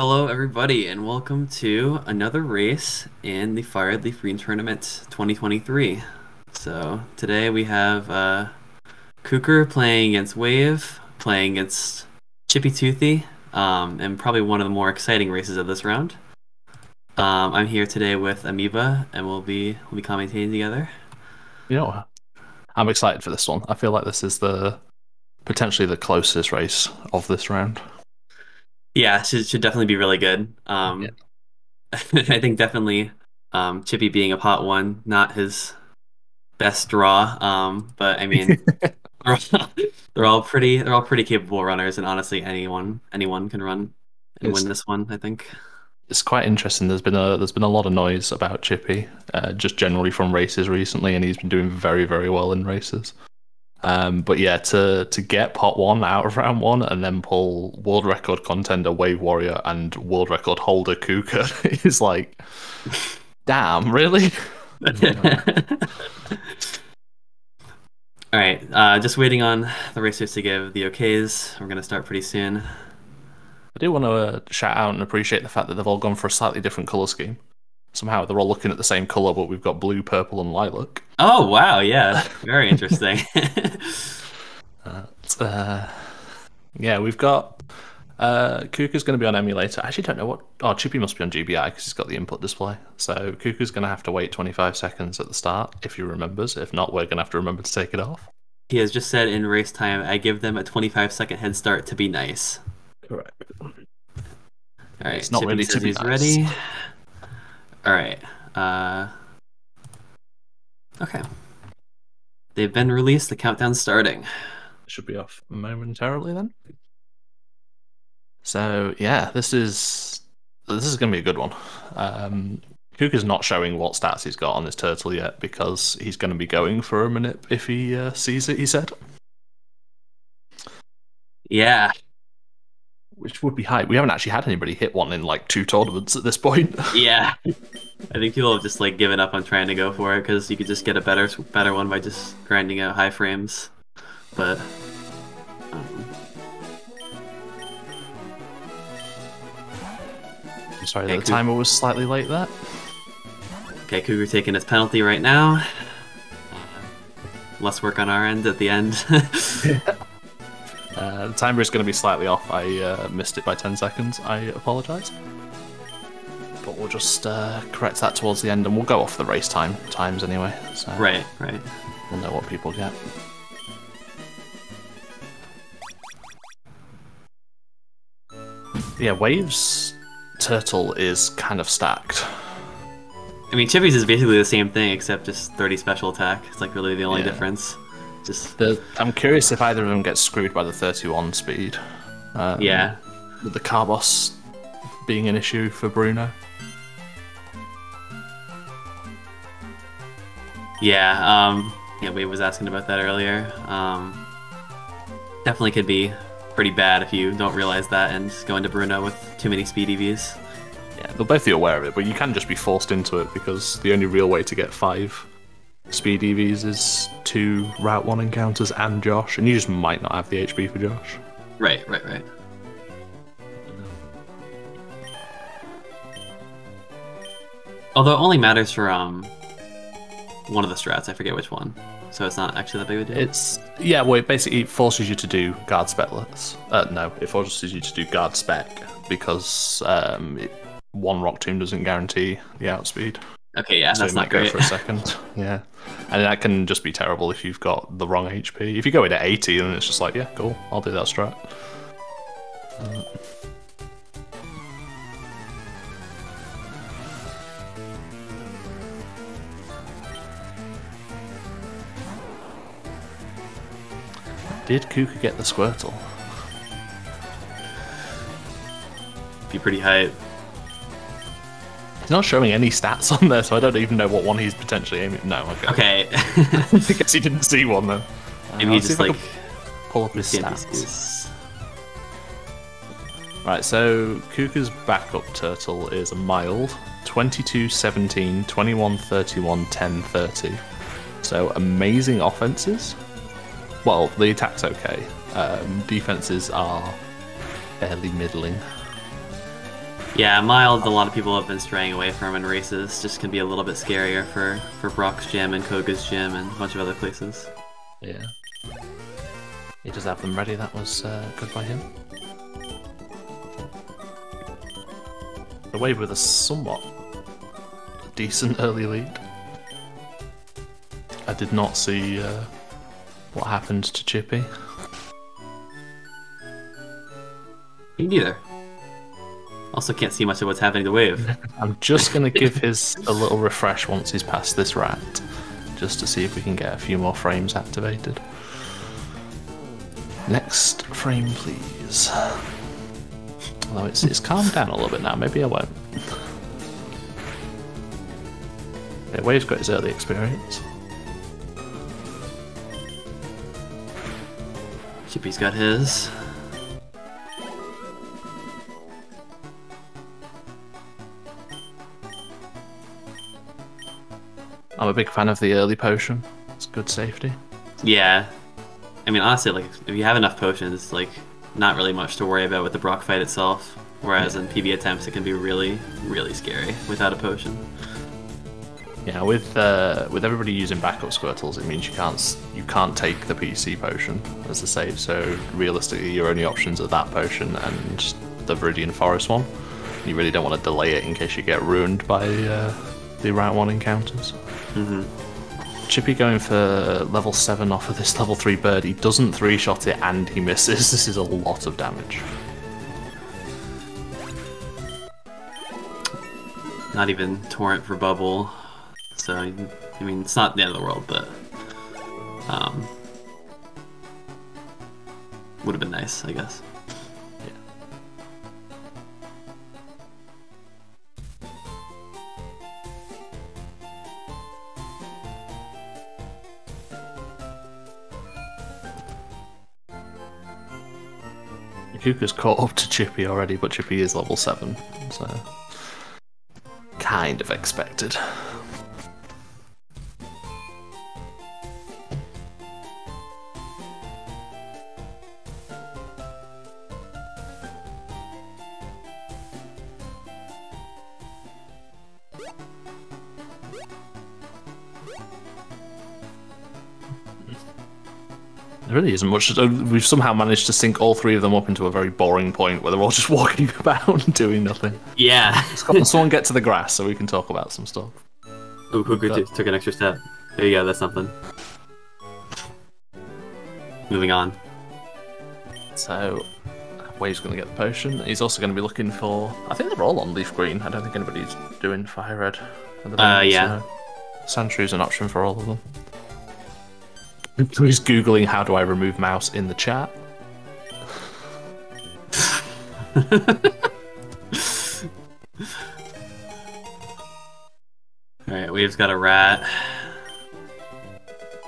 Hello everybody and welcome to another race in the Fire Leaf Green Tournament 2023. So today we have Kukur playing against Wave, playing against Chippy Toothy, and probably one of the more exciting races of this round. I'm here today with Amoeba and we'll be commentating together. You know what? I'm excited for this one. I feel like this is potentially the closest race of this round. Yeah, it should definitely be really good. I think definitely Chippy being a pot one, not his best draw. But I mean, they're all pretty capable runners, and honestly, anyone can run and win this one. I think it's quite interesting. There's been a lot of noise about Chippy, just generally from races recently, and he's been doing very, very well in races. But yeah, to get pot one out of round one and then pull world record contender Wave Warrior and world record holder Kukur is like, damn, really? All right, just waiting on the racers to give the okays. We're going to start pretty soon. I do want to shout out and appreciate the fact that they've all gone for a slightly different colour scheme. Somehow they're all looking at the same colour, but we've got blue, purple, and lilac. Oh, wow, yeah. Very interesting. Yeah, we've got... Kukur's going to be on emulator. I actually don't know what... Oh, Chippy must be on GBI because he's got the input display. So Kukur's going to have to wait 25 seconds at the start, if he remembers. If not, we're going to have to remember to take it off. He has just said in race time, I give them a 25-second head start to be nice. Correct. All right, it's not Chippy really to be nice. Ready. All right. Okay. They've been released. The countdown's starting. Should be off momentarily then. So yeah, this is going to be a good one. Kukur's not showing what stats he's got on this turtle yet because he's going to be going for a minute if he sees it. He said. Yeah. Which would be hype. We haven't actually had anybody hit one in like 2 tournaments at this point. Yeah, I think people have just like given up on trying to go for it because you could just get a better one by just grinding out high frames. But I'm sorry, okay, the timer was slightly late there. Okay, Kukur taking his penalty right now. Less work on our end at the end. Yeah. The timer is going to be slightly off. I missed it by 10 seconds. I apologise. But we'll just correct that towards the end, and we'll go off the race times anyway. So right, right. We'll know what people get. Yeah, Wave's turtle is kind of stacked. I mean, Chippy's is basically the same thing, except just 30 special attack. It's like really the only difference. I'm curious if either of them gets screwed by the 31 speed. Yeah. With the Carbos being an issue for Bruno. Yeah, yeah, Wade was asking about that earlier. Definitely could be pretty bad if you don't realize that and go into Bruno with too many speed EVs. Yeah, they'll both be aware of it, but you can just be forced into it because the only real way to get 5 speed EVs is 2 Route 1 encounters and Josh, and you just might not have the HP for Josh. Right, right, right. Although it only matters for one of the strats, I forget which one. So it's not actually that big of a deal. Yeah, well, it basically forces you to do guard spetless. No, it forces you to do guard spec because one rock tomb doesn't guarantee the outspeed. Okay, yeah, so that's not great. Go for a second, yeah, and that can just be terrible if you've got the wrong HP. If you go in at 80, then it's just like, yeah, cool, I'll do that strat. Did Kukur get the Squirtle? Be pretty hype. He's not showing any stats on there, so I don't even know what one he's potentially aiming. No, okay. Okay. I guess he didn't see one though. Maybe he just like pull up his stats. Right, so Kukur's backup turtle is a mild 22-17, 21-31, 10-30. So amazing offenses. Well, the attack's okay. Defenses are fairly middling. Yeah, mild, a lot of people have been straying away from in races. Just can be a little bit scarier for Brock's gym and Koga's gym and a bunch of other places. Yeah. He does have them ready, that was good by him. Away with a somewhat decent early lead. I did not see what happened to Chippy. Me neither. Also can't see much of what's happening to Wave. I'm just going to give his a little refresh once he's past this rat, just to see if we can get a few more frames activated. Next frame, please. Although it's calmed down a little bit now, maybe I won't. Yeah, Wave's got his early experience. Chippy's got his. I'm a big fan of the early potion. It's good safety. Yeah. I mean, honestly, like, if you have enough potions, like, not really much to worry about with the Brock fight itself, whereas in PB attempts it can be really, really scary without a potion. Yeah, with everybody using backup Squirtles, it means you can't take the PC potion as a save, so realistically your only options are that potion and the Viridian Forest one. You really don't want to delay it in case you get ruined by the Rat 1 encounters. Mm-hmm. Chippy going for level 7 off of this level 3 bird. He doesn't 3-shot it and he misses. This is a lot of damage. Not even Torrent for Bubble. So, I mean, it's not the end of the world, but... would have been nice, I guess. Kuka's caught up to Chippy already, but Chippy is level 7, so kind of expected. There really isn't much. We've somehow managed to sync all three of them up into a very boring point where they're all just walking about and doing nothing. Yeah. Someone get to the grass so we can talk about some stuff. Ooh, Kuka took an extra step. There you go, that's something. Moving on. So, Wave's going to get the potion. He's also going to be looking for... I think they're all on leaf green. I don't think anybody's doing fire red at the moment. Yeah. So Sandshrews an option for all of them. Who's googling how do I remove mouse in the chat? Alright, Wave's got a rat.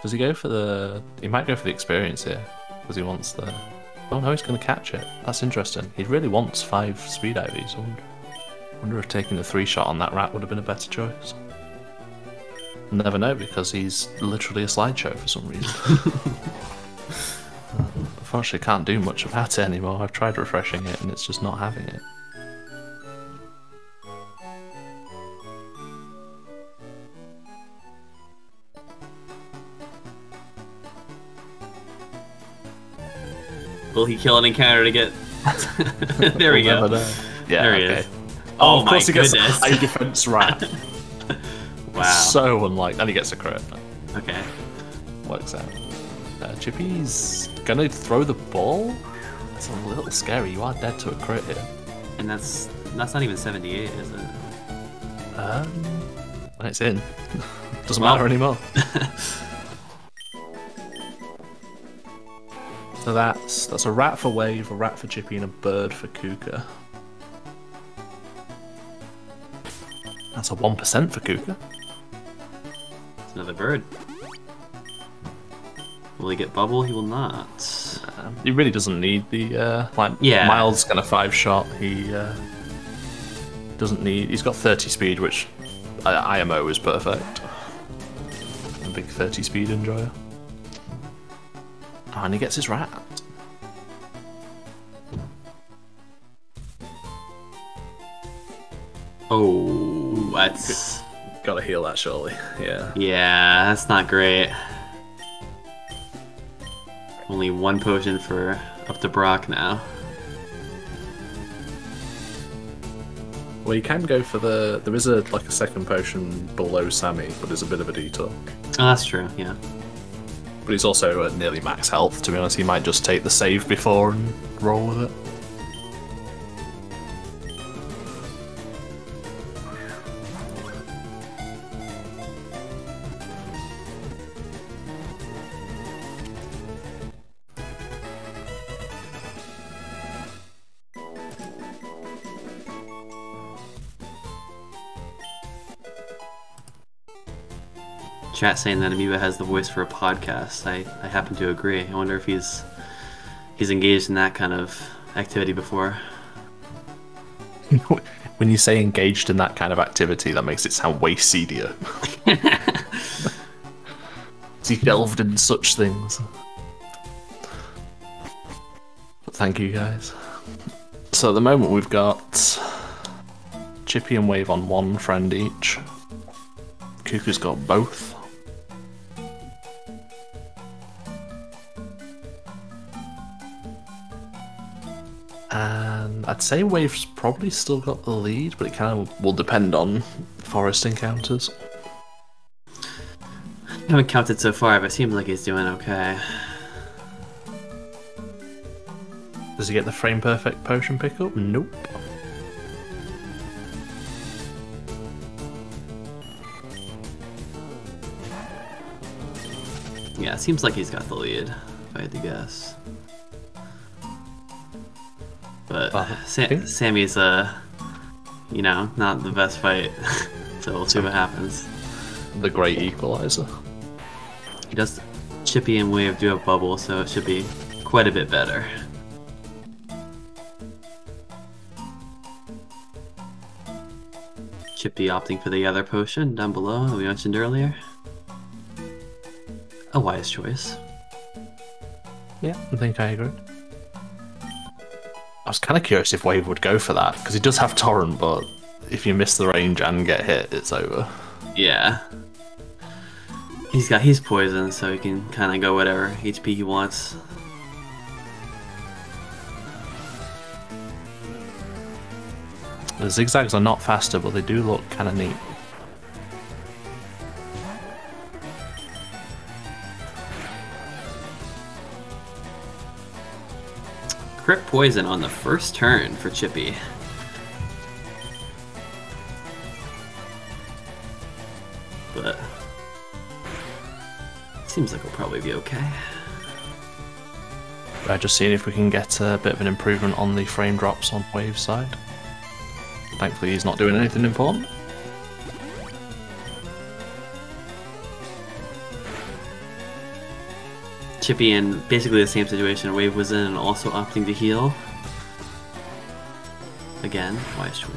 Does he go for the... He might go for the experience here, because he wants the... Oh no, he's going to catch it. That's interesting. He really wants 5 speed IVs. I wonder if taking the 3-shot on that rat would have been a better choice. Never know, because he's literally a slideshow for some reason. Unfortunately, can't do much about it anymore. I've tried refreshing it and it's just not having it. Will he kill an encounter to get... There we go. Yeah, there he is. Oh, of course he gets a high defense rat. Wow. So unlike, and he gets a crit. Okay. Works out. Chippy's gonna throw the ball? That's a little scary, you are dead to a crit here. And that's not even 78, is it? It's in. Doesn't matter anymore. So that's a rat for Wave, a rat for Chippy, and a bird for Kuka. That's a 1% for Kuka. Another bird. Will he get bubble? He will not. He really doesn't need the like. Yeah. Mild's gonna 5-shot. He doesn't need. He's got 30 speed, which IMO is perfect. A big 30 speed enjoyer. Oh, and he gets his rat. Oh, that's... Gotta heal that, surely. Yeah. Yeah, that's not great. Only one potion for up to Brock now. Well, you can go for the... There is a second potion below Sammy, but it's a bit of a detour. Oh, that's true, yeah. But he's also at nearly max health, to be honest. He might just take the save before and roll with it. Chat saying that Amoeba has the voice for a podcast. I happen to agree. I wonder if he's engaged in that kind of activity before. When you say engaged in that kind of activity, that makes it sound way seedier. He delved in such things. But thank you guys. So at the moment we've got Chippy and Wave on one friend each. Cuckoo's got both. And I'd say Wave's probably still got the lead, but it kind of will depend on forest encounters. I haven't counted so far, but it seems like he's doing okay. Does he get the frame perfect potion pickup? Nope. Yeah, it seems like he's got the lead, if I had to guess. But Sammy's, you know, not the best fight, so we'll see what happens. The great equalizer. He does. Chippy and Wave do have bubble, so it should be quite a bit better. Chippy opting for the other potion down below that we mentioned earlier. A wise choice. Yeah, I think I agree. I was kind of curious if Wave would go for that, because he does have Torrent, but if you miss the range and get hit, it's over. Yeah. He's poisoned, so he can kind of go whatever HP he wants. The zigzags are not faster, but they do look kind of neat. Crit poison on the first turn for Chippy. But seems like we'll probably be okay. Right, just seeing if we can get a bit of an improvement on the frame drops on Wave's side. Thankfully he's not doing anything important. Chippy in basically the same situation Wave was in, and also opting to heal. Again, wise choice.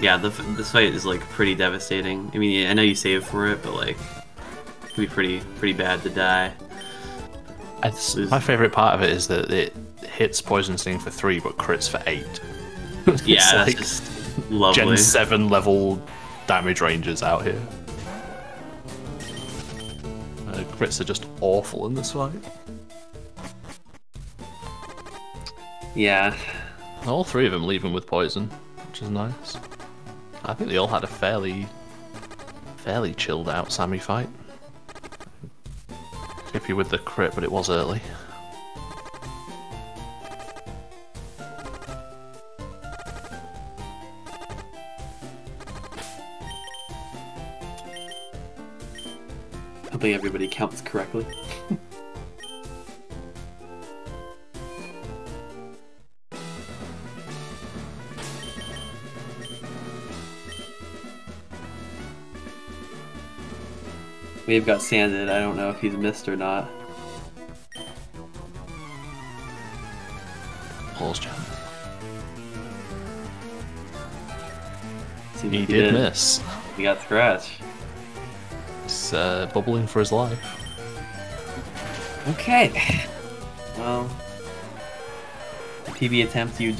Yeah, this fight is like pretty devastating. I mean, I know you save for it, but like, it can be pretty bad to die. My favorite part of it is that it hits Poison Sting for 3, but crits for 8. Yeah, that's like just lovely. Gen 7 level damage ranges out here. Crits are just awful in this fight. Yeah. All three of them leave him with poison, which is nice. I think they all had a fairly chilled out Sammy fight. Chippy with the crit, but it was early. I think everybody counts correctly. We've got sanded. I don't know if he's missed or not. Pulls jump. He did miss. He got scratched. Bubbling for his life. Okay. Well, PB attempt, you'd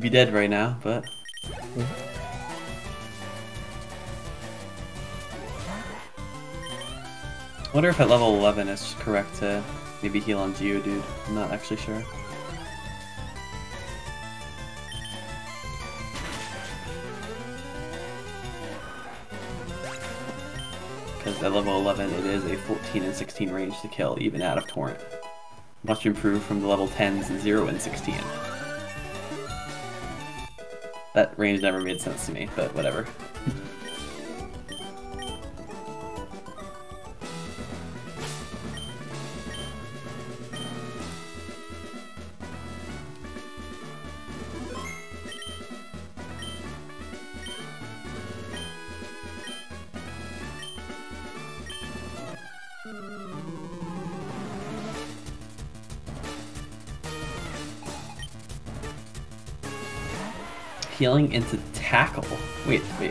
be dead right now, but I wonder if at level 11 it's correct to maybe heal on Geodude. I'm not actually sure. Because at level 11 it is a 14 and 16 range to kill, even out of Torrent. Much improved from the level 10s and 0 and 16. That range never made sense to me, but whatever. Healing into Tackle. Wait. Why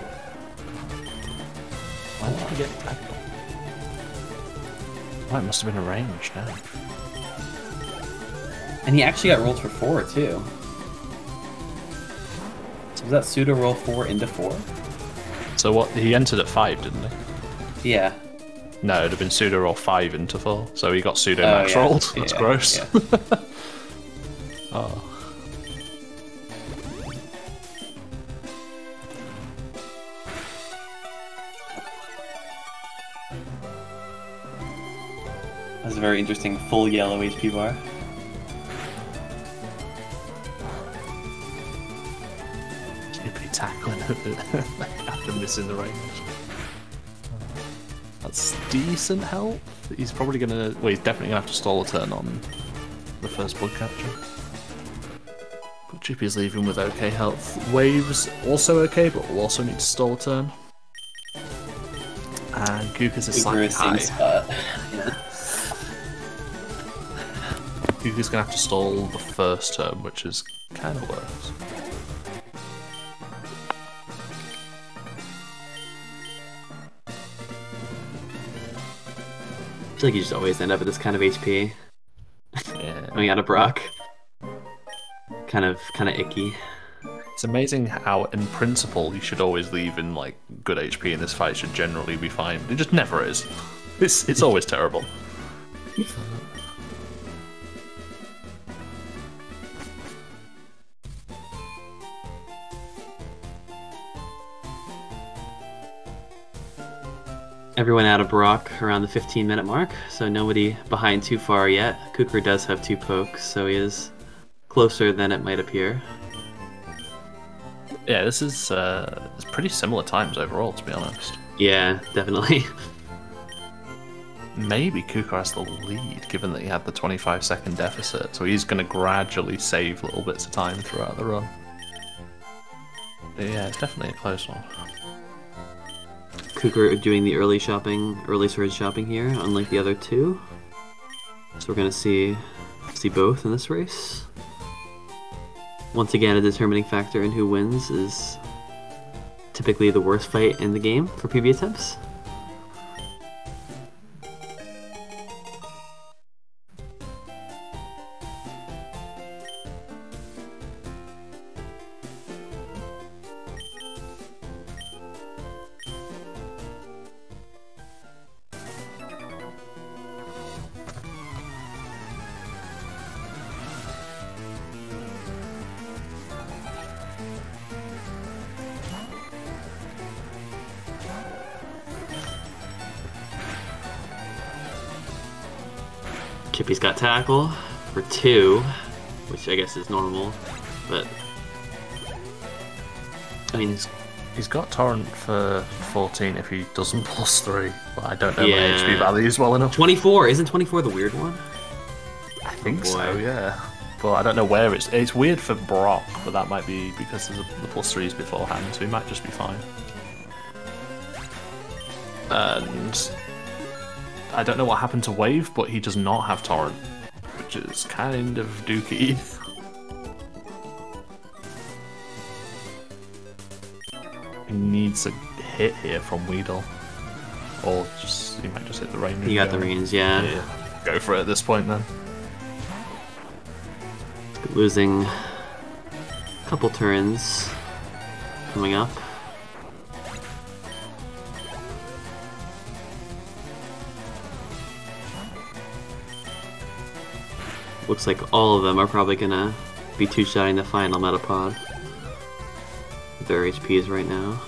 did I get Tackle? Oh, it must have been a range now. And he actually got rolled for 4 too. So was that pseudo roll 4 into 4? So what? He entered at 5, didn't he? Yeah. No, it'd have been pseudo roll 5 into 4. So he got pseudo max rolled. That's gross. Yeah. Oh. That's a very interesting full yellow HP bar. Stupid tackling after missing the range. That's decent health. He's probably gonna. Well, he's definitely gonna have to stall a turn on the first blood capture. But Chippy's leaving with okay health. Waves also okay, but will also need to stall a turn. And Goopers is slightly high. He's gonna have to stall the first turn, which is kind of worse. I feel like you just always end up at this kind of HP. Yeah. Going out of Brock. Kind of icky. It's amazing how, in principle, you should always leave in like good HP, and this fight should generally be fine. It just never is. It's always terrible. Everyone out of Brock around the 15-minute mark, so nobody behind too far yet. Kukri does have 2 pokes, so he is closer than it might appear. Yeah, this is it's pretty similar times overall, to be honest. Yeah, definitely. Maybe Kukri has the lead, given that he had the 25-second deficit, so he's going to gradually save little bits of time throughout the run. But yeah, it's definitely a close one. Kukri doing the early surge shopping here, unlike the other two. So we're gonna see both in this race. Once again, a determining factor in who wins is typically the worst fight in the game for PB attempts. Chippy's got Tackle for 2, which I guess is normal, but I mean he's got Torrent for 14 if he doesn't plus 3, but I don't know my HP value is well enough. 24, isn't 24 the weird one? I think so, yeah. But I don't know where it's weird for Brock, but that might be because of the plus 3s beforehand, so he might just be fine. And I don't know what happened to Wave, but he does not have Torrent, which is kind of dookie. He needs a hit here from Weedle, or just he might just hit the range. He got the range, yeah. Go for it at this point then. losing a couple turns coming up. Looks like all of them are probably gonna be two-shotting the final Metapod with their HPs right now.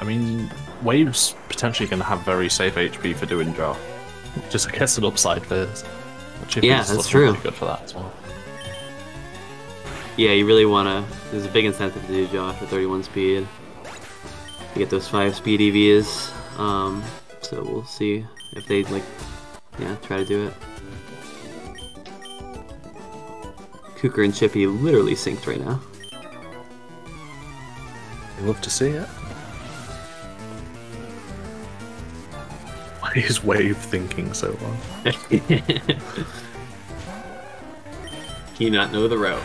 I mean, Wave's potentially gonna have very safe HP for doing draw. Just, I guess, an upside first. Yeah, that's true. Really good for that as well. Yeah, you really wanna. There's a big incentive to do draw for 31 speed. You get those 5-speed EVs. So we'll see if they try to do it. Kukur and Chippy literally synced right now. I love to see it. Why is Wave thinking so long? He not know the route.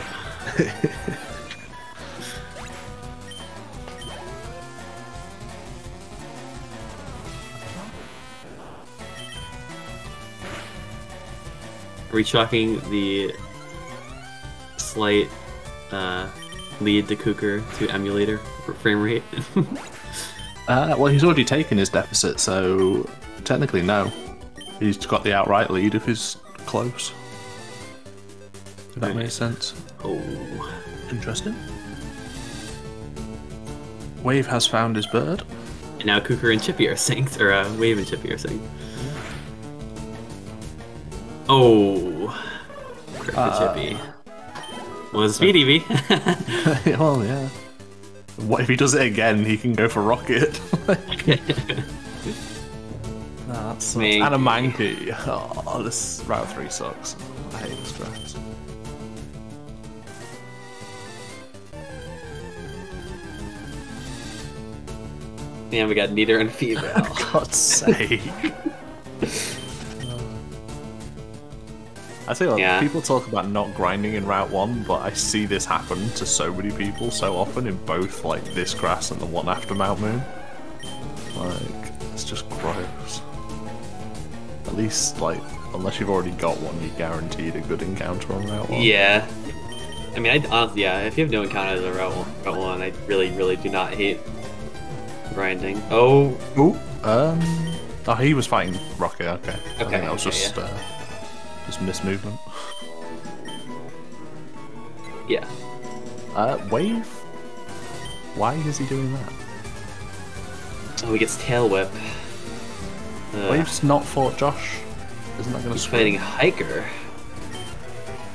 Rechocking the slight lead to Kukur to emulator for frame rate. Well, he's already taken his deficit, so technically no. He's got the outright lead if he's close. If that makes sense. Oh, interesting. Wave has found his bird. And now Kukur and Chippy are synced, or Wave and Chippy are synced. Oh, perfect Chippy. Was Speed EV. Well, yeah. What if he does it again? He can go for Rocket. That's me. And a Mankey. Oh, this round 3 sucks. I hate this draft. Damn, we got neither and female. For God's sake. I tell you, people talk about not grinding in Route 1, but I see this happen to so many people so often in both, this grass and the one after Mount Moon. It's just gross. At least, unless you've already got one, you're guaranteed a good encounter on Route 1. Yeah. I mean, if you have no encounters on Route 1, I really, really do not hate grinding. Oh! Ooh! Oh, he was fighting Rocket, okay. I think that was just... Yeah. Just miss movement. Yeah. Wave? Why is he doing that? Oh, he gets Tail Whip. Wave's not Fort Josh. Isn't that going to swing? He's fighting Hiker.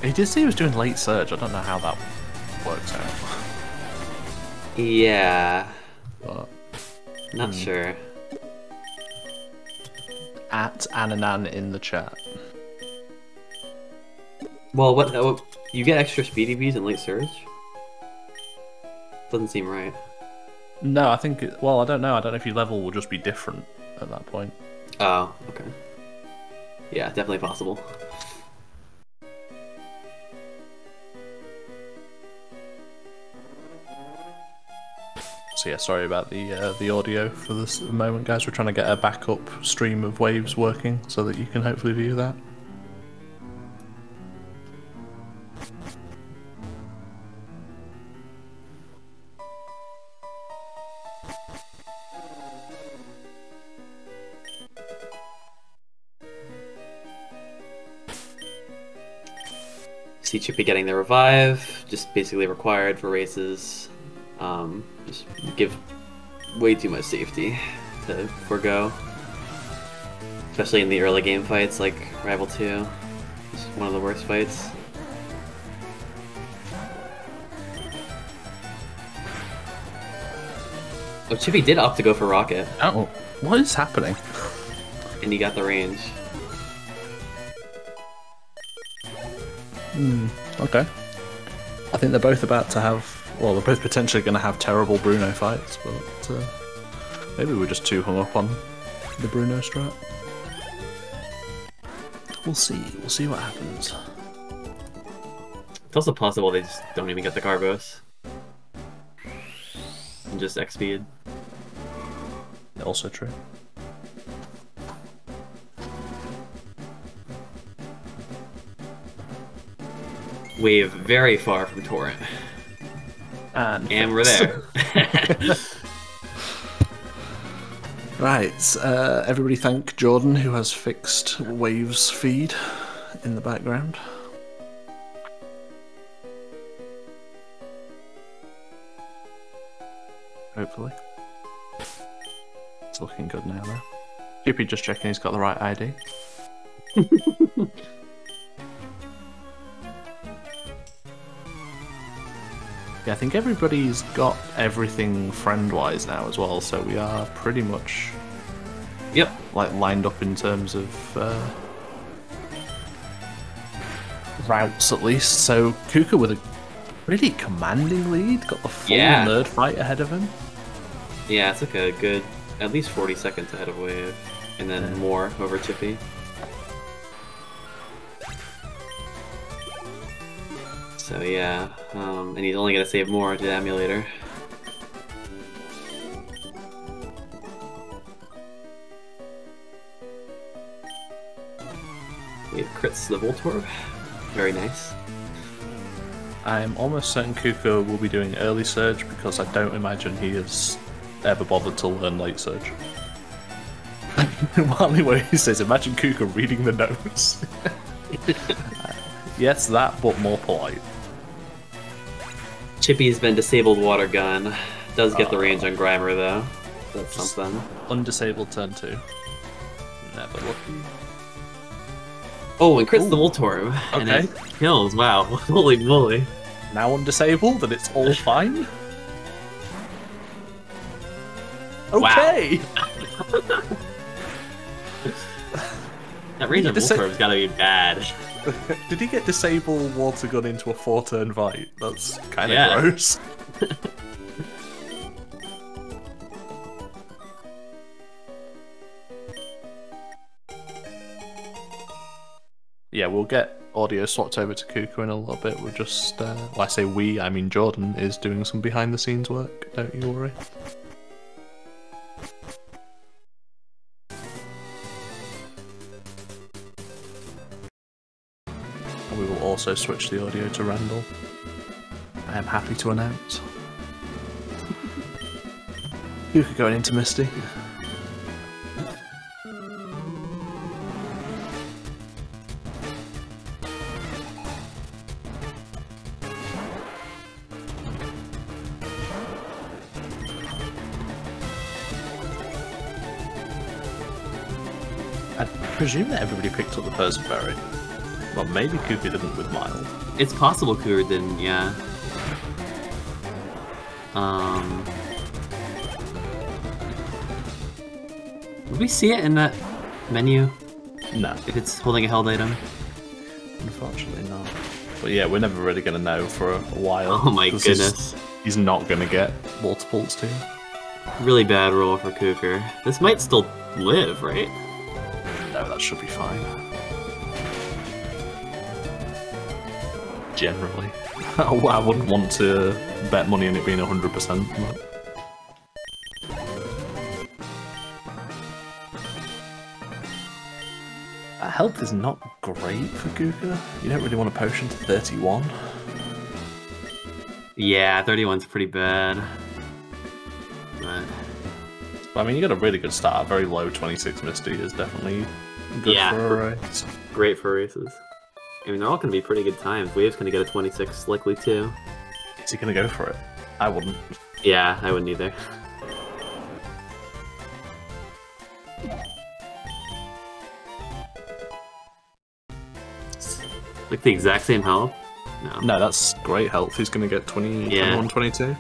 He did say he was doing Late Surge. I don't know how that works out. Yeah. But, not sure. At Ananan in the chat. Well, what you get extra speedy bees in Late Surge? Doesn't seem right. No, I think... Well, I don't know. I don't know if your level will just be different at that point. Oh, okay. Yeah, definitely possible. So yeah, sorry about the audio for this moment, guys. We're trying to get a backup stream of Waves working so that you can hopefully view that. See Chippy getting the revive, just basically required for races. Just give way too much safety to forego, especially in the early game fights like Rival 2. It's one of the worst fights. Oh, Chippy did opt to go for Rocket. Oh, what is happening? And he got the range. Okay. I think they're both about to have... Well, they're both potentially going to have terrible Bruno fights, but... maybe we're just too hung up on the Bruno strat. We'll see. We'll see what happens. It's also possible they just don't even get the Carboss. And just X-speed. Also true. wave very far from Torrent. And we're there. Right, everybody thank Jordan, who has fixed Wave's feed in the background. Hopefully. It's looking good now, though. Stupid just checking he's got the right ID. Yeah, I think everybody's got everything friend-wise now as well, so we are pretty much, yep, like lined up in terms of routes at least. So Kuka with a pretty commanding lead, got the full nerd fight ahead of him. Yeah, it's like a good at least 40 seconds ahead of Wave, and then more over Chippy. So yeah, and he's only going to save more to the emulator. We have crits the Voltorb. Very nice. I'm almost certain Kuka will be doing early surge because I don't imagine he has ever bothered to learn late surge. Marley Way says, imagine Kuka reading the notes. Yes, that, but more polite. Chippy's been disabled water gun. Does get the range on Grimer though. That's something. Undisabled turn 2. Never lucky. Oh, and crits the Voltorb. Okay. And it kills, wow. Holy moly. Now undisabled and it's all fine. Okay! Wow. That range on Voltorb's gotta be bad. Did he get disabled water gun into a 4-turn fight? That's kind of gross. Yeah, we'll get audio swapped over to Kuka in a little bit. We're just, well, I say we, I mean Jordan is doing some behind-the-scenes work. Don't you worry. Also switch the audio to Randall. I am happy to announce. You could go into Misty. I presume that everybody picked up the Perseverance. Well, maybe Kuka didn't with Mild. It's possible Kuka didn't, yeah. Did we see it in that menu? No. If it's holding a held item? Unfortunately not. But yeah, we're never really going to know for a while. Oh my goodness. He's not going to get Water Pulse too. Really bad roll for Kuka. This might still live, right? No, that should be fine. Generally. I wouldn't want to bet money on it being 100%. Health is not great for Kuka. You don't really want a potion to 31. Yeah, 31's pretty bad. But I mean, you got a really good start. Very low 26 Misty is definitely good for a race. Great for races. I mean, they're all going to be pretty good times. Wave's going to get a 26 likely too. Is he going to go for it? I wouldn't. Yeah, I wouldn't either. Like the exact same health? No. No, that's great health. He's going to get 20, 21, 22.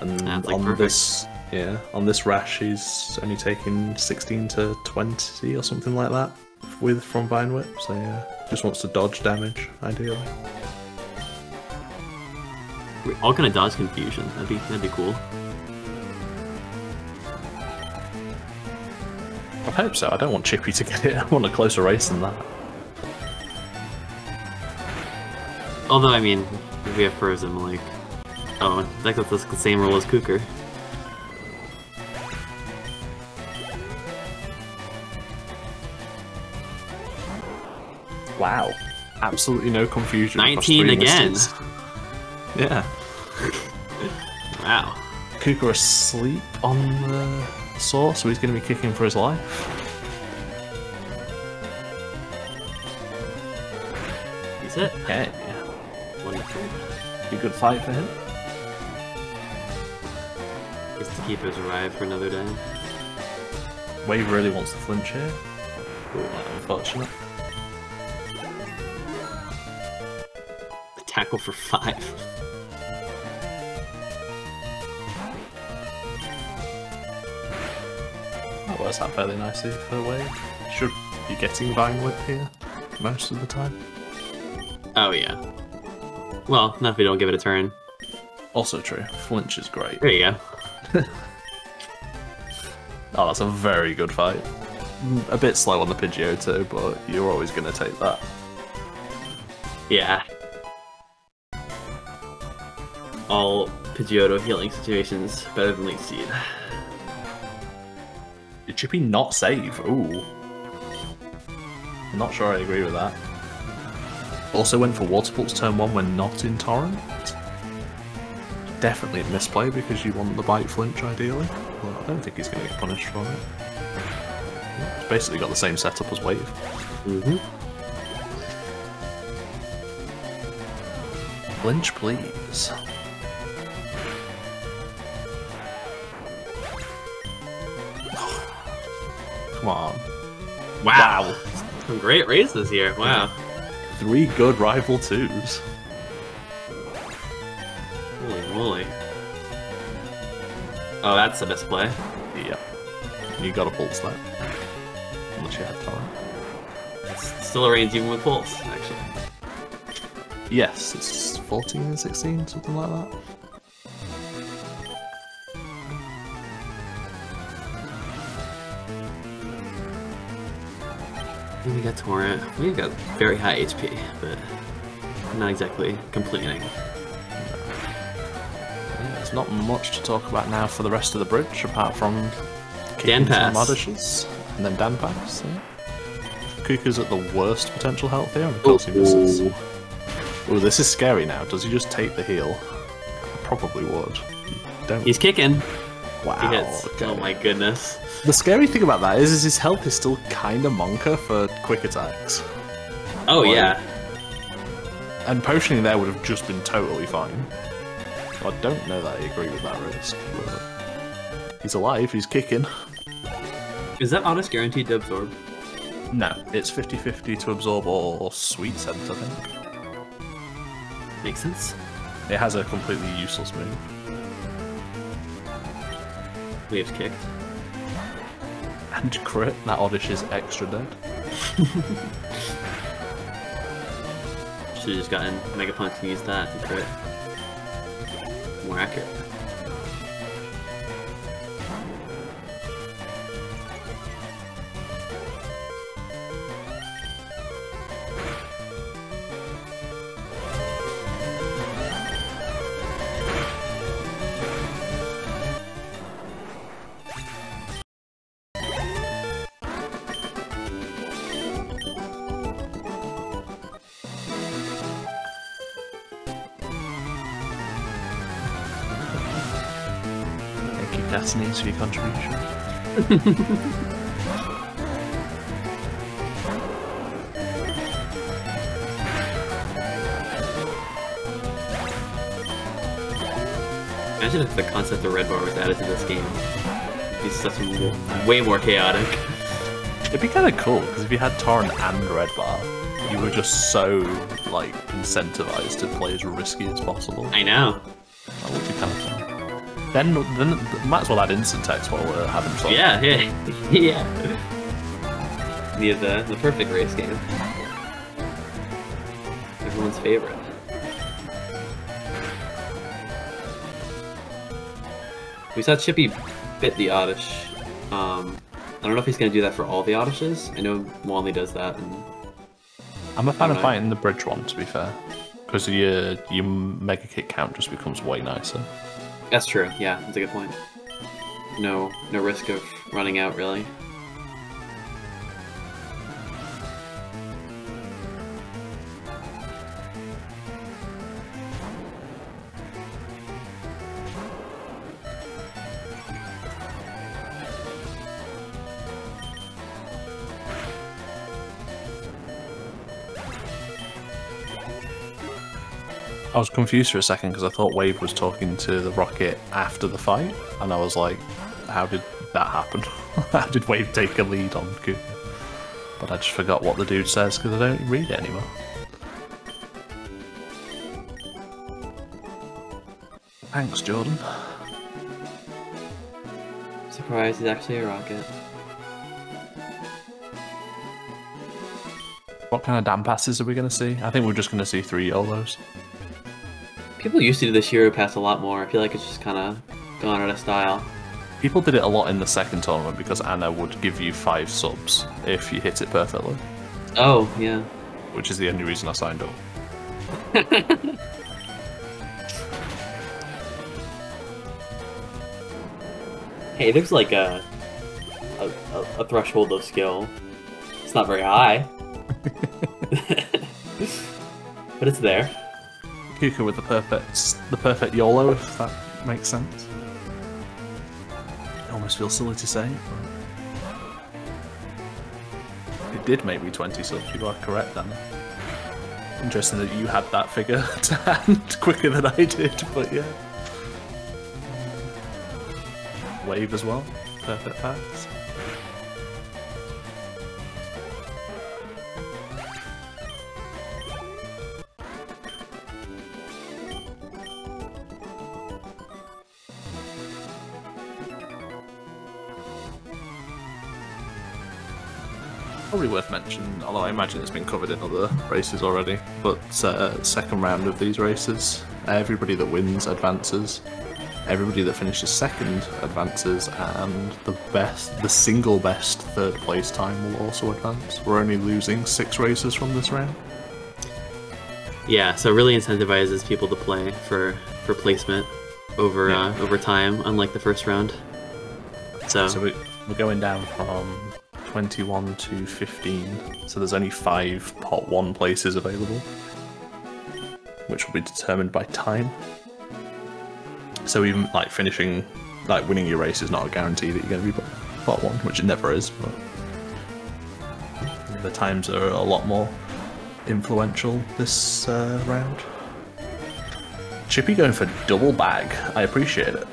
And that's like on perfect. This, yeah, on this rash, he's only taking 16 to 20 or something like that with from Vine Whip. So yeah. Just wants to dodge damage, ideally. We're all gonna dodge confusion. That'd be cool. I hope so. I don't want Chippy to get it. I want a closer race than that. Although, I mean, if we have Frozen, like, oh, that's the same rule as Kuka. Wow. absolutely no confusion. 19 again. Misses. Yeah. Wow. Kuka asleep on the saw, so he's going to be kicking for his life. Is it? Okay. Yeah. Wonderful. Be a good fight for him. Just to keep us alive for another day. Wave really wants to flinch here. Oh, unfortunate. Tackle for 5. That works out fairly nicely for Wave. Should be getting Vine Whip here most of the time. Oh yeah. Well, not if we don't give it a turn. Also true. Flinch is great. There you go. Oh, that's a very good fight. A bit slow on the Pidgeotto, but you're always going to take that. Yeah. All Pidgeotto healing situations better than Leaf Seed. Did Chippy not save? Ooh. Not sure I agree with that. Also went for Water Pulse turn 1 when not in Torrent. Definitely a misplay because you want the Bite Flinch ideally. Well, I don't think he's going to get punished for it. He's basically got the same setup as Wave. Mm-hmm. Flinch, please. Come on. Wow. Some great races here. Wow. 3 good rival twos. Holy moly. Oh, that's a misplay. Yep. You gotta pulse that. Unless you had time. It's still a range even with pulse, actually. Yes, it's 14 and 16, something like that. We got Torrent. We've got very high HP, but not exactly complaining. There's not much to talk about now for the rest of the bridge, apart from kicking some Mardishes, and then Danpass. Yeah. Kuka's at the worst potential health here, and of course he misses. Oh, this is scary now. Does he just take the heal? I probably would. Don't. He's kicking. Wow. Okay. Oh my goodness. The scary thing about that is his health is still kind of monker for quick attacks. Oh, like, yeah. And potioning there would have just been totally fine. I don't know that I agree with that risk. He's alive, he's kicking. Is that honest guaranteed to absorb? No, it's 50-50 to absorb or sweet sense, I think. Makes sense. It has a completely useless move. Wave's kicked. And crit, that Oddish is extra dead. Should've just gotten Mega Punch and used that to crit. More accurate. That's an easy contribution. Imagine if the concept of Red Bar was added to this game. It'd be such way more chaotic. It'd be kind of cool, because if you had Torrent and Red Bar, you were just so, like, incentivized to play as risky as possible. I know. That would be kind of fun. Then might as well add instant text while we're having fun. Yeah, yeah, yeah. We have the perfect race game. Everyone's favorite. We saw Chippy bit the Oddish. I don't know if he's going to do that for all the Oddishes. I know Wanley does that. And I'm a fan of fighting the bridge one, to be fair. Because your Mega Kick count just becomes way nicer. That's true, yeah, that's a good point. No risk of running out, really. I was confused for a second because I thought Wade was talking to the Rocket after the fight, and I was like, how did that happen? How did Wade take a lead on Goomba? But I just forgot what the dude says because I don't read it anymore. Thanks, Jordan. Surprise, he's actually a rocket. What kind of damn passes are we going to see? I think we're just going to see 3 YOLOs. People used to do the Shiro pass a lot more. I feel like it's just kind of gone out of style. People did it a lot in the second tournament because Anna would give you 5 subs if you hit it perfectly. Oh, yeah. Which is the only reason I signed up. Hey, there's like a threshold of skill. It's not very high. But it's there. Kuka with the perfect YOLO, if that makes sense. I almost feel silly to say. It did make me 20 subs, you are correct, Anna. Interesting that you had that figure to hand quicker than I did, but yeah. Wave as well, perfect pass. Probably worth mentioning, although I imagine it's been covered in other races already, but second round of these races, everybody that wins advances, everybody that finishes second advances, and the single best third place time will also advance. We're only losing 6 races from this round. Yeah, so it really incentivizes people to play for placement over yeah. Over time, unlike the first round. So we're going down from 21 to 15, so there's only 5 pot 1 places available, which will be determined by time. So even like finishing, like winning your race is not a guarantee that you're going to be pot 1, which it never is, but the times are a lot more influential this round. Chippy going for double bag, I appreciate it.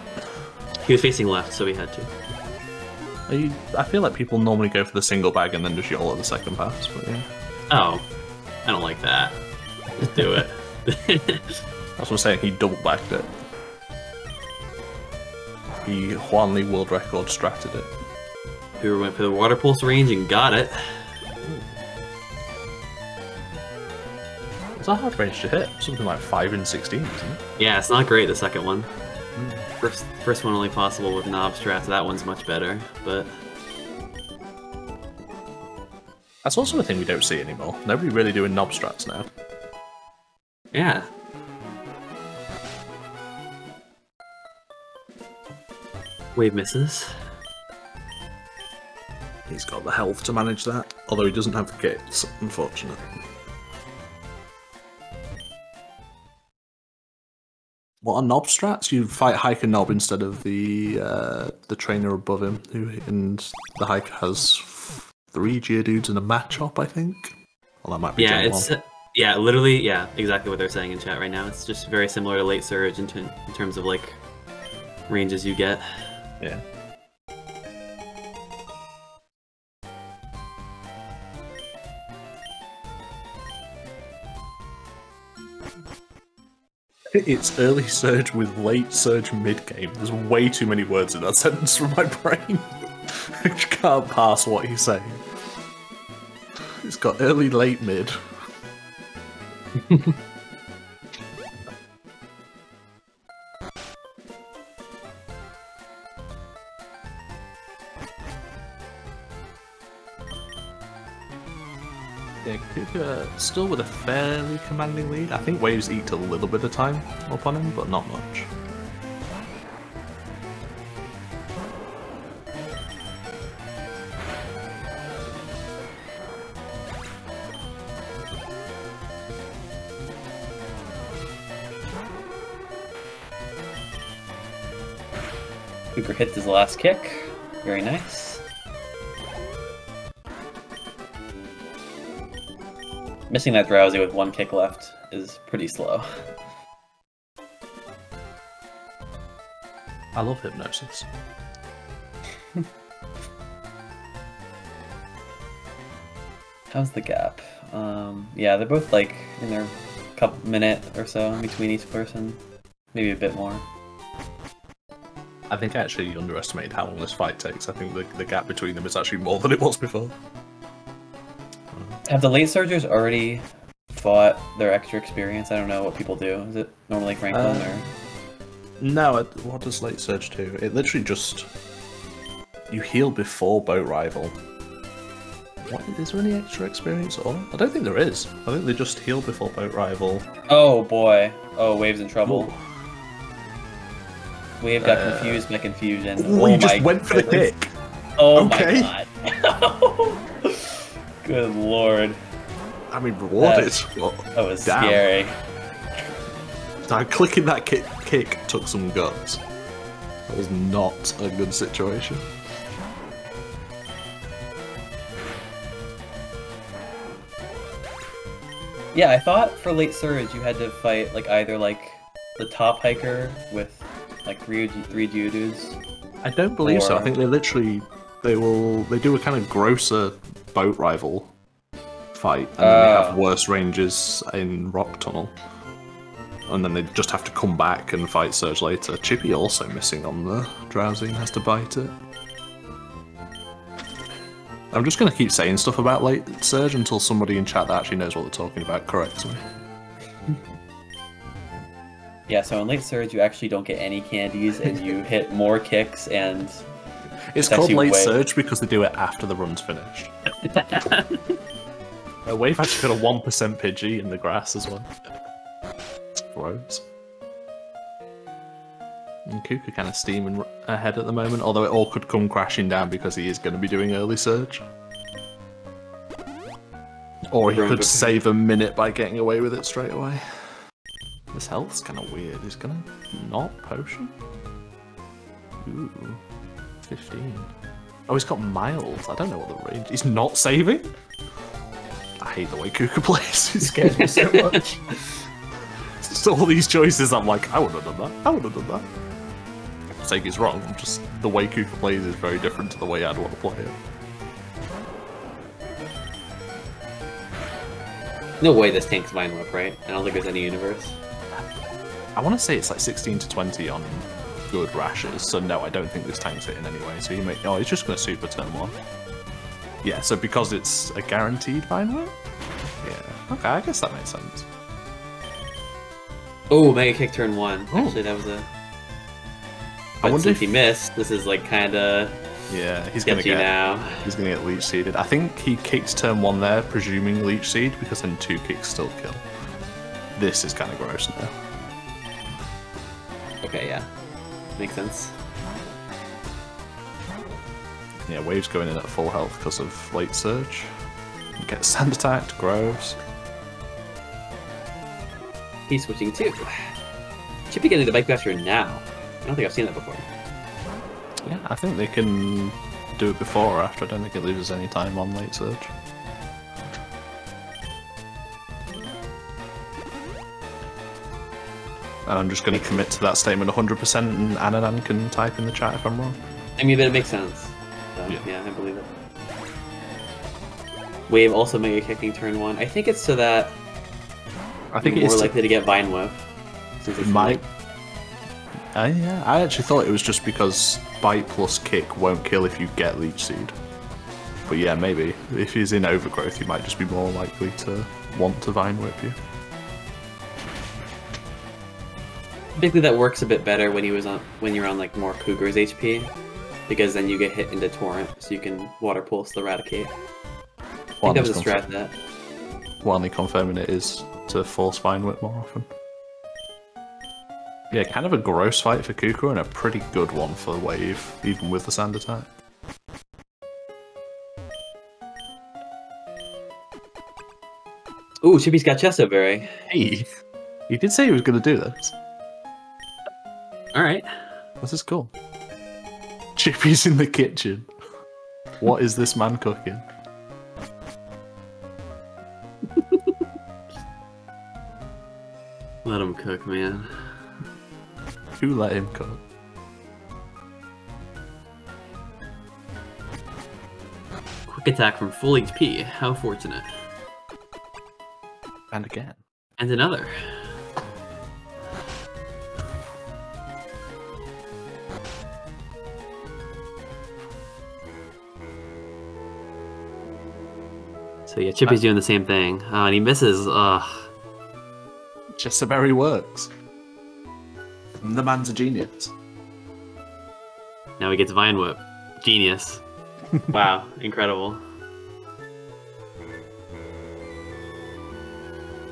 He was facing left, so we had to. I feel like people normally go for the single bag and then just YOLO the second pass, but yeah. Oh, I don't like that. Just do it. That's what I'm saying, he double bagged it. He Huan Li world record stratted it. Who we went for the water pulse range and got it. It's not hard range to hit, something like 5 and 16, isn't it? Yeah, it's not great, the second one. First one only possible with knob strats, that one's much better, but... That's also a thing we don't see anymore. Nobody really doing knob strats now. Yeah. Wave misses. He's got the health to manage that, although he doesn't have kits, unfortunately. What are knob strats? You fight Hiker Knob instead of the trainer above him, and the Hiker has 3 Geodudes in a matchup, I think. Well, that might be. Yeah, it's yeah, literally, yeah, exactly what they're saying in chat right now. It's just very similar to Late Surge in terms of like ranges you get. Yeah. It's early surge with late surge mid-game. There's way too many words in that sentence from my brain. I just can't pass what he's saying. It's got early, late, mid. Still with a fairly commanding lead. I think waves eat a little bit of time up on him, but not much. Cooper hits his last kick. Very nice. Missing that Drowsy with 1 kick left is pretty slow. I love hypnosis. How's the gap? Yeah, they're both like in their couple minute or so in between each person. Maybe a bit more. I think I actually underestimated how long this fight takes. I think the gap between them is actually more than it was before. Have the late surgers already fought their extra experience? I don't know what people do. Is it normally Franklin or...? No, what does late surge do? It literally just... You heal before boat rival. What, is there any extra experience at all? I don't think there is. I think they just heal before boat rival. Oh boy. Oh, Wave's in trouble. Ooh. Wave got confused by confusion. Ooh, oh, you just went for the dick. Oh okay. My god. Good lord. I mean, rewarded. That was damn. Scary. Now, clicking that kick took some guts. That was not a good situation. Yeah, I thought for late surge you had to fight like either like the top hiker with like three Geodudes. I don't believe so. I think they literally they do a kind of grosser boat rival fight, and then they have worse ranges in Rock Tunnel, and then they just have to come back and fight surge later. Chippy also missing on the drowsy and has to bite it. I'm just going to keep saying stuff about late surge until somebody in chat that actually knows what they're talking about corrects me. Yeah, so in late surge you actually don't get any candies and you hit more kicks and... It's called late surge because they do it after the run's finished. Wave actually got a 1% Pidgey in the grass as well. It's gross. And Kuka kind of steaming ahead at the moment, although it all could come crashing down because he is going to be doing early surge. Or he could save a minute by getting away with it straight away. His health's kind of weird. He's going to not potion? Ooh, 15. Oh, he's got miles. I don't know what the range... He's not saving? I hate the way Kuka plays. He scares me so much. It's just all these choices. I'm like, I wouldn't have done that. I wouldn't have done that. Saying he's wrong, just the way Kuka plays is very different to the way I'd want to play it. No way this tank's mine up, right? I don't think there's any universe. I want to say it's like 16 to 20 on good rashes, so no, I don't think this tank's hitting anyway, so he may... Oh, he's just going to super turn one. Yeah, so because it's a guaranteed mine whip? Yeah. Okay, I guess that makes sense. Oh, Mega Kick turn one. Ooh. Actually, that was a... But I wonder if he missed. This is like kind of he's gonna get now. He's gonna get leech seeded. I think he kicks turn one there, presuming leech seed, because then two kicks still kill. This is kind of gross now. Okay, yeah, makes sense. Yeah, Wave's going in at full health because of late surge. Gets sand attacked. Gross. He's switching too. Chippy getting the bike master now. I don't think I've seen that before. Yeah, I think they can do it before or after. I don't think it loses any time on late surge. And I'm just going to commit to that statement 100%, and Ananan can type in the chat if I'm wrong. I mean, but it makes sense. So, yeah, I believe it. Wave also mega kicking turn one. I think it's so that you're more likely to get Vine Whip. It might. Yeah, I actually thought it was just because bite plus kick won't kill if you get leech seed. But yeah, maybe. If he's in overgrowth, he might just be more likely to want to vine whip you. Typically that works a bit better when he was on when you're on like more Cougar's HP, because then you get hit into torrent, so you can water pulse the Raticate. I think that was a strat that. Wildly confirming it is to force vine whip more often. Yeah, kind of a gross fight for Kuka and a pretty good one for Wave, even with the sand attack. Ooh, Chippy's got Chesto Berry. Hey! He did say he was going to do this. Alright. This is cool. Chippy's in the kitchen. What is this man cooking? Let him cook, man. Who let him cook? attack from full HP. How fortunate. And again. And another. So yeah, Chippy's doing the same thing. And he misses. Jessaberry works. The man's a genius. Now he gets Vine Whip. Genius. Wow, incredible.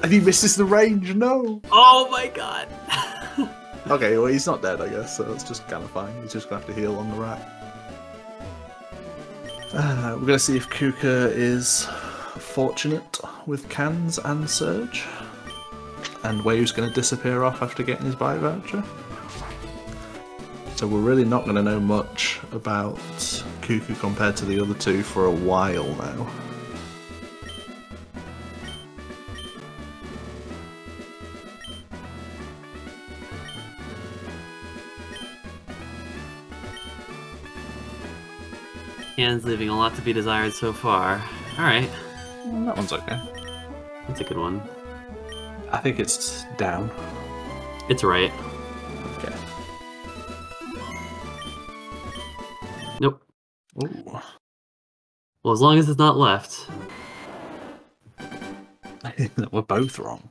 And he misses the range, no! Oh my god! Okay, well he's not dead, I guess, so it's just kind of fine. He's just going to have to heal on the rack. We're going to see if Kuka is fortunate with cans and surge. And Wayu's going to disappear off after getting his buy voucher. So we're really not going to know much about Kuku compared to the other two for a while now. Han's leaving a lot to be desired so far. Alright. Well, that one's okay. That's a good one. I think it's down. It's right. Okay. Nope. Ooh. Well, as long as it's not left. We're both wrong.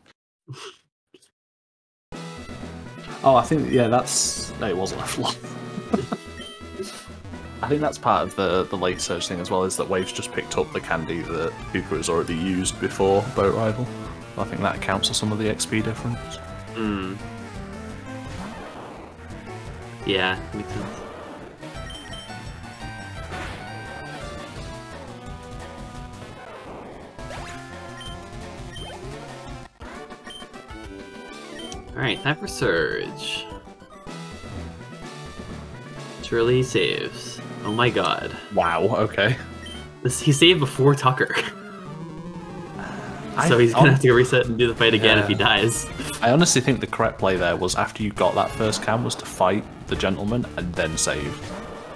Oh, I think, yeah, that's... No, it wasn't left one. I think that's part of the late search thing as well, is that Wave's just picked up the candy that Kuka has already used before Boat Rival. I think that accounts for some of the XP difference. Hmm. Yeah, makes sense. Alright, time for Surge. Surely he saves. Oh my god. Wow, okay. He saved before Tucker. So he's gonna have to reset and do the fight again if he dies. I honestly think the correct play there was after you got that first can was to fight the gentleman and then save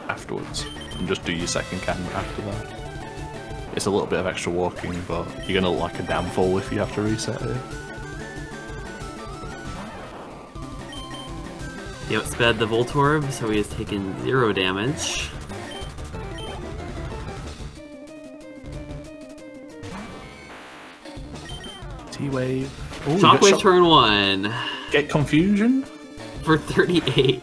afterwards. And just do your second can after that. It's a little bit of extra walking, but you're gonna look like a damn fool if you have to reset it. He outsped the Voltorb, so he has taken 0 damage. T-Wave. Shockwave turn 1. Get Confusion? For 38.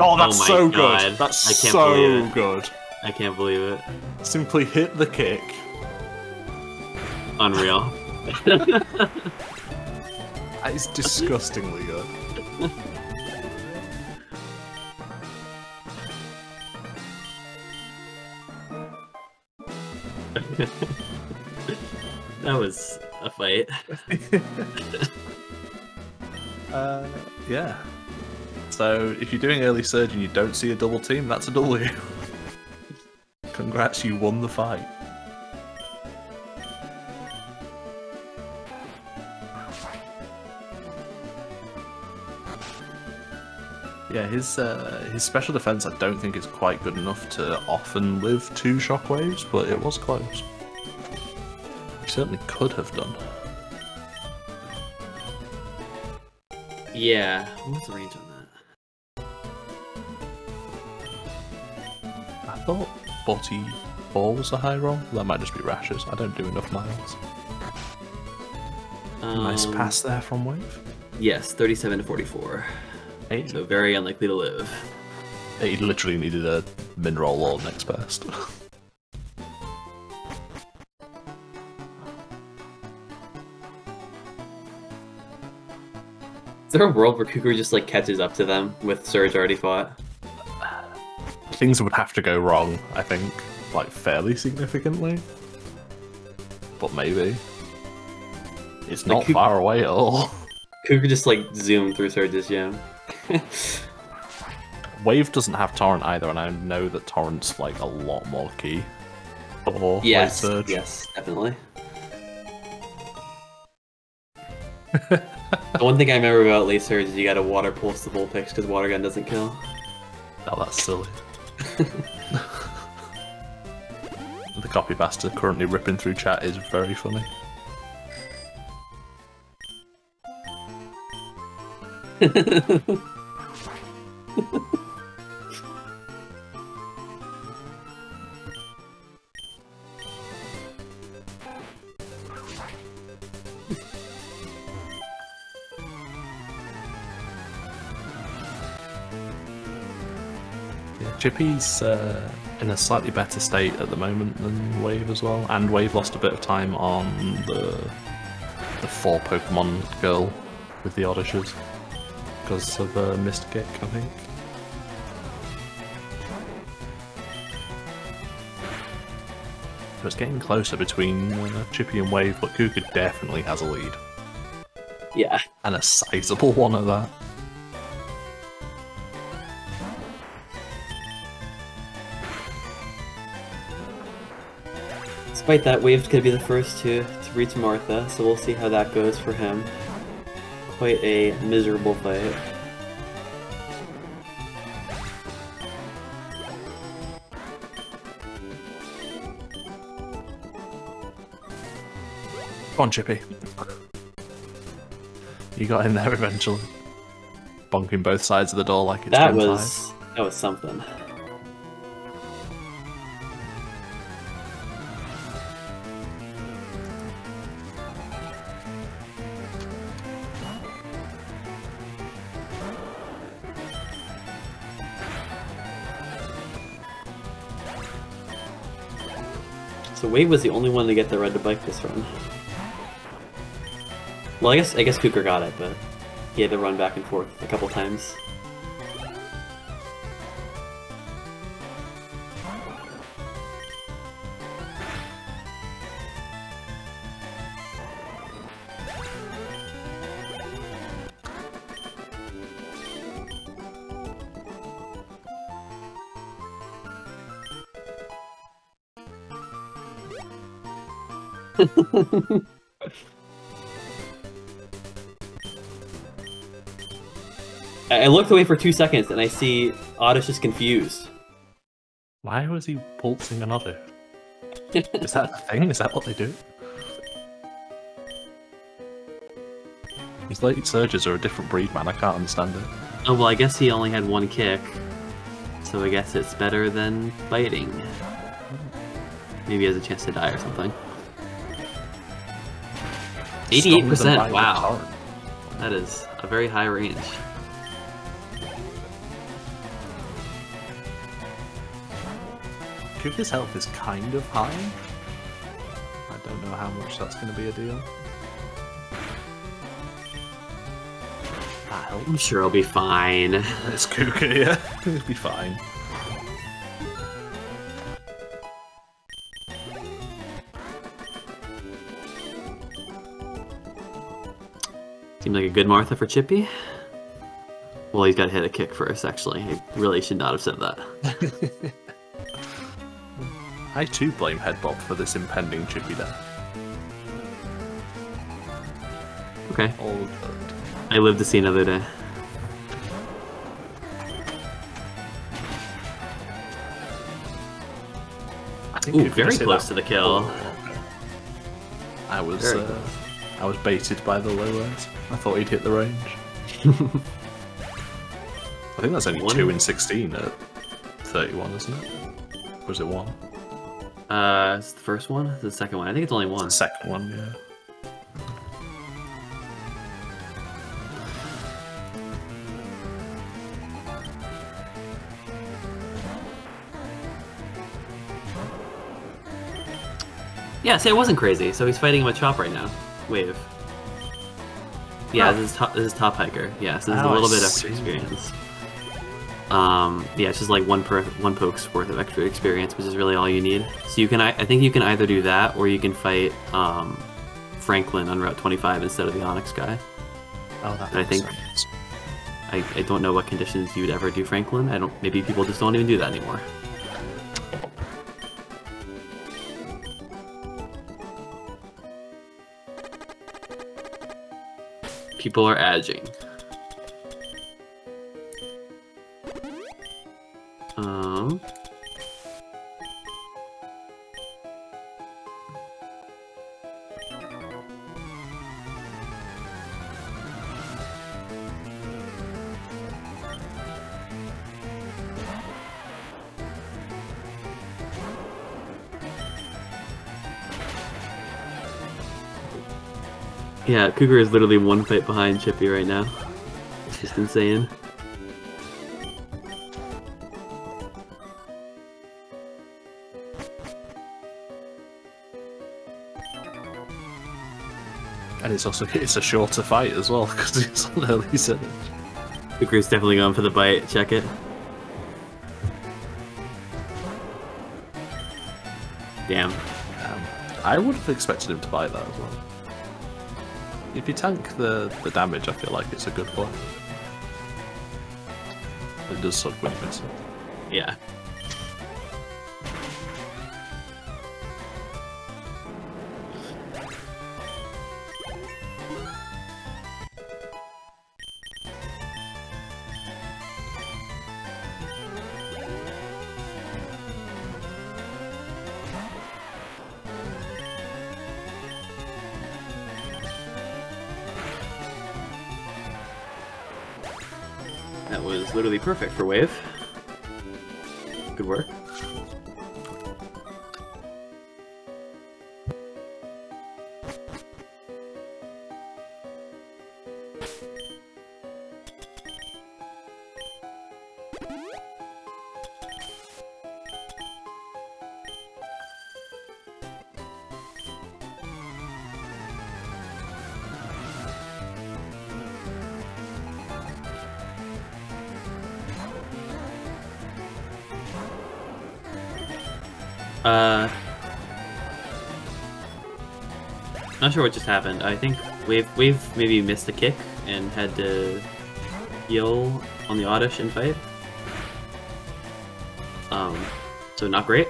Oh, that's so good. That's so good. I can't believe it. Simply hit the kick. Unreal. That is disgustingly good. That was a fight. Yeah. So if you're doing early surge and you don't see a double team, that's a W. Congrats, you won the fight. Yeah, his special defense I don't think is quite good enough to often live 2 shockwaves, but it was close. Certainly could have done. Yeah, what's the range on that? I thought 44 was a high roll. That might just be rashes. I don't do enough miles. Nice pass there from Wave. Yes, 37 to 44. Hey. So very unlikely to live. He literally needed a min-roll or next best. Is there a world where Kukri just like catches up to them with Surge already fought? Things would have to go wrong, I think, like fairly significantly. But maybe. It's not far away at all. Kukri just like zoomed through Surge's jam. Wave doesn't have Torrent either, and I know that Torrent's like a lot more key. Or yes, Surge. Yes, definitely. The one thing I remember about Late Surge is you gotta water pulse the Vulpix because water gun doesn't kill. Oh, that's silly. Copypasta currently ripping through chat is very funny. Chippy's in a slightly better state at the moment than Wave as well, and Wave lost a bit of time on the four Pokemon girl with the Oddishes because of a missed kick, I think. So it's getting closer between Chippy and Wave, but Kuka definitely has a lead. Yeah, and a sizable one at that. Despite that, Wave's going to be the first to reach Martha, so we'll see how that goes for him. Quite a miserable fight. Come on, Chippy. You got in there eventually. Bonking both sides of the door like it's been tied. That was something. So Wade was the only one to get the red to bike this run. Well, I guess Kuka got it, but he had to run back and forth a couple times. I looked away for 2 seconds and I see Oddish is confused. Why was he pulsing an Oddish? Is that a thing? Is that what they do? These late surges are a different breed, man. I can't understand it. Oh, well, I guess he only had one kick. So I guess it's better than biting. Maybe he has a chance to die or something. 88%, wow. That is a very high range. Kuka's health is kind of high. I don't know how much that's going to be a deal. I'm sure I'll be fine. It's Kuka, yeah. It'll be fine. Seemed like a good Martha for Chippy. Well, he's got to hit a kick first, actually. He really should not have said that. I too blame Headbob for this impending Chippy death. Okay. All good. I live to see another day. I think ooh, very close to the kill. Oh, I was. I was baited by the low airs. I thought he'd hit the range. I think that's only one. 2 in 16 at 31, isn't it? Or is it 1? It's the first one? It's the second one. I think it's only 1. It's the second one, yeah. Yeah, see, I wasn't crazy, so he's fighting him with Chop right now. Wave. Yeah, oh. This is Top Hiker. Yeah, so there's a little bit of experience. Yeah, it's just like one poke's worth of extra experience, which is really all you need. So you can, I think you can either do that, or you can fight Franklin on Route 25 instead of the Onix guy. Oh, that makes sense. I don't know what conditions you'd ever do Franklin. I don't. Maybe people just don't even do that anymore. People are edging. Yeah, Cougar is literally one fight behind Chippy right now. It's just insane. And it's also a shorter fight as well, because it's on early set. Cougar's definitely going for the bite, check it. Damn. I would have expected him to bite that as well. If you tank the damage, I feel like it's a good play. It does suck when you miss it. Yeah. That was literally perfect for Wave. Good work. Not sure what just happened. I think Wave maybe missed a kick and had to heal on the Oddish in fight. So not great.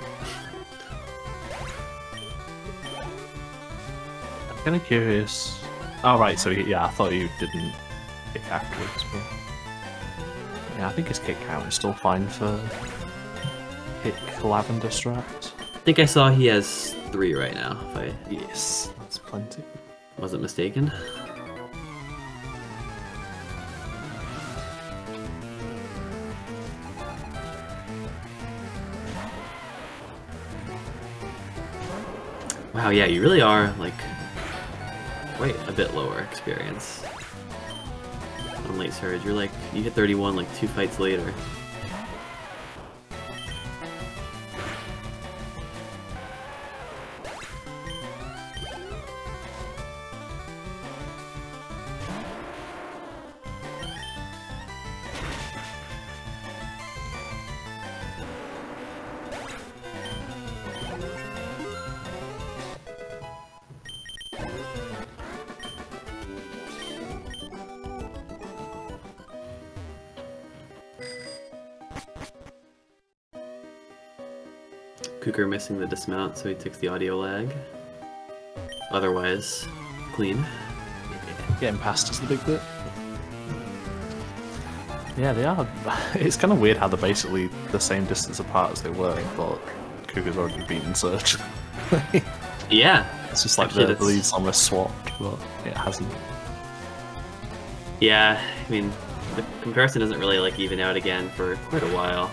I'm kind of curious. Oh right, so yeah, I thought you didn't kick afterwards, but yeah, I think his kick count is still fine for hit Lavender Strat. I think I saw he has 3 right now. If I... Yes, that's plenty. Wasn't mistaken. Wow, yeah, you really are, like, quite a bit lower experience on Late Surge. You're like, you hit 31 like 2 fights later. Cougar missing the dismount, so he takes the audio lag. Otherwise, clean. Getting past is the big bit. Yeah, they are. It's kind of weird how they're basically the same distance apart as they were, but Cougar's already beaten Surge. Yeah. It's just like the leads almost swapped, but it hasn't. Yeah, I mean, the comparison doesn't really like even out again for quite a while.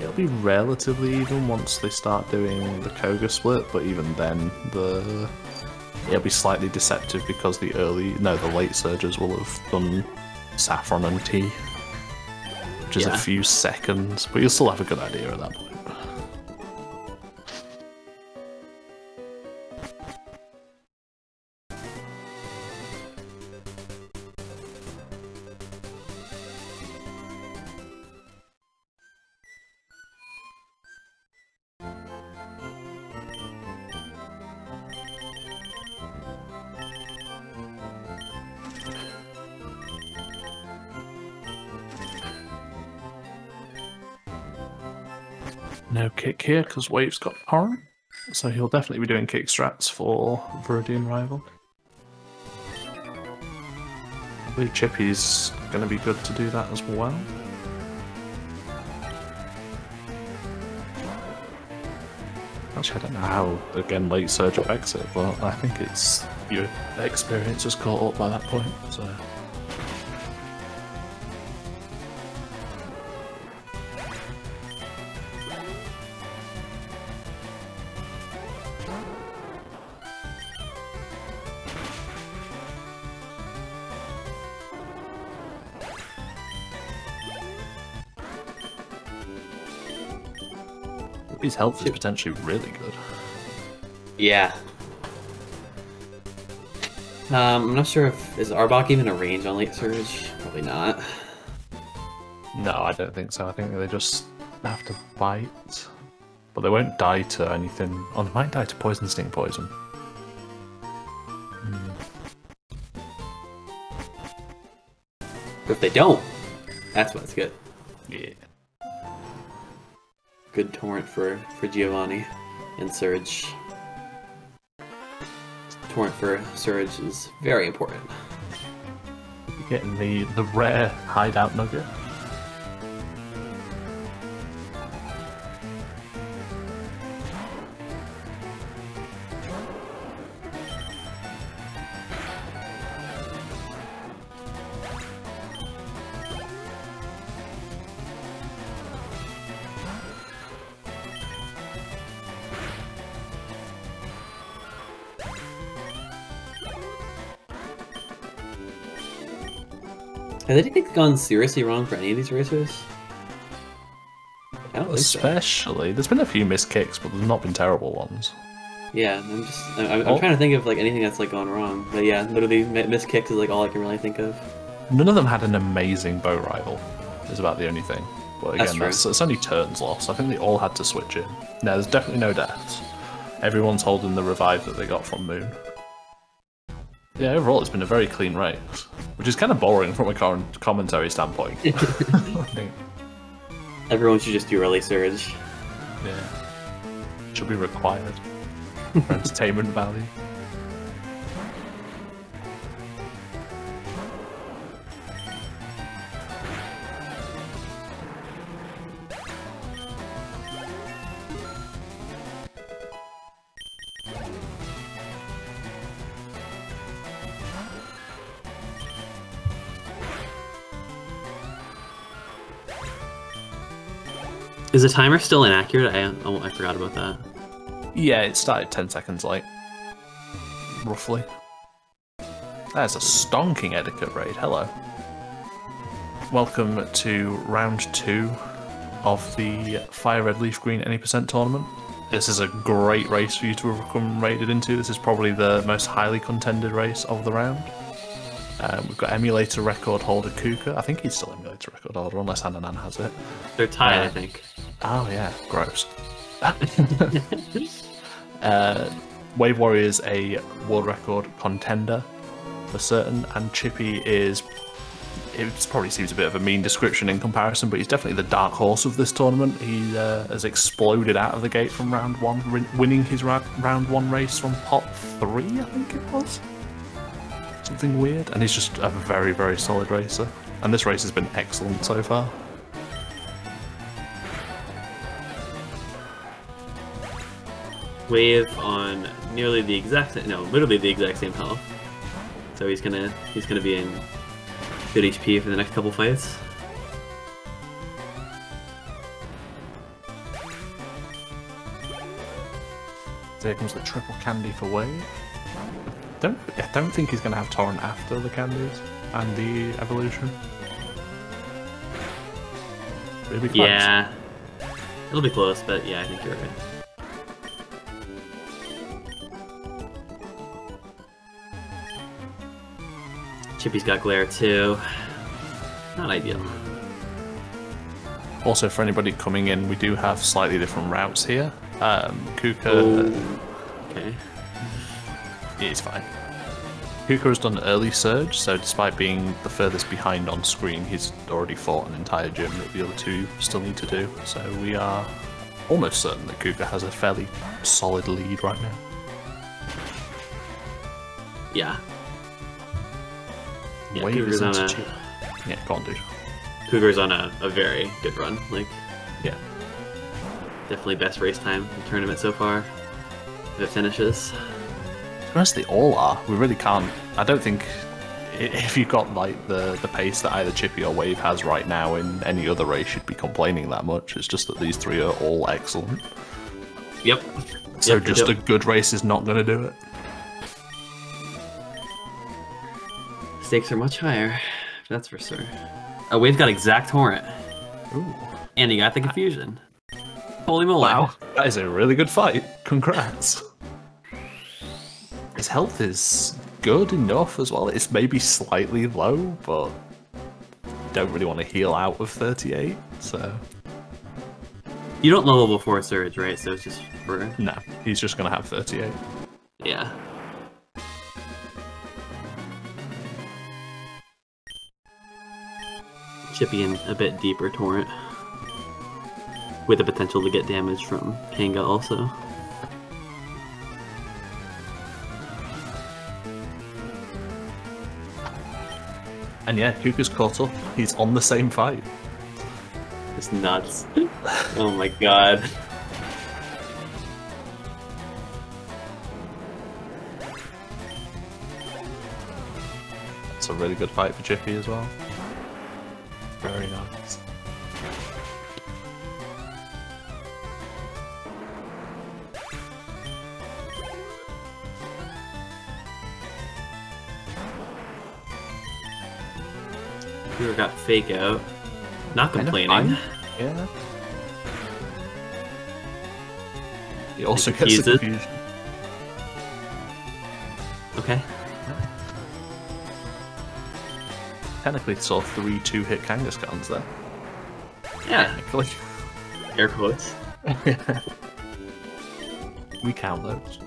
It'll be relatively even once they start doing the Koga split, but even then, it'll be slightly deceptive because the late surges will have done Saffron and Tea, which is a few seconds, but you'll still have a good idea at that point. No kick here because Wave's got Horror, so he'll definitely be doing kick strats for Viridian Rival. Probably Chippy's going to be good to do that as well. Actually, I don't know how, again, Late Surge affects it, but I think it's your experience is caught up by that point, so... His health is potentially really good. Yeah. I'm not sure if... Is Arbok even a range on Late Surge? Probably not. No, I don't think so. I think they just have to bite. But they won't die to anything. Oh, they might die to Poison Sting Poison. But if they don't, that's what's good. Yeah. Good torrent for Giovanni and Surge. Torrent for Surge is very important. You're getting the rare hideout nugget. Have they taken guns seriously wrong for any of these racers? I don't Especially, think so. There's been a few missed kicks, but there's not been terrible ones. Yeah, I'm trying to think of like anything that's like gone wrong, but yeah, literally missed kicks is like all I can really think of. None of them had an amazing bow rival. Is about the only thing. But again, that's only turns lost. I think they all had to switch in. Now there's definitely no deaths. Everyone's holding the revive that they got from Moon. Yeah, overall it's been a very clean race, which is kind of boring from a commentary standpoint. Everyone should just do early Surge. Yeah, should be required for entertainment value. Is the timer still inaccurate? I forgot about that. Yeah, it started 10 seconds late. Roughly. That's a stonking etiquette raid, hello. Welcome to round 2 of the Fire Red Leaf Green Any Percent tournament. This is a great race for you to have become raided into. This is probably the most highly contended race of the round. We've got emulator record holder Kuka. I think he's still emulator record holder, unless Hananan has it. They're tied, I think. Oh yeah, gross. Wave Warrior is a world record contender for certain, and Chippy is... It probably seems a bit of a mean description in comparison, but he's definitely the dark horse of this tournament. He has exploded out of the gate from round 1, winning his round 1 race from pot 3, I think it was. Something weird, and he's just a very, very solid racer. And this race has been excellent so far. Wave on nearly the exact same, no, literally the exact same health. So he's gonna be in good HP for the next couple fights. There comes the triple candy for Wave. I don't think he's going to have Torrent after the candies and the evolution. It'll be close. Yeah, it'll be close, but yeah, I think you're right. Chippy's got Glare too. Not ideal. Also, for anybody coming in, we do have slightly different routes here. Kuka. Ooh. Okay. It's fine. Kuka has done early Surge, so despite being the furthest behind on screen, he's already fought an entire gym that the other two still need to do, so we are almost certain that Kuka has a fairly solid lead right now. Yeah. Kuka's on a... Yeah, go on, dude. Kuka's on a very good run, like... Yeah. Definitely best race time in the tournament so far, if it finishes. Unless they all are, we really can't. I don't think if you've got like the pace that either Chippy or Wave has right now in any other race, you'd be complaining that much. It's just that these three are all excellent. Yep. So yep, just a good race is not going to do it. Stakes are much higher. That's for sure. Oh, Wave got exact torrent. Ooh. And he got the confusion. Holy moly. Wow. That is a really good fight. Congrats. His health is good enough as well. It's maybe slightly low, but don't really want to heal out of 38, so... You don't level before Surge, right? So it's just for... No, he's just going to have 38. Yeah. Chippy in a bit deeper Torrent. With the potential to get damage from Kanga also. And yeah, Kuku's caught up. He's on the same fight. It's nuts. Oh my god. It's a really good fight for Chippy as well. Very nice. Kura got Fake Out. Not complaining. Yeah. He also gets the Confusion. Okay. Technically saw 3 2-hit Kangaskhan's there. Yeah. Technically. Air quotes. Yeah. We count those.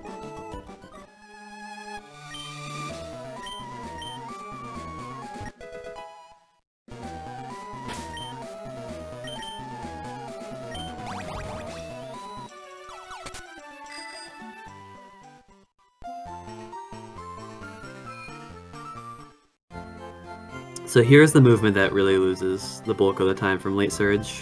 So here's the movement that really loses the bulk of the time from late Surge.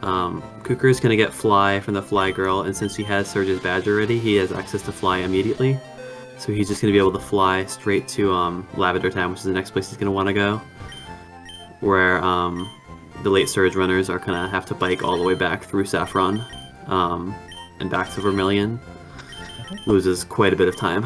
Kukuru's gonna get Fly from the Fly Girl, and since he has Surge's badge already, he has access to Fly immediately. So he's just gonna be able to fly straight to Lavender Town, which is the next place he's gonna wanna go. Where the late Surge runners are gonna have to bike all the way back through Saffron and back to Vermilion. Loses quite a bit of time.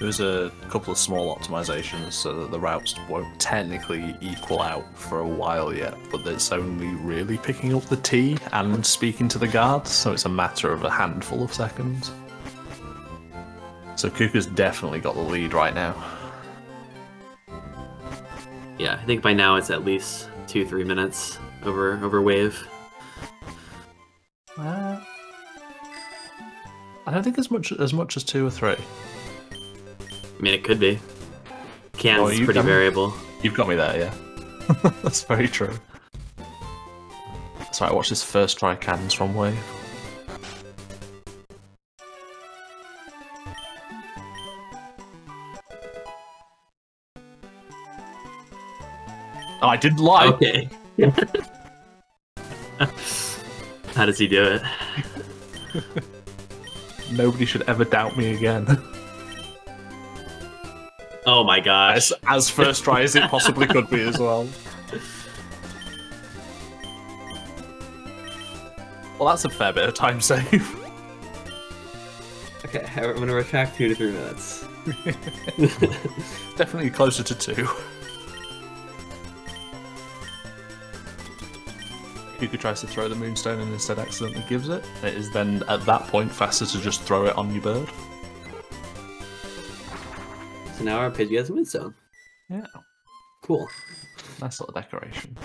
There's a couple of small optimizations so that the routes won't technically equal out for a while yet, but it's only really picking up the T and speaking to the guards, so it's a matter of a handful of seconds. So Kuku's definitely got the lead right now. Yeah, I think by now it's at least 2-3 minutes over Wave. I don't think as much as 2 or 3. I mean, it could be. Can's is pretty variable. You've got me there, yeah. That's very true. That's right, watch this first try Can's from Wave. Oh, I didn't lie! Okay. How does he do it? Nobody should ever doubt me again. Oh my gosh. As first try as it possibly could be as well. Well, that's a fair bit of time save. Okay, I'm gonna retract 2 to 3 minutes. Definitely closer to 2. Kuku tries to throw the Moonstone and instead accidentally gives it. It is then, at that point, faster to just throw it on your bird. So now our Pidgey has a Moonstone. Yeah. Cool. Nice little decoration.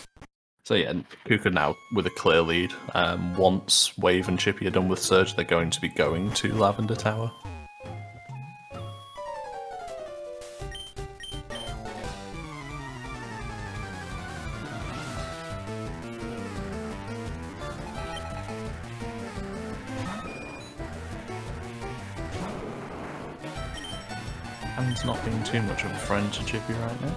So yeah, Kuku now with a clear lead. Once Wave and Chippy are done with Surge, they're going to be going to Lavender Tower. It's not being too much of a friend to Chippy right now.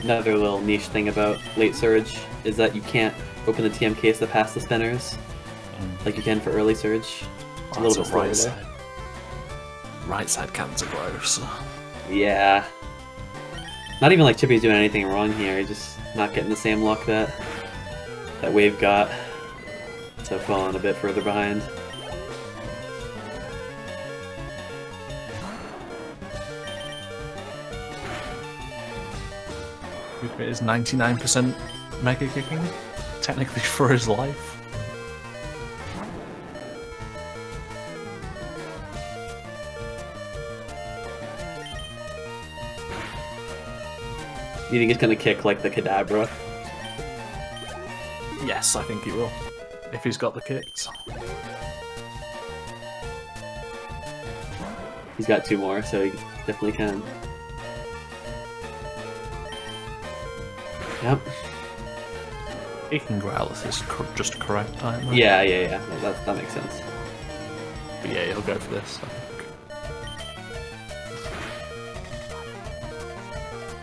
Another little niche thing about late Surge is that you can't open the TM case to pass the spinners like you can for early Surge. It's a little bit slower there. Right side cans are gross. Yeah. Not even like Chippy's doing anything wrong here, he's just not getting the same luck that Wave got. So falling a bit further behind. It is 99% mega kicking, technically for his life. You think he's gonna kick like the Kadabra? Yes, I think he will. If he's got the kicks. He's got two more, so he definitely can. Yep. He can growl at his just correct time. Right? Yeah. No, that makes sense. But yeah, he'll go for this. I think.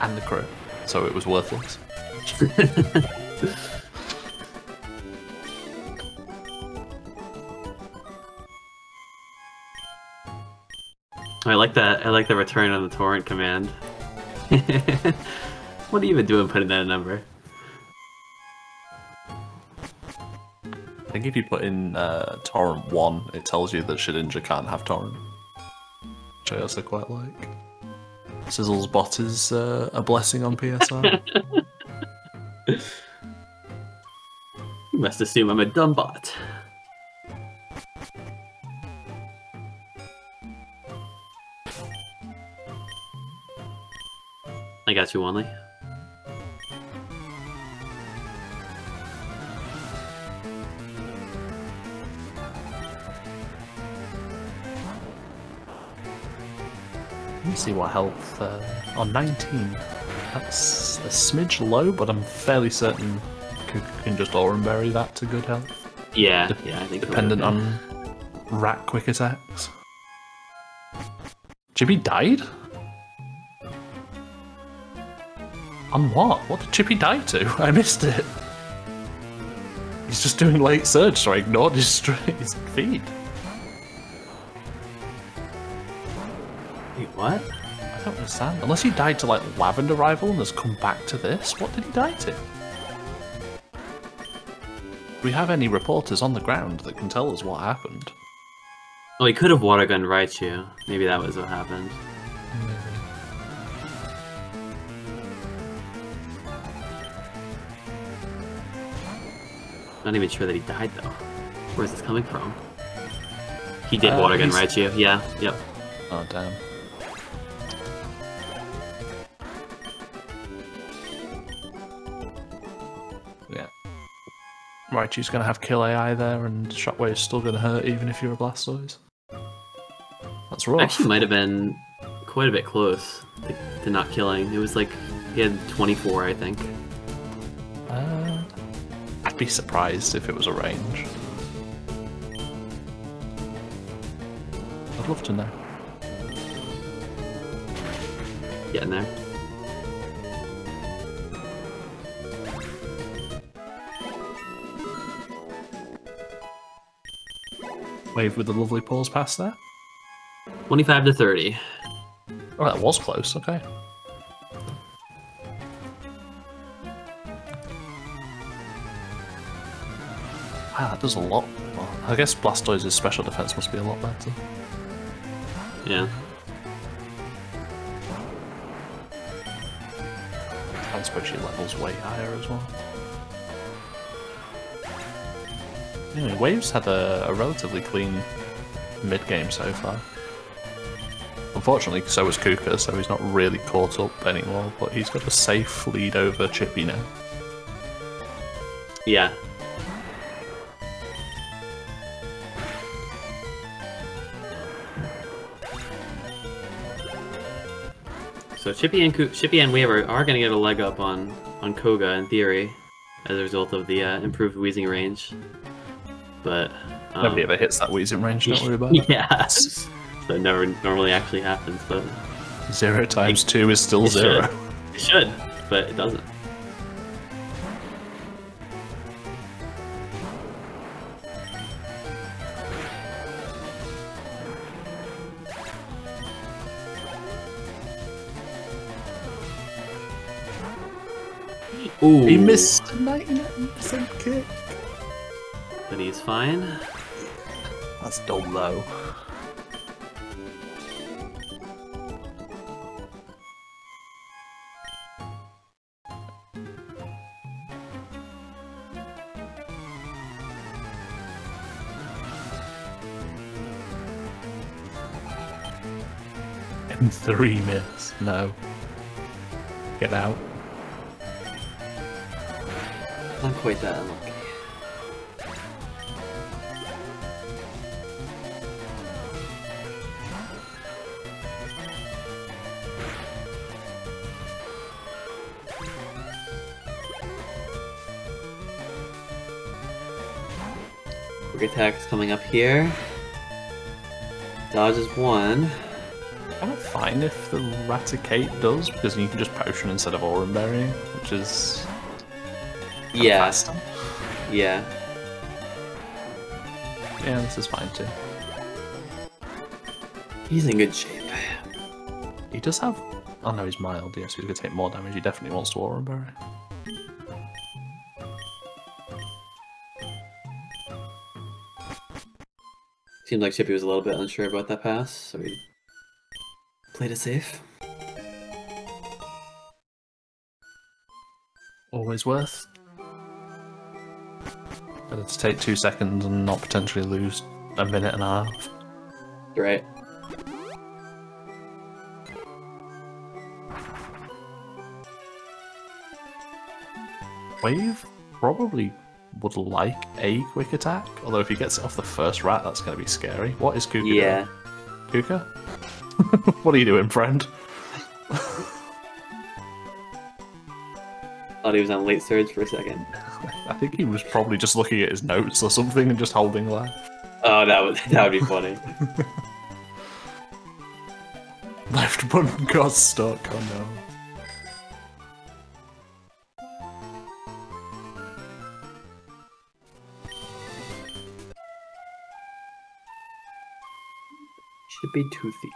And the crit, so it was worthless. I like that. I like the return on the torrent command. What are you even doing putting that in a number? I think if you put in torrent 1, it tells you that Shedinja can't have torrent. Which I also quite like. Sizzle's bot is a blessing on PSI. You must assume I'm a dumb bot. I got you, Wanley. Let's see what health on 19. That's a smidge low, but I'm fairly certain you can just Aurum Berry that to good health. Yeah, I think. Dependent on rat quick attacks. Chippy died? On what? What did Chippy die to? I missed it. He's just doing late surge, so I ignored his feed. What? I don't understand. Unless he died to like Lavender Rival and has come back to this, what did he die to? Do we have any reporters on the ground that can tell us what happened? Oh, he could have water gunned Raichu. Maybe that was what happened. Not even sure that he died though. Where's this coming from? He did water gun Raichu. Yeah. Yep. Oh damn. Raichu's gonna have kill AI there, and Shockwave's still gonna hurt even if you're a Blastoise. That's rough. Actually, might have been quite a bit close to not killing. It was like he had 24, I think. I'd be surprised if it was a range. I'd love to know. Get in there. Wave with the lovely pause pass there. 25 to 30. Oh, that was close, okay. Wow, that does a lot. Well, I guess Blastoise's special defense must be a lot better. Yeah. I suppose she levels way higher as well. Anyway, Waves had a relatively clean mid-game so far. Unfortunately, so was Kuka, so he's not really caught up anymore, but he's got a safe lead over Chippy now. Yeah. So Chippy and Weaver are going to get a leg up on Koga, in theory, as a result of the improved Weezing range. But nobody ever hits that Weezing range, don't worry about it. Yeah, that never normally actually happens, but 0 times 2 is still 0. It should, but it doesn't. Ooh. He missed 99% kick. But he's fine. That's dumb though. in 3 minutes. No. Get out. Not quite that unlucky. Quick attack's coming up here. Dodge is one. I'm fine if the Raticate does, because you can just potion instead of Aurum Berry, which is... yeah. Faster. Yeah. Yeah, this is fine too. He's in good shape. He does have... oh no, he's mild, yes, he's going to take more damage. He definitely wants to Aurum Berry. Seemed like Chippy was a little bit unsure about that pass, so he played it safe. Always worth. Better to take 2 seconds and not potentially lose a minute and a half. Right. Wave probably would like a quick attack, although if he gets it off the first rat, that's going to be scary. What is Kuka doing? Kuka? What are you doing, friend? Thought he was on late surge for a second. I think he was probably just looking at his notes or something and just holding left. Oh, that would be funny. Left button got stuck, oh no. Should be toothy.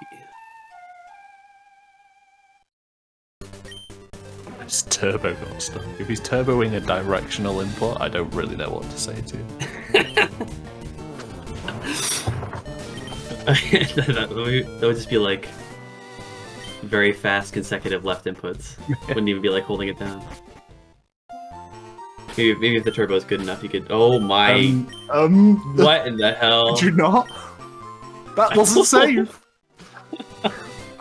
It's turbo got stuck. If he's turboing a directional input, I don't really know what to say to him. That would just be like very fast consecutive left inputs. Wouldn't even be like holding it down. Maybe if the turbo is good enough, you could. Oh my! What in the hell? Did you not? That wasn't safe!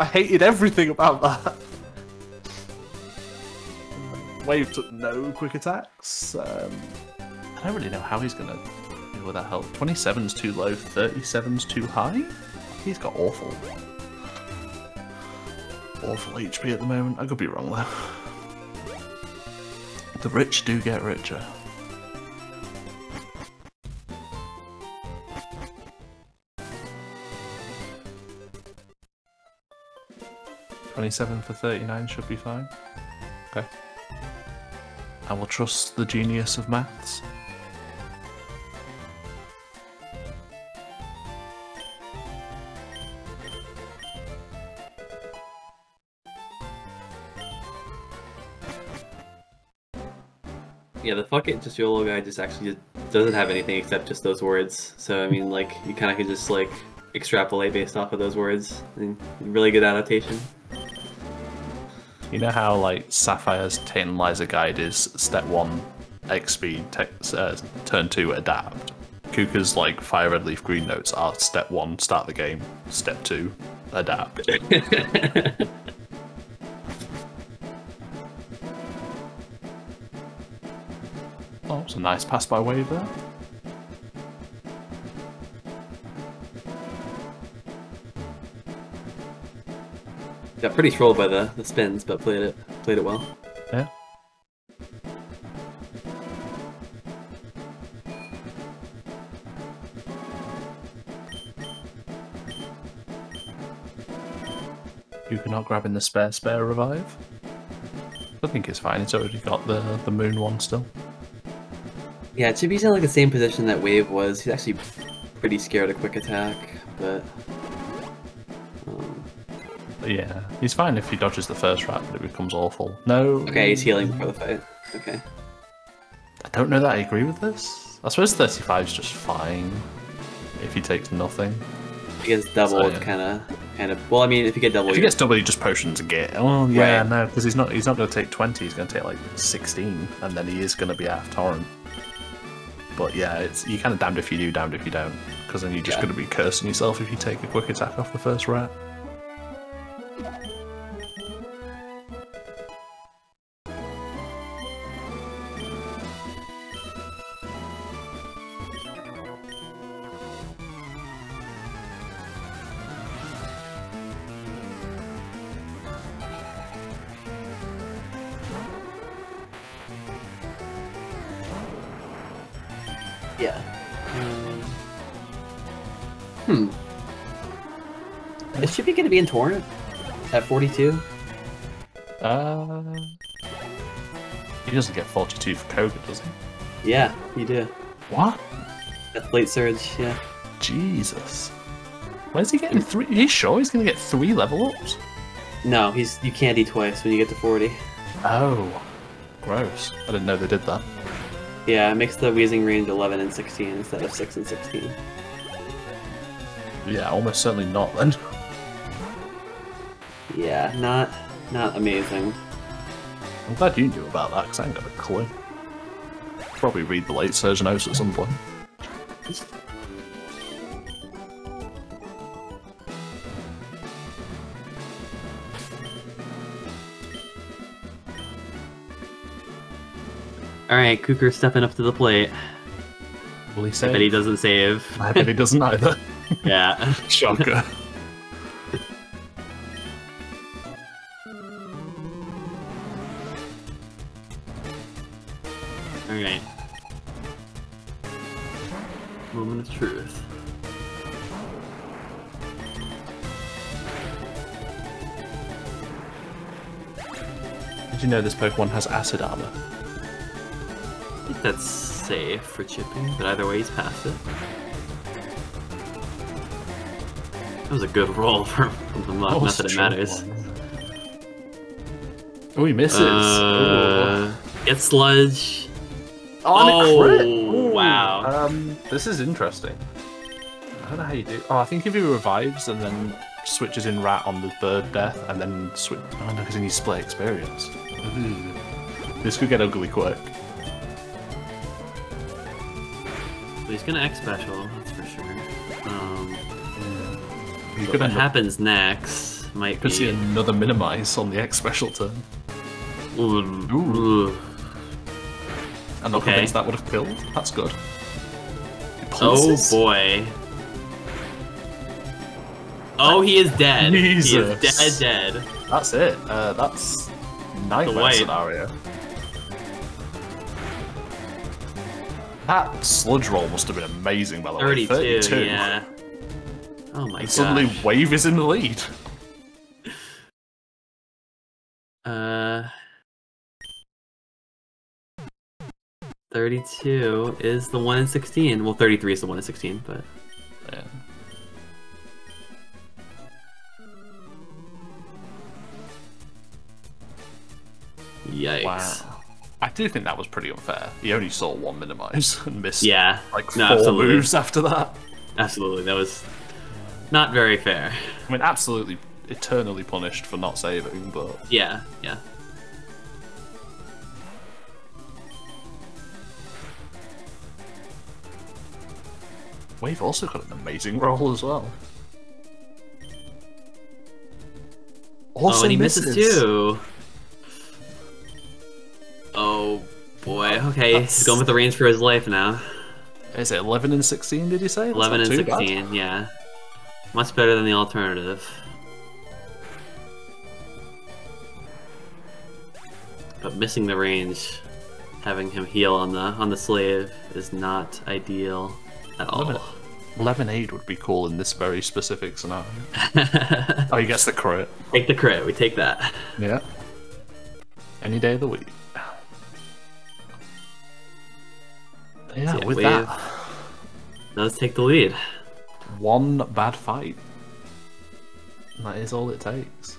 I hated everything about that. Wave took no quick attacks. I don't really know how he's gonna deal with that health. 27's too low, 37's too high? He's got awful HP at the moment. I could be wrong though. The rich do get richer. $27 for $39 should be fine. Okay. I will trust the genius of maths. Yeah, the fuck it, just YOLO guy just actually just doesn't have anything except just those words. So, I mean, like, you kind of could just, like, extrapolate based off of those words. I mean, really good adaptation. You know how, like, Sapphire's Tantalizer Guide is step 1, X-Speed, turn 2, adapt. Kuka's, like, Fire Red Leaf Green notes are step 1, start the game, step 2, adapt. Oh, it's a nice pass by Wave there. Got pretty trolled by the spins, but played it well. Yeah. You cannot grab in the spare revive. I think it's fine. It's already got the moon one still. Yeah, Chibi's in like the same position that Wave was. He's actually pretty scared of quick attack, but. Yeah, he's fine if he dodges the first rat, but it becomes awful. No. Okay, he's healing before the fight. Okay. I don't know that I agree with this. I suppose 35 is just fine if he takes nothing. If he gets double, it's kind of. Well, I mean, if he gets double, if he gets double, he just potions again. Oh yeah, right. No, because he's not going to take 20. He's going to take like 16, and then he is going to be half torrent. But yeah, it's you kind of damned if you do, damned if you don't, because then you're just going to be cursing yourself if you take a quick attack off the first rat. Is Chippy gonna be in Torrent at 42? He doesn't get 42 for COVID, does he? Yeah, you do. What? That's late surge, yeah. Jesus. Where's he getting 3? Are you sure he's gonna get 3 level ups? No, you can't eat twice when you get to 40. Oh. Gross. I didn't know they did that. Yeah, it makes the Weezing range 11 and 16 instead of 6 and 16. Yeah, almost certainly not then. Yeah, not amazing. I'm glad you knew about that, because I ain't got a clue. Probably read the late surge notes at some point. Alright, Kukur stepping up to the plate. Will he save? I bet he doesn't save. I bet he doesn't either. Yeah. Shocker. Alright. Moment of truth. Did you know this Pokemon has acid armor? I think that's safe for chipping, but either way he's past it. That was a good roll from the Muck, not that it matters. Oh, he misses! Get Sludge! Oh, and a crit! Ooh, wow. This is interesting. I don't know how you do... Oh, I think if he revives and then switches in Rat on the bird death and then switch... Oh no, because then you split experience. Ooh. This could get ugly quick. He's gonna X special, that's for sure. So what happens next might be... see another minimize on the X special turn. Ooh. I'm not convinced that would have killed. That's good. Oh boy. Oh, he is dead. Jesus. He is dead. That's it. That's nightmare scenario. That sludge roll must have been amazing, by the way. 32, yeah. Oh my god. Suddenly, Wave is in the lead. $32 is the 1 in 16. Well, $33 is the 1 in 16, but... Yeah. Yikes. Wow. I do think that was pretty unfair. He only saw 1 minimize and missed like 4 moves after that. Absolutely, that was not very fair. I mean, absolutely eternally punished for not saving, but... Yeah, yeah. Wave also got an amazing roll as well. Also and he misses too! Oh boy, okay, he's going with the range for his life now. Is it 11 and 16, did you say? That's 11 and 16, bad. Yeah. Much better than the alternative. But missing the range, having him heal on the slave is not ideal at all. Lemonade would be cool in this very specific scenario. Oh, he gets the crit. Take the crit, we take that. Yeah. Any day of the week. Yeah, with Wave. That. Does take the lead. 1 bad fight. And that is all it takes.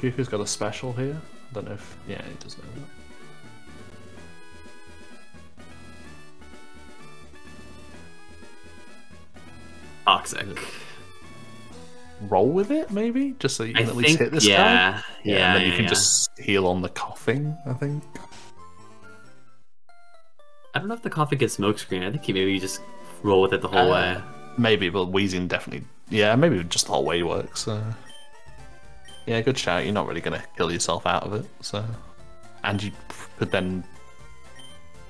Goofy's got a special here. I don't know if... Yeah, he does know that. Toxic. Roll with it, maybe? Just so you can at least hit this guy? Yeah, and then you can just heal on the coughing, I think. I don't know if the coffee gets smokescreen. I think he maybe just roll with it the whole way. Maybe, but Weezing definitely. Yeah, maybe just the whole way works. So. Yeah, good shout. You're not really gonna kill yourself out of it. So, and you could then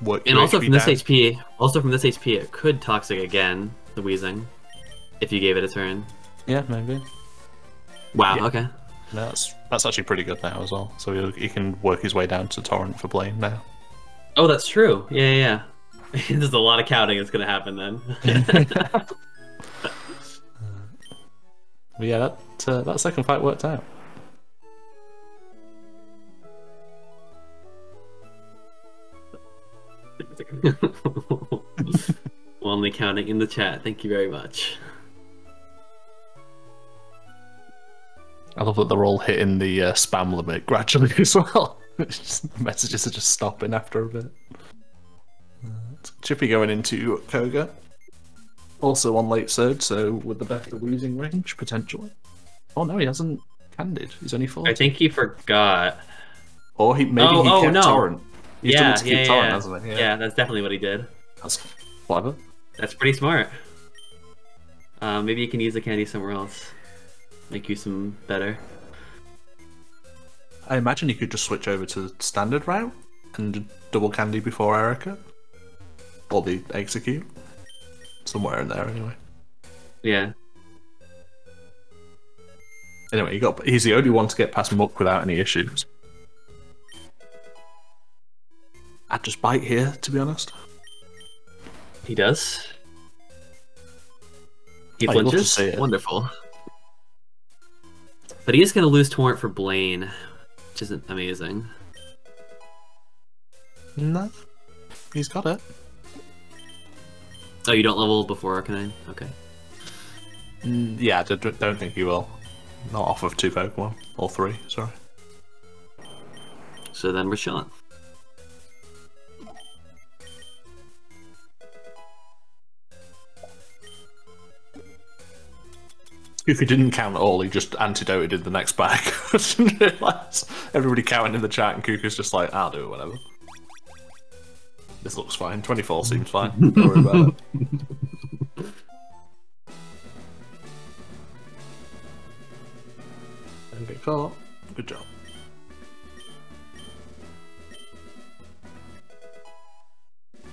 work. And also from this HP, it could toxic again the Weezing, if you gave it a turn. Yeah, maybe. Wow. Yeah. Okay. No, that's actually pretty good now as well. So he can work his way down to Torrent for Blaine now. Oh, that's true. Yeah. There's a lot of counting that's going to happen then. But yeah, that second fight worked out. Only counting in the chat. Thank you very much. I love that they're all hitting the spam limit gradually as well. The messages are just stopping after a bit. Chippy going into Koga. Also on late surge, so with the better losing range, potentially. Oh no, he hasn't candied. He's only 4. I think he forgot. Or he maybe he kept Torrent. He's done it to keep Torrent, hasn't he? Yeah, that's definitely what he did. That's clever. That's pretty smart. Maybe you can use the candy somewhere else. Make you some better. I imagine you could just switch over to the standard route and double candy before Erica. Or the execute. Somewhere in there, anyway. Yeah. Anyway, he's the only one to get past Muck without any issues. I'd just bite here, to be honest. He does. He flinches. Wonderful. But he is going to lose Torrent for Blaine, which isn't amazing. No. He's got it. Oh, you don't level before Arcanine? Okay. Yeah, I don't think you will. Not off of 2 Pokemon. Or 3, sorry. So then we're chilling. If he didn't count at all, he just antidoted in the next bag. I didn't realise. Everybody counting in the chat, and Kuku's just like, I'll do it whenever. This looks fine. 24 seems fine. Don't worry about it. Don't get caught. Good job.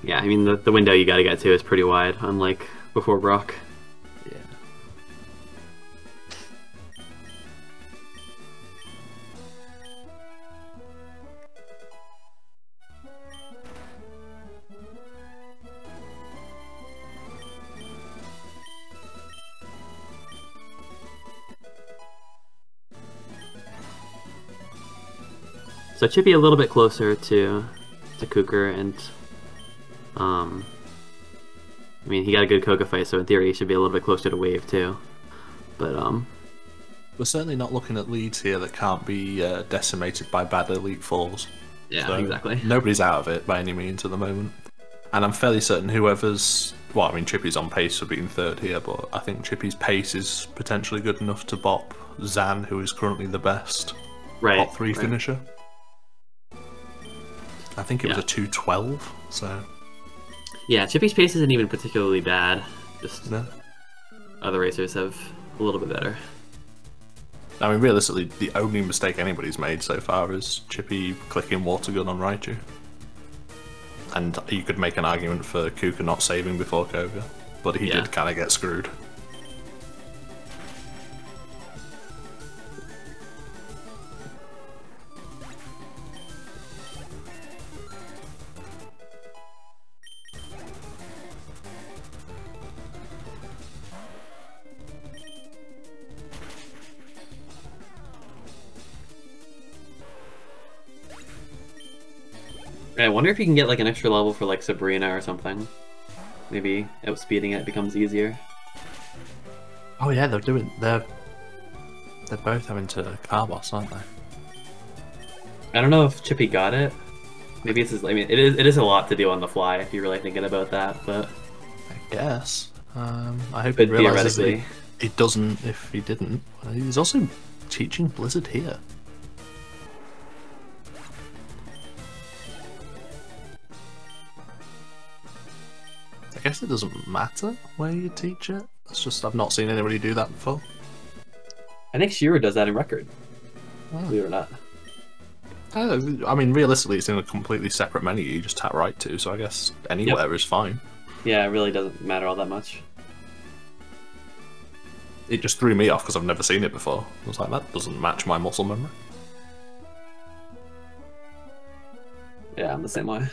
Yeah, I mean, the window you gotta get to is pretty wide, unlike before Brock. So Chippy a little bit closer to Kukur, and I mean, he got a good Koga fight, so in theory he should be a little bit closer to Wave too. But we're certainly not looking at leads here that can't be decimated by bad Elite Fours. Yeah, so exactly. Nobody's out of it by any means at the moment, and I'm fairly certain whoever's Chippy's on pace for being third here, but I think Chippy's pace is potentially good enough to bop Zan, who is currently the best top 3 finisher. I think it was a 212, so... Yeah, Chippy's pace isn't even particularly bad. Just other racers have a little bit better. I mean, realistically, the only mistake anybody's made so far is Chippy clicking Water Gun on Raichu. And you could make an argument for Kuka not saving before Koga, but he did kind of get screwed. I wonder if you can get like an extra level for like Sabrina or something. Maybe outspeeding it becomes easier. Oh yeah, they're both having to Karboss, aren't they? I don't know if Chippy got it. Maybe it's just, I mean, it is a lot to do on the fly if you're really thinking about that, but I guess. I hope he realizes that he doesn't if he didn't. He's also teaching Blizzard here. I guess it doesn't matter where you teach it. It's just I've not seen anybody do that before. I think Shearer does that in Record. Believe it or not. I mean, realistically, it's in a completely separate menu you just tap right to, so I guess anywhere is fine. Yeah, it really doesn't matter all that much. It just threw me off because I've never seen it before. I was like, that doesn't match my muscle memory. Yeah, I'm the same way.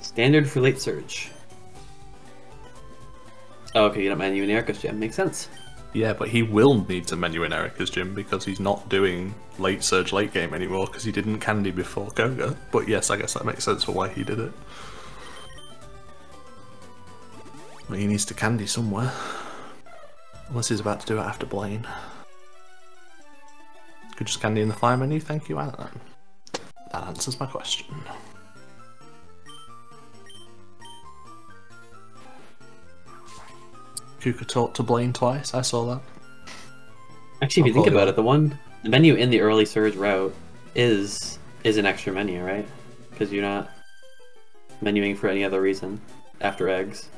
Standard for late surge. Okay, you don't menu in Erica's gym. Makes sense. Yeah, but he will need to menu in Erica's gym because he's not doing late surge late game anymore because he didn't candy before Goga. But yes, I guess that makes sense for why he did it. But he needs to candy somewhere. Unless he's about to do it after Blaine. Could just candy in the fire menu, thank you, Alan. That answers my question. Kuka talked to Blaine twice, I saw that. Actually, if you think about it, the menu in the early surge route is an extra menu, right? Because you're not menuing for any other reason after eggs.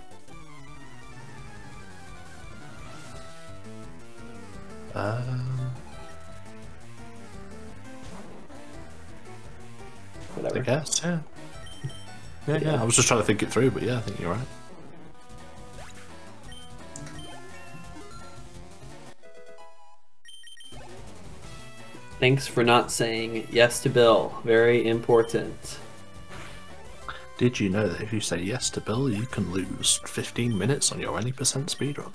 Whatever. I guess, yeah. Yeah. I was just trying to think it through, but yeah, I think you're right. Thanks for not saying yes to Bill. Very important. Did you know that if you say yes to Bill, you can lose 15 minutes on your any percent speedrun?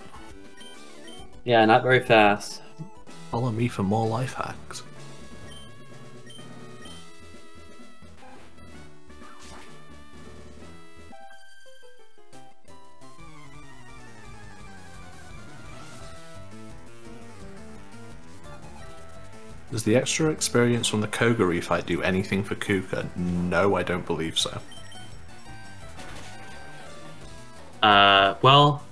Yeah, not very fast. Follow me for more life hacks. Does the extra experience from the Koga refight do anything for Kuka? No, I don't believe so. Well,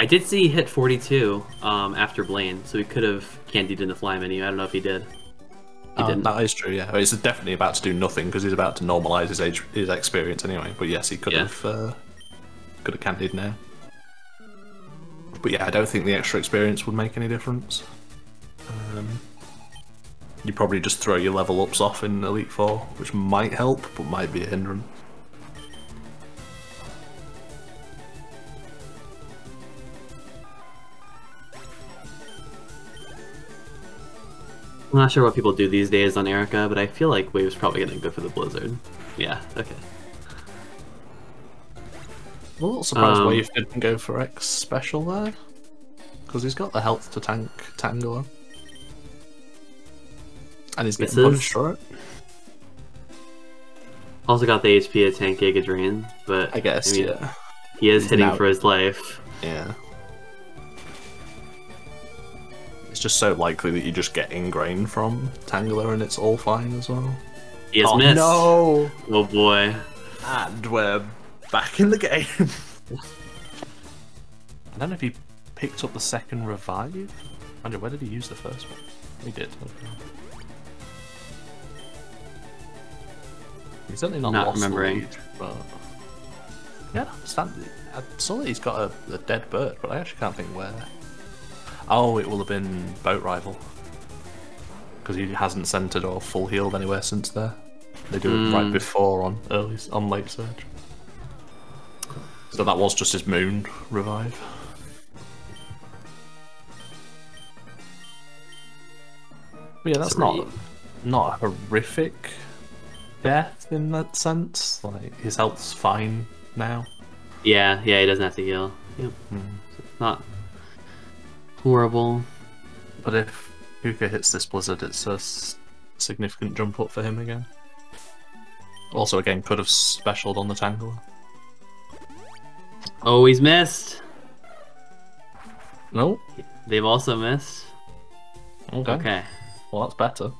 I did see he hit 42 after Blaine, so he could have candied in the fly menu. I don't know if he did. He didn't. That is true, yeah. He's definitely about to do nothing because he's about to normalise his experience anyway. But yes, he could have candied now. But yeah, I don't think the extra experience would make any difference. You probably just throw your level ups off in Elite Four, which might help, but might be a hindrance. I'm not sure what people do these days on Erica, but I feel like Wave's probably gonna go for the Blizzard. Yeah, okay. I'm a little surprised Wave didn't go for X special there, because he's got the health to tank Tangela. And he's getting punished for it. Also got the HP to tank Giga Drain, but I guess yeah, he is hitting for his life. Yeah, it's just so likely that you just get ingrained from Tangela, and it's all fine as well. He has missed. No, oh boy, and we're back in the game. I don't know if he picked up the second revive. Andrew, where did he use the first one? He did. He's certainly not lost remembering. Lead, but... Yeah, I saw that he's got a dead bird, but I actually can't think where. Oh, it will have been Boat Rival. Because he hasn't centered or full healed anywhere since there. They do it right before on late surge. So that was just his moon revive. But yeah, that's not horrific. Death in that sense, like his health's fine now. Yeah, he doesn't have to heal. Yep. So it's not horrible. But if Kuka hits this Blizzard, it's a significant jump up for him again. Also, again, could have specialed on the Tangela. Oh, he's missed. No, they've also missed. Okay. Well, that's better.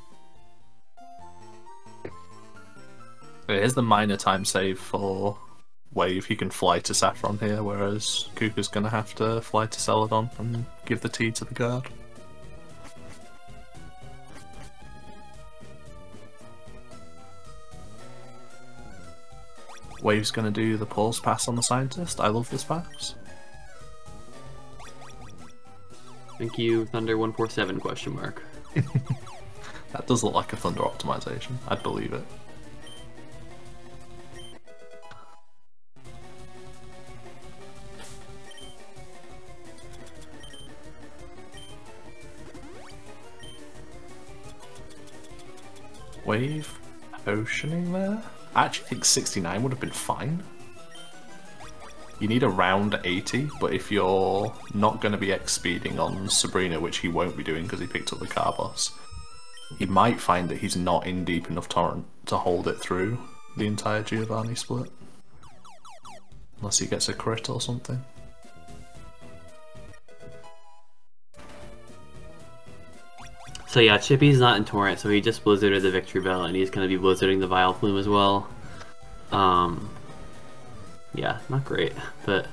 Here's the minor time save for Wave. He can fly to Saffron here, whereas Kuka's going to have to fly to Celadon and give the tea to the guard. Wave's going to do the pause pass on the scientist. I love this pass. Thank you, Thunder147 ? That does look like a Thunder optimization. I'd believe it. Wave potioning there? I actually think 69 would have been fine. You need around 80, but if you're not going to be X-speeding on Sabrina, which he won't be doing because he picked up the car boss, you might find that he's not in deep enough torrent to hold it through the entire Giovanni split. Unless he gets a crit or something. So yeah, Chippy's not in torrent, so he just blizzarded the Victory Bell, and he's going to be blizzarding the Vileplume as well. Yeah, not great, but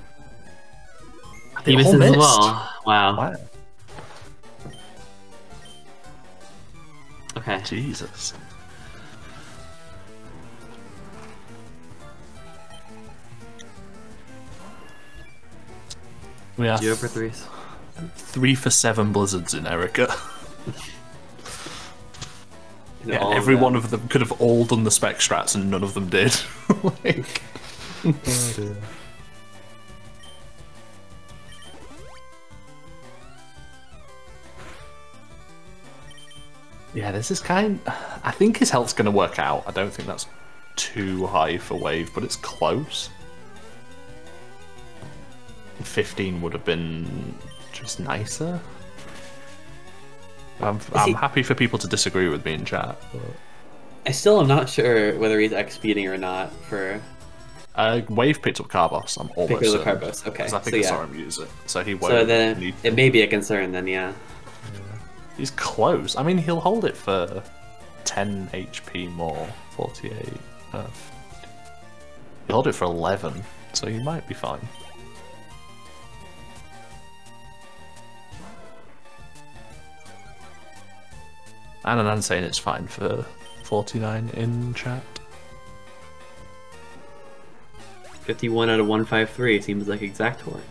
he misses as well. Wow. Okay. Jesus. We are 0 for 3s. 3 for 7 blizzards in Erica. Yeah, every one of them could have all done the spec strats and none of them did. Like... oh dear. Yeah, this is kind... I think his health's going to work out. I don't think that's too high for Wave, but it's close. 15 would have been just nicer. I'm happy for people to disagree with me in chat. But... I still am not sure whether he's X-speeding or not for... Wave picked up Carboss, I'm almost certain. Picked up Carboss, okay. Because I think I saw him use it, so he won't need it. It may be a concern then, yeah. He's close. I mean, he'll hold it for 10 HP more, 48. He'll hold it for 11, so he might be fine. Ananan's saying it's fine for 49 in chat. 51 out of 153 seems like exact torrent.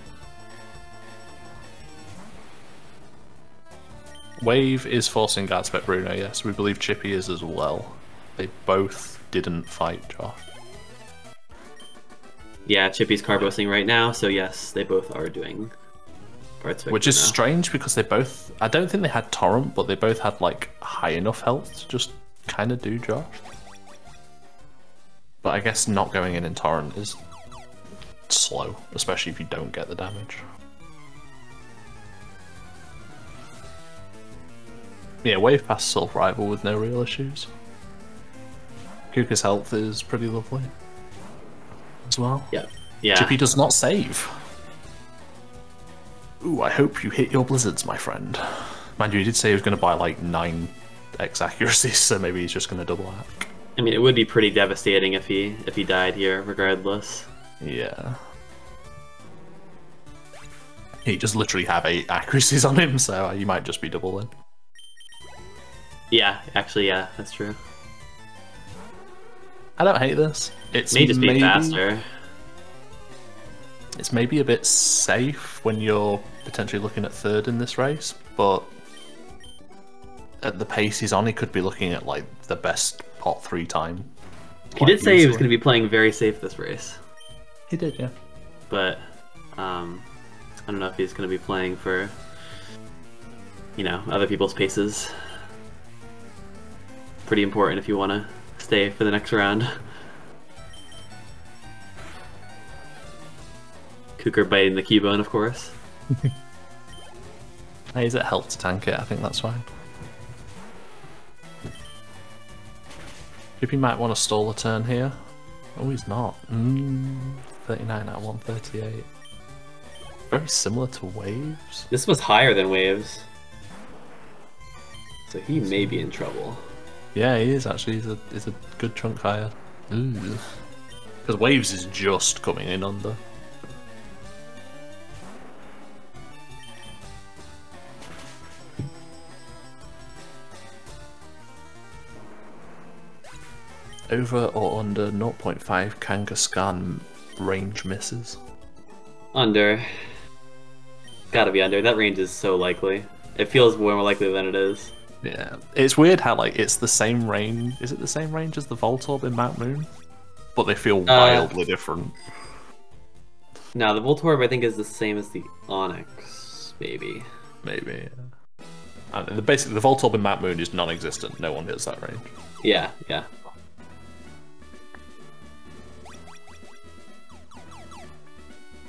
Wave is forcing guard spec Bruno, yes. We believe Chippy is as well. They both didn't fight Josh. Yeah, Chippy's carbossing right now, so yes, they both are doing part spec. Which is strange because they both... I don't think they had torrent, but they both had like high enough health to just kind of do Josh. But I guess not going in torrent is... slow, especially if you don't get the damage. Yeah, Wave passed Sylph Rival with no real issues. Kuka's health is pretty lovely as well. Yeah. Yeah. Chippy does not save. Ooh, I hope you hit your blizzards, my friend. Mind you, he did say he was going to buy like 9x accuracy, so maybe he's just going to double hack. I mean, it would be pretty devastating if he died here, regardless. Yeah. He just literally have 8 accuracies on him, so you might just be doubling. Yeah, actually, yeah, that's true. I don't hate this. It may just be faster. It's maybe a bit safe when you're potentially looking at third in this race, but at the pace he's on, he could be looking at like the best pot 3 time. He did say he was going to be playing very safe this race. He did, yeah. But I don't know if he's going to be playing for, you know, other people's paces. Pretty important if you want to stay for the next round. Kuka biting the Cubone, of course. Is it help to tank it? I think that's fine. Chippy might want to stall a turn here. Oh, he's not. 39 out of 138. Very similar to Waves. This was higher than Waves. So he may be in trouble. Yeah, he is actually. He's a good chunk higher. Because Waves is just coming in under. Over or under 0.5 Kangaskhan range misses? Under. Gotta be under. That range is so likely. It feels more likely than it is. Yeah, it's weird how like it's the same range. Is it the same range as the Voltorb in Mount Moon? But they feel wildly different. No, the Voltorb I think is the same as the Onix, maybe. Maybe. Yeah. And basically, the Voltorb in Mount Moon is non-existent. No one hits that range. Yeah, yeah.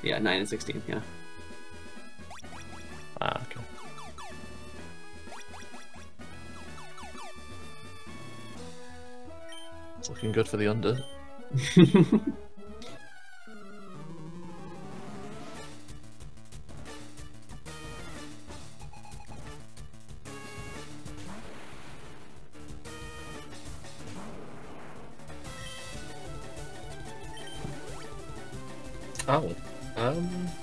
Yeah, 9 and 16, yeah. Ah, okay. It's looking good for the under. Oh,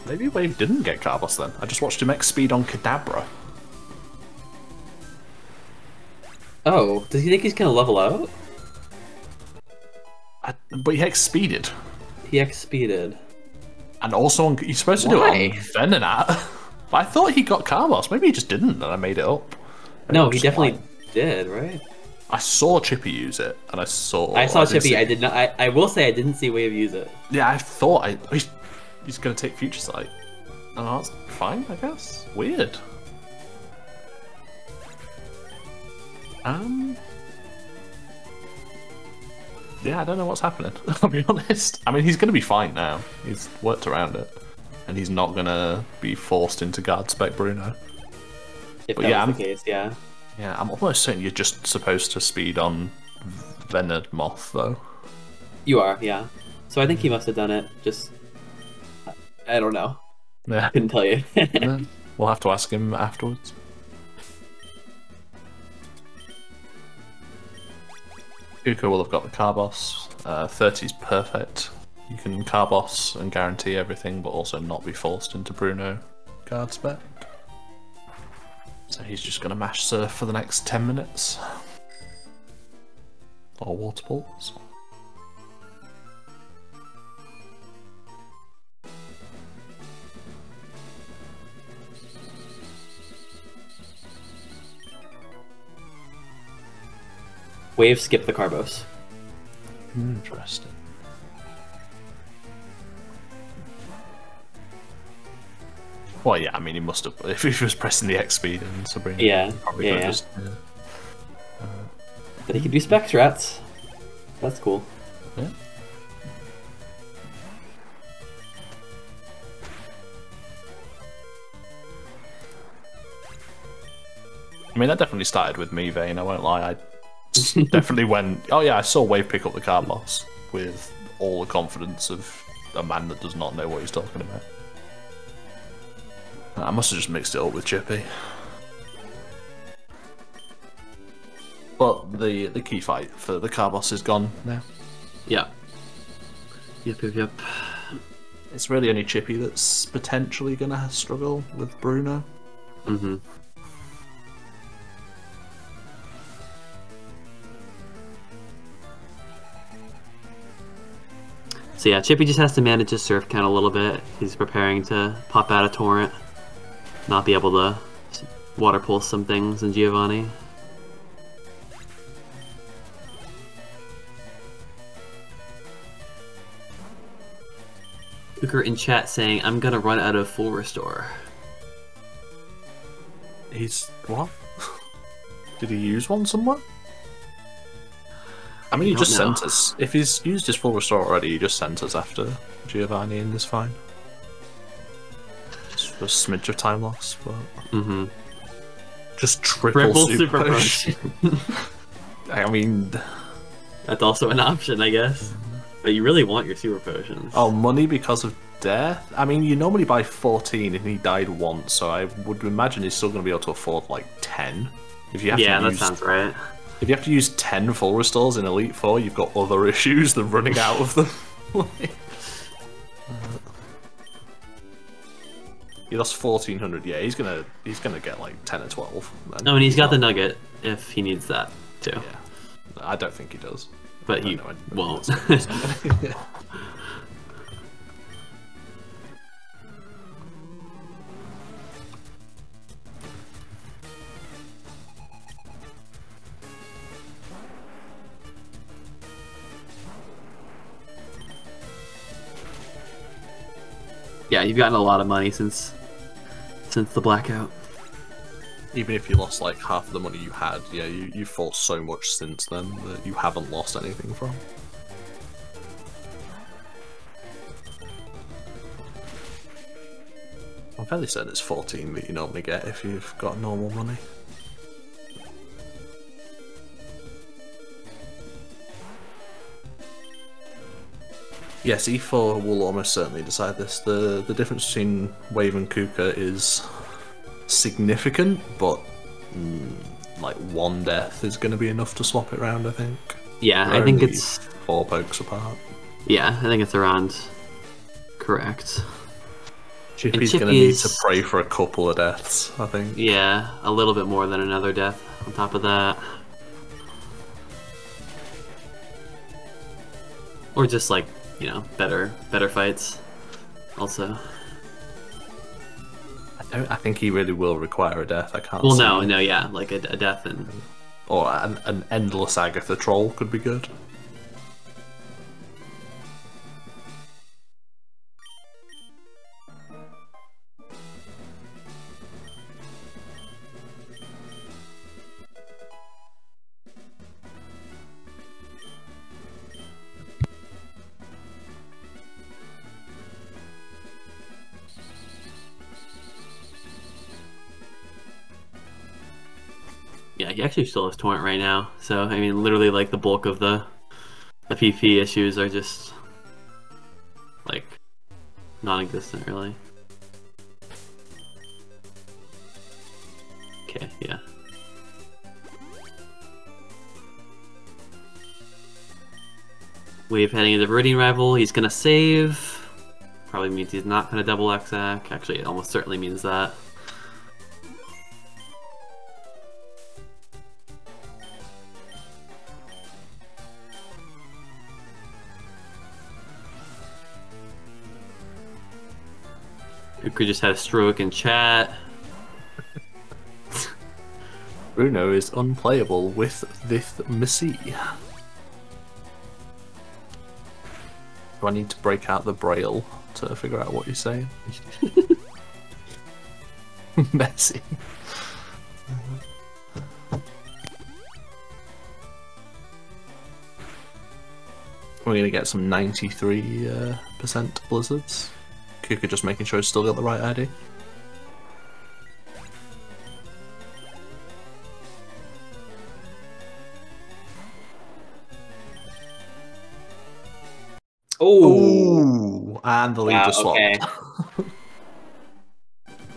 maybe Wave didn't get Carboss then. I just watched him X speed on Kadabra. Oh, does he think he's gonna level out? But he X speeded. He X speeded. And also, on, you're supposed to do it on Venonat. But I thought he got Carboss. Maybe he just didn't, and I made it up. Maybe no, he definitely did, right? I saw Chippy use it, and I saw Chippy. I did not. I will say I didn't see Wave use it. Yeah, I thought he's gonna take Future Sight, and that's fine, I guess. Weird. Yeah, I don't know what's happening. I'll be honest. I mean, he's gonna be fine now. He's worked around it, and he's not gonna be forced into Guard Spec Bruno. If but that yeah, was the case, yeah. Yeah, I'm almost certain you're just supposed to speed on Venomoth, though. You are, yeah. So I think he must have done it, just... I don't know. Yeah. I couldn't tell you. Yeah. We'll have to ask him afterwards. Kuka will have got the Carboss. 30's perfect. You can Carboss and guarantee everything, but also not be forced into Bruno Guard Spec. So he's just going to mash Surf for the next 10 minutes. Or Water Pulse. Wave skip the Carbos. Interesting. Well, yeah, I mean, he must have. If he was pressing the X speed and Sabrina, yeah, probably yeah, yeah. Just. Yeah. But he could do Spec Threats. That's cool. Yeah. I mean, that definitely started with me, Vayne. I won't lie. I definitely went. Oh yeah, I saw Wave pick up the Carboss with all the confidence of a man that does not know what he's talking about. I must have just mixed it up with Chippy. But the key fight for the Carboss is gone now. Yeah. Yep, yep, yep. It's really only Chippy that's potentially going to struggle with Bruno. Mm-hmm. So yeah, Chippy just has to manage his Surf count a little bit. He's preparing to pop out a Torrent. Not be able to Water Pulse some things in Giovanni. Uker in chat saying, I'm gonna run out of Full Restore. He's... what? Did he use one somewhere? I mean, he just sent us. If he's used his Full Restore already, he just sent us after Giovanni and is fine. A smidge of time loss, but mm-hmm. Just triple super punch. I mean, that's also an option, I guess. Mm-hmm. But you really want your super potions. Oh, money because of death. I mean, you normally buy 14, and he died once, so I would imagine he's still going to be able to afford like 10. If you have to use, that sounds right. If you have to use 10 Full Restores in Elite Four, you've got other issues than running out of them. He lost 1,400. Yeah, he's gonna get like 10 or 12. Then. Oh, and he's got the nugget if he needs that too. Yeah, I don't think he does. But he won't. Yeah. Yeah, you've gotten a lot of money since the blackout. Even if you lost like half of the money you had, yeah, you fought so much since then that you haven't lost anything from. I'm fairly certain it's 14 that you normally get if you've got normal money. Yes, E4 will almost certainly decide this. The difference between Wave and Kuka is significant, but like one death is going to be enough to swap it round, I think. Yeah, I think it's 4 pokes apart. Yeah, I think it's around. Correct. Chippy's going to need to pray for a couple of deaths, I think. Yeah, a little bit more than another death on top of that. Or just like, you know, better fights also. I think he really will require a death. I can't. Well, no, yeah, like a death and or an endless Agatha troll could be good. Yeah, he actually still has Torrent right now, so I mean, literally, like the bulk of the PP issues are just like non-existent, really. Okay, yeah. Wave heading into Viridian Rival. He's gonna save. Probably means he's not gonna double X-Ack. Actually, it almost certainly means that. Kuka just had a stroke in chat. Bruno is unplayable with this Missy. Do I need to break out the braille to figure out what you're saying? Messy. We're gonna get some 93% blizzards. Kuka just making sure he's still got the right ID. Oh, and the lead just swapped.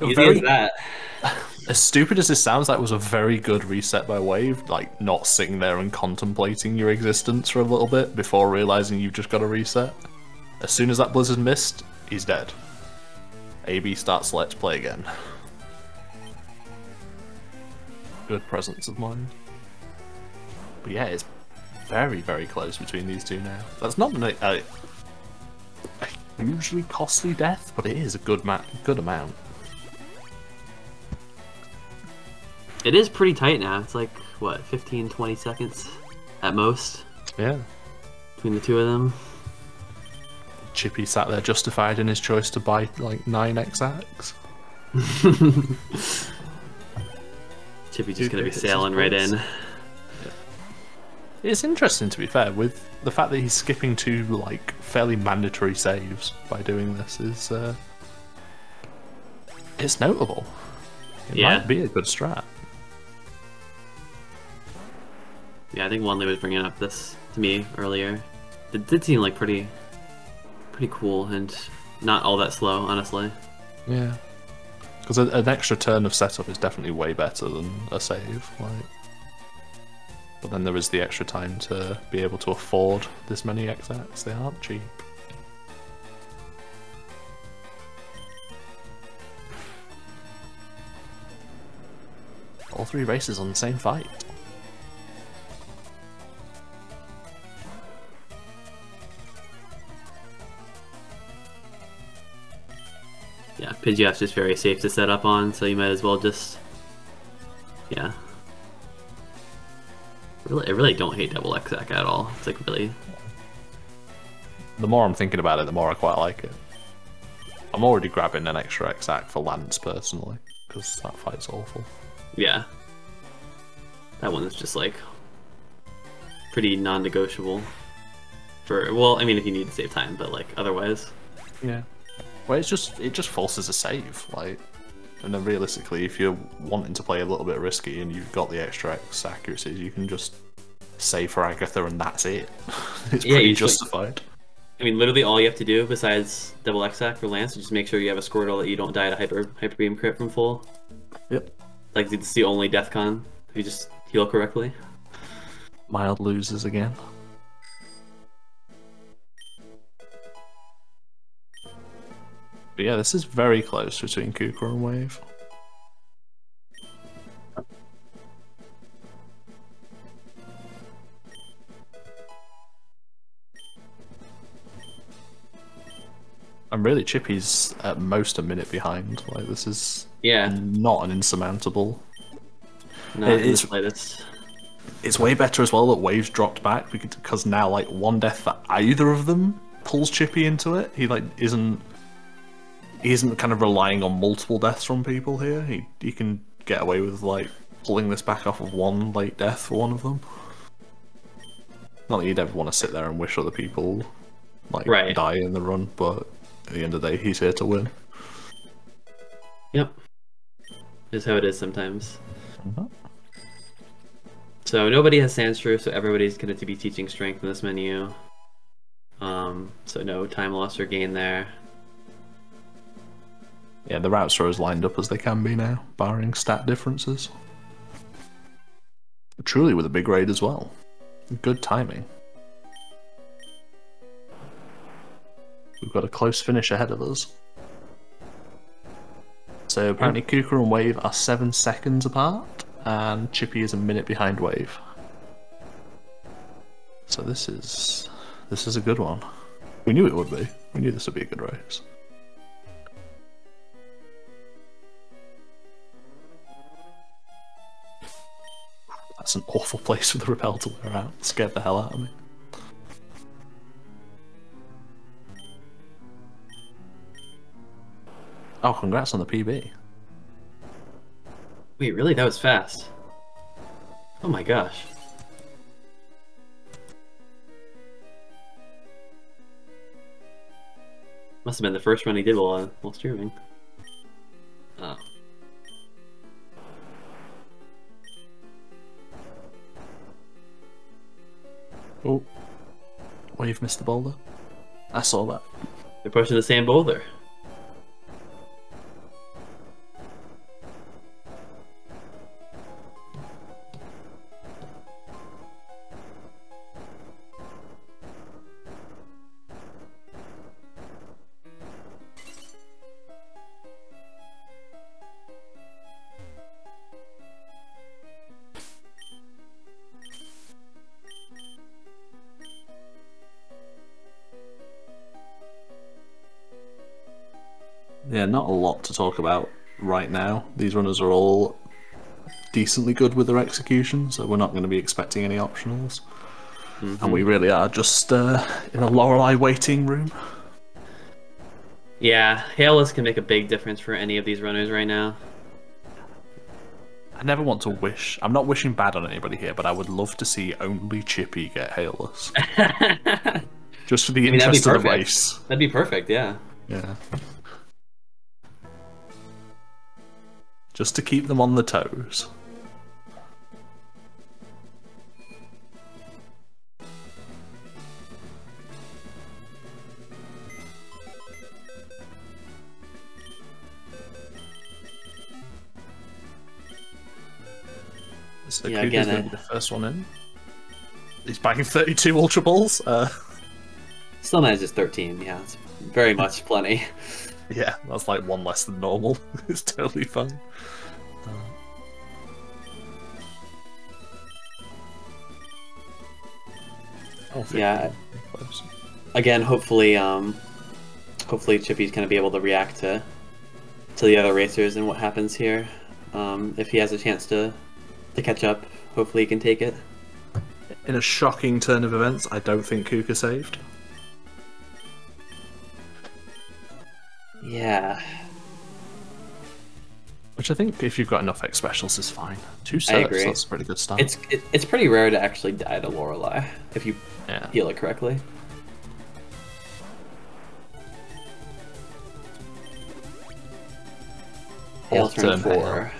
Okay. Very, that. As stupid as this sounds, that was a very good reset by Wave. Like not sitting there and contemplating your existence for a little bit before realizing you've just got to reset. As soon as that blizzard missed, he's dead. AB starts Let's Play again. Good presence of mind. But yeah, it's very, very close between these two now. That's not a hugely costly death, but it is a good amount. It is pretty tight now. It's like, what, 15, 20 seconds at most? Yeah. Between the two of them. Chippy sat there justified in his choice to buy like 9 X-Acks. Chippy just gonna be sailing right in. It's interesting, to be fair, with the fact that he's skipping 2 like fairly mandatory saves by doing this is it's notable. It might be a good strat. Yeah, I think Wanley was bringing up this to me earlier. It did seem like pretty cool and not all that slow, honestly. Yeah, because an extra turn of setup is definitely way better than a save. Like, but then there is the extra time to be able to afford this many X-Acks. They aren't cheap. All 3 races on the same fight. Yeah, Pidgeot's just very safe to set up on, so you might as well just, yeah. Really, I really don't hate double X-Ack at all. It's like really. The more I'm thinking about it, the more I quite like it. I'm already grabbing an extra X-Ack for Lance personally because that fight's awful. Yeah, that one is just like pretty non-negotiable. For well, I mean, if you need to save time, but like otherwise. Yeah. Well, it just forces a save, like, and then realistically, if you're wanting to play a little bit risky and you've got the extra X accuracy, you can just save for Agatha and that's it. It's pretty justified. I mean, literally all you have to do besides double X act for Lance is just make sure you have a Squirtle that you don't die to hyper beam crit from full. Yep. Like, it's the only death con if you just heal correctly. Mild loses again. But yeah, this is very close between Kukra and Wave. And really, Chippy's at most a minute behind. Like, this is not an insurmountable. No, it's way better as well that Wave's dropped back, because now, like, one death for either of them pulls Chippy into it. He, like, He isn't kind of relying on multiple deaths from people here. He can get away with, like, pulling this back off of one late death for one of them. Not that you'd ever want to sit there and wish other people, like, die in the run, but at the end of the day, he's here to win. Yep. That's how it is sometimes. Mm-hmm. So nobody has Sandshrew, so everybody's going to be teaching strength in this menu. So no time loss or gain there. Yeah, the routes are as lined up as they can be now, barring stat differences. Truly with a big raid as well. Good timing. We've got a close finish ahead of us. So apparently Kukra and Wave are 7 seconds apart, and Chippy is a minute behind Wave. So this is a good one. We knew it would be. We knew this would be a good race. That's an awful place for the repel to wear out. It scared the hell out of me. Oh, congrats on the PB. Wait, really? That was fast. Oh my gosh. Must have been the first run he did while streaming. Oh. Oh, Wave missed the boulder. I saw that. They're pushing the same boulder. Yeah, not a lot to talk about right now. These runners are all decently good with their execution, so we're not going to be expecting any optionals. Mm-hmm. And we really are just in a Lorelei waiting room. Yeah, Hailless can make a big difference for any of these runners right now. I never want to wish. I'm not wishing bad on anybody here, but I would love to see only Chippy get Hailless. Just for the interest of the race. That'd be perfect, yeah. Yeah. Just to keep them on the toes. So yeah, Kukra's gonna be the first one in. He's bagging 32 Ultra Balls. Still manages 13, yeah. It's very much plenty. Yeah, that's like one less than normal. It's totally fine. Yeah. Again, hopefully Chippy's gonna be able to react to the other racers and what happens here. If he has a chance to catch up, hopefully he can take it. In a shocking turn of events, I don't think Kukra saved. Yeah. Which I think if you've got enough X specials is fine. 2 certs, that's a pretty good start. It's pretty rare to actually die to Lorelei if you heal it correctly. Tail turn 4.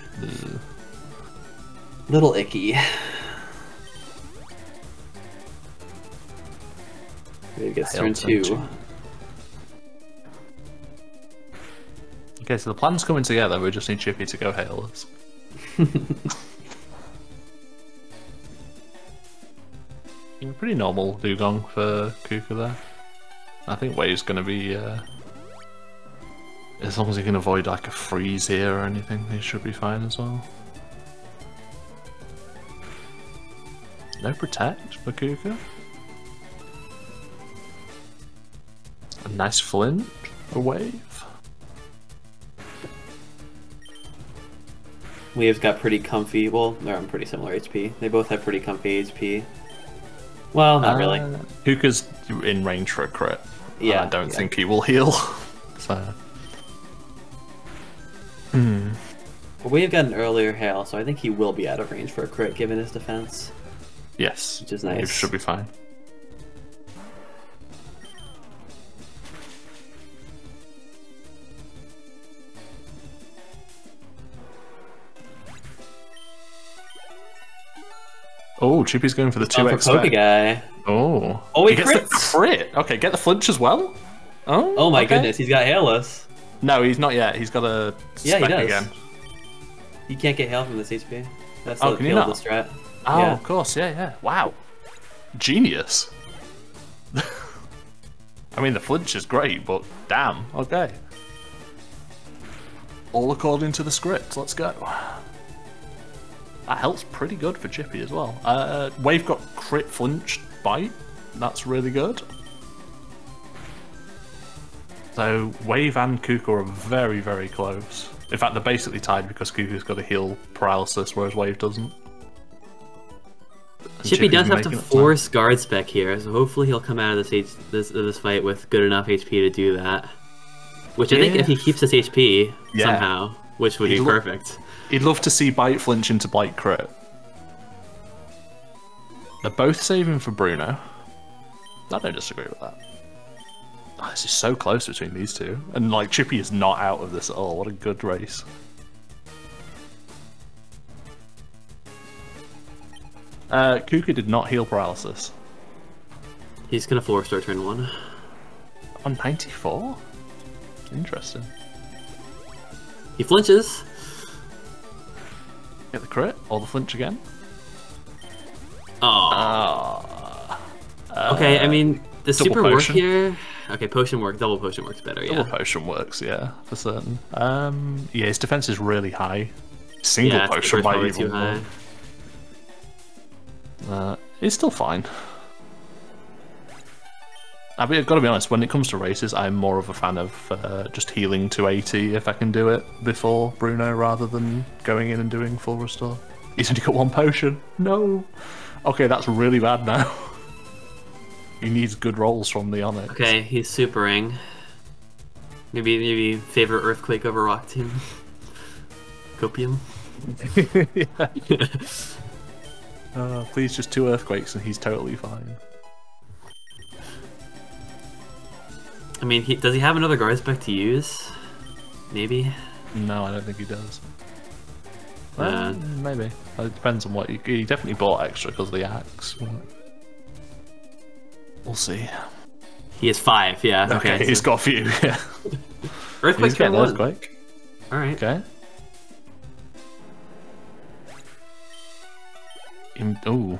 Little icky. Maybe gets turn 2. Okay, so the plan's coming together, we just need Chippy to go hail us. Pretty normal dugong for Kuka there. I think Wave's gonna be, as long as he can avoid like a freeze here or anything, he should be fine as well. No protect for Kuka. A nice flint for Wave. Wave's got pretty comfy, well, they're on pretty similar HP. They both have pretty comfy HP. Well, not really. Kuka's in range for a crit. Yeah. I don't think he will heal. So. But Wave got an earlier hail, so I think he will be out of range for a crit given his defense. Yes. Which is nice. Wave should be fine. Oh, Chippy's going for the 2x Poke guy. Oh. Oh, he gets the crit. Okay, get the flinch as well. Oh. Oh my goodness, he's got hailless. No, he's not yet. He's got a spec again. You can't get hail from this HP. That's the appeal of the strat. Oh, yeah. Of course. Yeah, yeah. Wow. Genius. I mean, the flinch is great, but damn. Okay. All according to the script. Let's go. That helps pretty good for Chippy as well. Wave got crit flinch bite. That's really good. So Wave and Kuka are very, very close. In fact, they're basically tied because Kuka's got a heal paralysis, whereas Wave doesn't. And Chippy does have to force guard spec here, so hopefully he'll come out of this fight with good enough HP to do that. Which I think if he keeps his HP somehow, which would be perfect. He'd love to see Bite Flinch into Bite Crit. They're both saving for Bruno. I don't disagree with that. Oh, this is so close between these two. And like Chippy is not out of this at all. What a good race. Kuka did not heal paralysis. He's going to 4-star turn 1. On 94? Interesting. He flinches. Get the crit, or the flinch again. Aww. Okay, I mean, the super potion work here... Okay, potion work, double potion works better, yeah. Double potion works, yeah, for certain. Yeah, his defense is really high. Single potion might even more. It's still fine. I mean, I've got to be honest, when it comes to races, I'm more of a fan of just healing to 80 if I can do it before Bruno rather than going in and doing full restore. He's only got one potion. No. Okay, that's really bad now. He needs good rolls from the Onyx. Okay, he's supering. Maybe favor Earthquake over Rock Tomb. Copium. Please, just 2 Earthquakes and he's totally fine. I mean, does he have another guard spec to use? Maybe? No, I don't think he does. Maybe. It depends on what he definitely bought extra because of the axe. We'll see. He has 5, yeah. Okay, he's got a few, yeah. Earthquake turn 1. Earthquake. Alright. Okay. Ooh.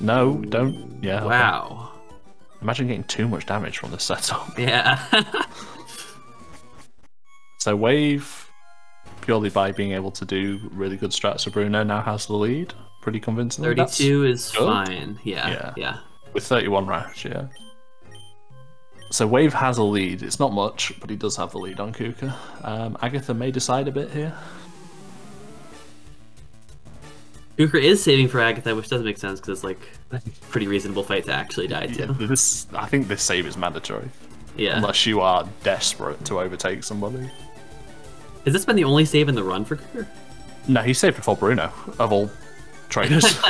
No, don't. Yeah. Wow. Okay. Imagine getting too much damage from this setup. Yeah. So Wave, purely by being able to do really good strats for Bruno, now has the lead. Pretty convincingly. 32 is good. Fine. Yeah. Yeah. With 31 rounds, yeah. So Wave has a lead. It's not much, but he does have the lead on Kuka. Agatha may decide a bit here. Kuka is saving for Agatha, which doesn't make sense because it's like a pretty reasonable fight to actually die to. Yeah, I think this save is mandatory. Yeah. Unless you are desperate to overtake somebody. Has this been the only save in the run for Kuka? No, he saved before Bruno, of all trainers.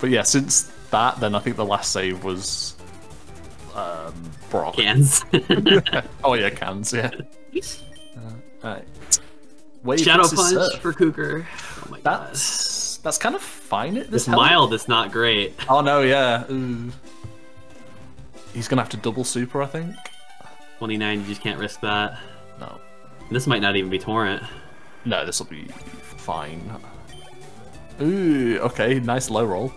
But yeah, since that, then I think the last save was Brock. Cans. Oh yeah, Cans, yeah. Alright. Shadow Punch for Kukur. Oh my god. That's kind of fine. This mild is not great. Oh no, yeah. Ooh. He's gonna have to double super, I think. 29, you just can't risk that. No. This might not even be Torrent. No, this will be fine. Ooh, okay, nice low roll.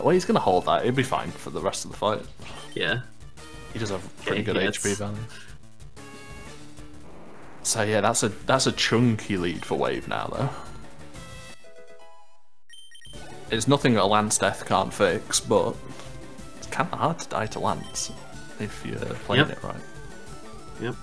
Well, he's gonna hold that. It'll be fine for the rest of the fight. Yeah. He does have pretty good HP value. So yeah, that's a chunky lead for Wave now though. It's nothing that a Lance death can't fix, but it's kind of hard to die to Lance if you're playing it right. Yep.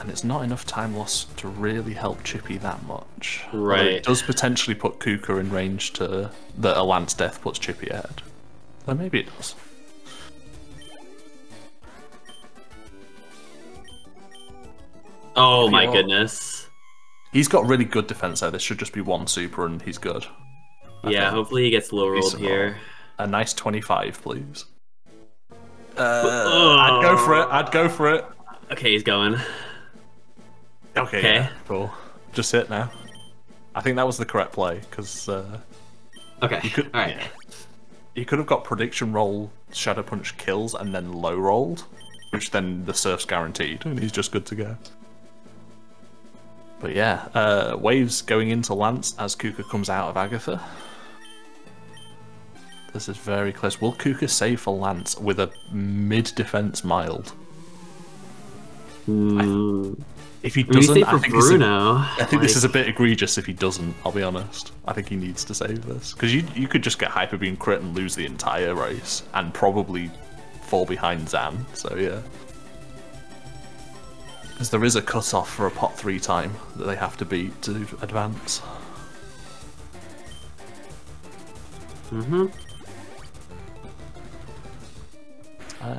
And it's not enough time lost to really help Chippy that much. Right. Although it does potentially put Kukur in range to that a Lance death puts Chippy ahead. Or maybe it does. Oh my goodness. He's got really good defense there. This should just be one super and he's good. Yeah, hopefully he gets low rolled here. A nice 25, please. I'd go for it. I'd go for it. Okay, he's going. Okay, yeah, cool. Just hit now. I think that was the correct play, because... okay, alright. Yeah. You could have got prediction roll, Shadow Punch kills, and then low rolled, which then the surf's guaranteed, and he's just good to go. But yeah, Waves going into Lance as Kukur comes out of Agatha. This is very close. Will Kukur save for Lance with a mid-defense mild? If he doesn't, I think, this is a bit egregious if he doesn't, I'll be honest. I think he needs to save this. Because you could just get Hyper Beam crit and lose the entire race, and probably fall behind Zan, so yeah. Because there is a cutoff for a pot 3 time that they have to beat to advance. Mm-hmm.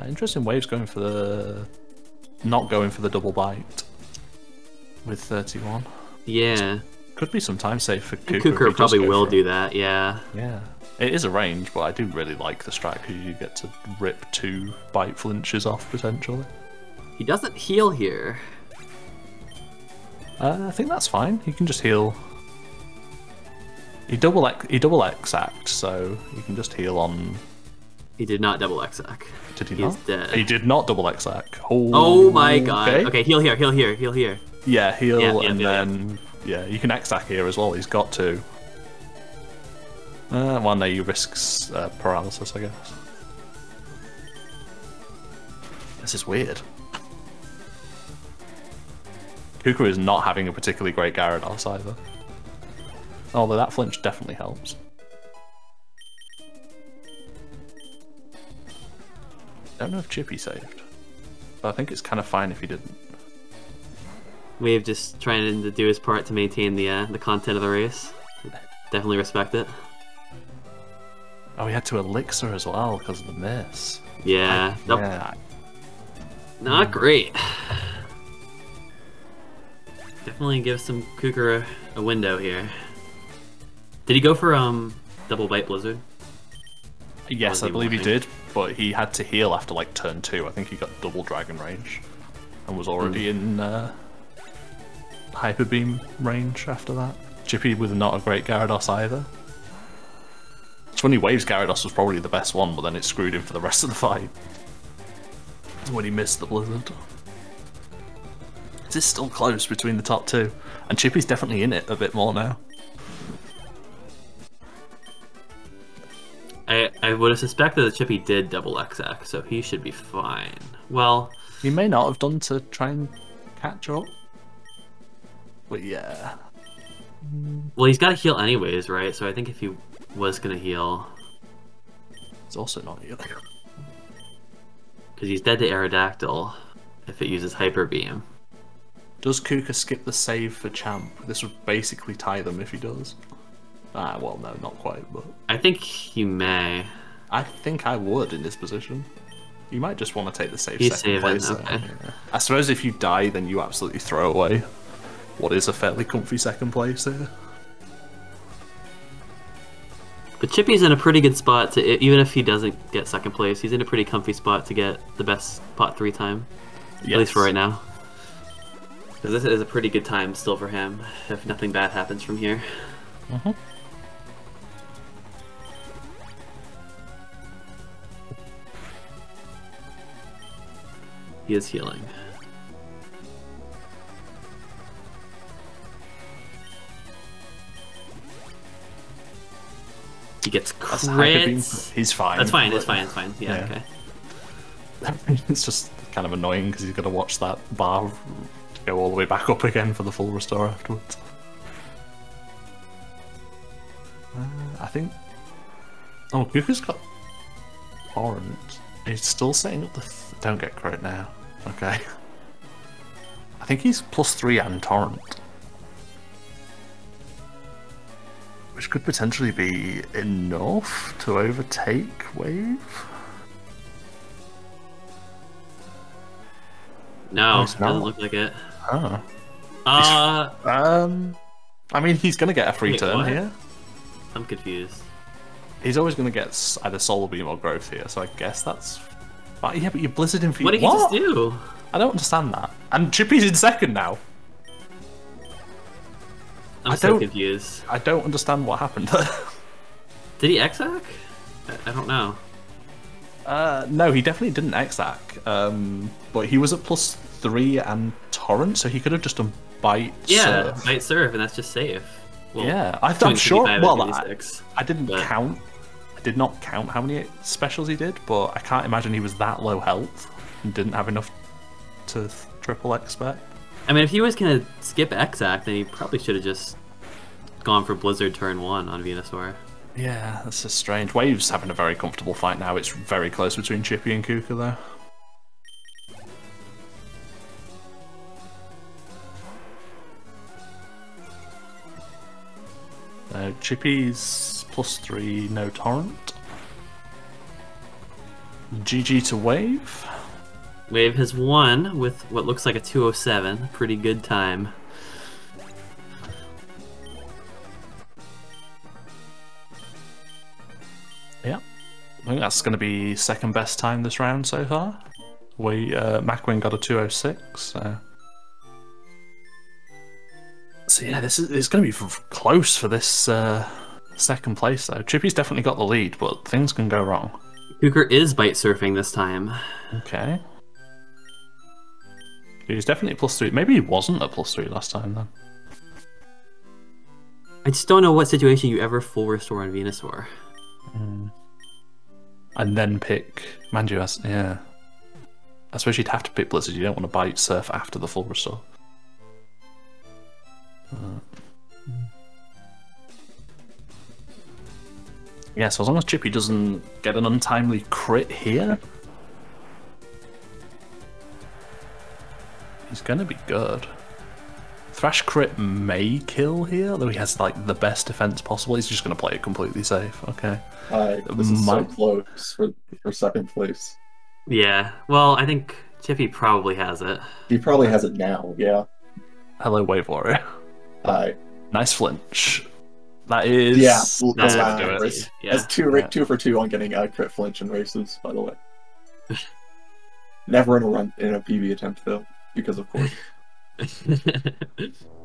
Interesting, Waves going for the... not going for the double bite with 31. Yeah. Could be some time save for Kukur. Kukur probably will do that, yeah. Yeah. It is a range, but I do really like the strat because you get to rip 2 bite flinches off potentially. He doesn't heal here. I think that's fine. He can just heal. He double X-act, so you can just heal on. He did not double X-act. Did he not? He's dead. He did not double X-act. Oh my god. Okay, heal here, heal here, heal here. Yeah, heal and then you can X-act here as well. He's got to. Well, no, you risks paralysis, I guess. This is weird. Kukur is not having a particularly great Gyarados either. Although that flinch definitely helps. I don't know if Chippy saved, but I think it's kind of fine if he didn't. Wave just trying to do his part to maintain the content of the race. Definitely respect it. Oh, he had to elixir as well because of the miss. Yeah. Not great. Definitely gives some Kukur a window here. Did he go for double bite blizzard? Yes, I believe he did, but he had to heal after like turn 2. I think he got double dragon range and was already in hyper beam range after that. Chippy with not a great Gyarados either. It's when he waves Gyarados was probably the best one, but then it screwed him for the rest of the fight. It's when he missed the blizzard. It's still close between the top 2, and Chippy's definitely in it a bit more now. I would have suspected that Chippy did double X-act, so he should be fine. Well, he may not have done to try and catch up, but yeah. Well, he's got to heal anyways, right? So I think if he was going to heal... It's also not healing. Because he's dead to Aerodactyl if it uses Hyper Beam. Does Kukur skip the save for Champ? This would basically tie them if he does. Ah, well, no, not quite, but... I think he may. I think I would in this position. You might just want to take the save second place. Okay. I suppose if you die, then you absolutely throw away what is a fairly comfy second place here. But Chippy's in a pretty good spot to, even if he doesn't get second place, he's in a pretty comfy spot to get the best pot three time. Yes. At least for right now. Because this is a pretty good time still for him, if nothing bad happens from here. Mm-hmm. He is healing. He gets crits. He's fine. That's fine, it's fine, it's fine. Yeah, okay. It's just kind of annoying because he's got to watch that bar go all the way back up again for the full restore afterwards. I think... Oh, Goku's got orange. He's still setting up the... Don't get crit now. Okay. I think he's +3 and Torrent. Which could potentially be enough to overtake Wave. No, it doesn't look like it. Oh. I mean, he's going to get a free turn here. I'm confused. He's always going to get either Solar Beam or Growth here, so I guess that's... But yeah, but you blizzard him for... What did he just do? I don't understand that. And Chippy's in second now. I'm so confused. I don't understand what happened. Did he X-Ack? I don't know. No, he definitely didn't X-Ack. But he was at +3 and Torrent, so he could have just done Bite Surf. Yeah, Bite Surf, and that's just safe. Well, yeah, I'm sure. Well, I didn't count. I did not count how many specials he did, but I can't imagine he was that low health and didn't have enough to triple X-Spec. I mean, if he was going to skip X-Ack, then he probably should have just gone for Blizzard turn 1 on Venusaur. Yeah, that's just strange. Wave's having a very comfortable fight now. It's very close between Chippy and Kuka, though. Chippy's +3, no Torrent. GG to Wave. Wave has won with what looks like a 207. Pretty good time. Yeah. I think that's going to be second best time this round so far. Macwin got a 206, so yeah, it's going to be close for this second place, though. Chippy's definitely got the lead, but things can go wrong. Kuka is bite surfing this time. Okay. He's definitely at +3. Maybe he wasn't at +3 last time, then. I just don't know what situation you ever full restore on Venusaur. Mm. And then pick Mandu. Yeah. I suppose you'd have to pick Blizzard. You don't want to bite surf after the full restore. Yeah, so as long as Chippy doesn't get an untimely crit here... He's gonna be good. Thrash crit may kill here, though he has like the best defense possible. He's just gonna play it completely safe. Okay. This is so close for second place. Yeah. Well, I think Chippy probably has it. He probably has it now. Yeah. Hello, Wave Warrior. Hi. Nice flinch. That is. Yeah. That's how I do it. Yeah. That's two for two on getting a crit flinch in races. By the way. Never in a PB attempt though. Because of course.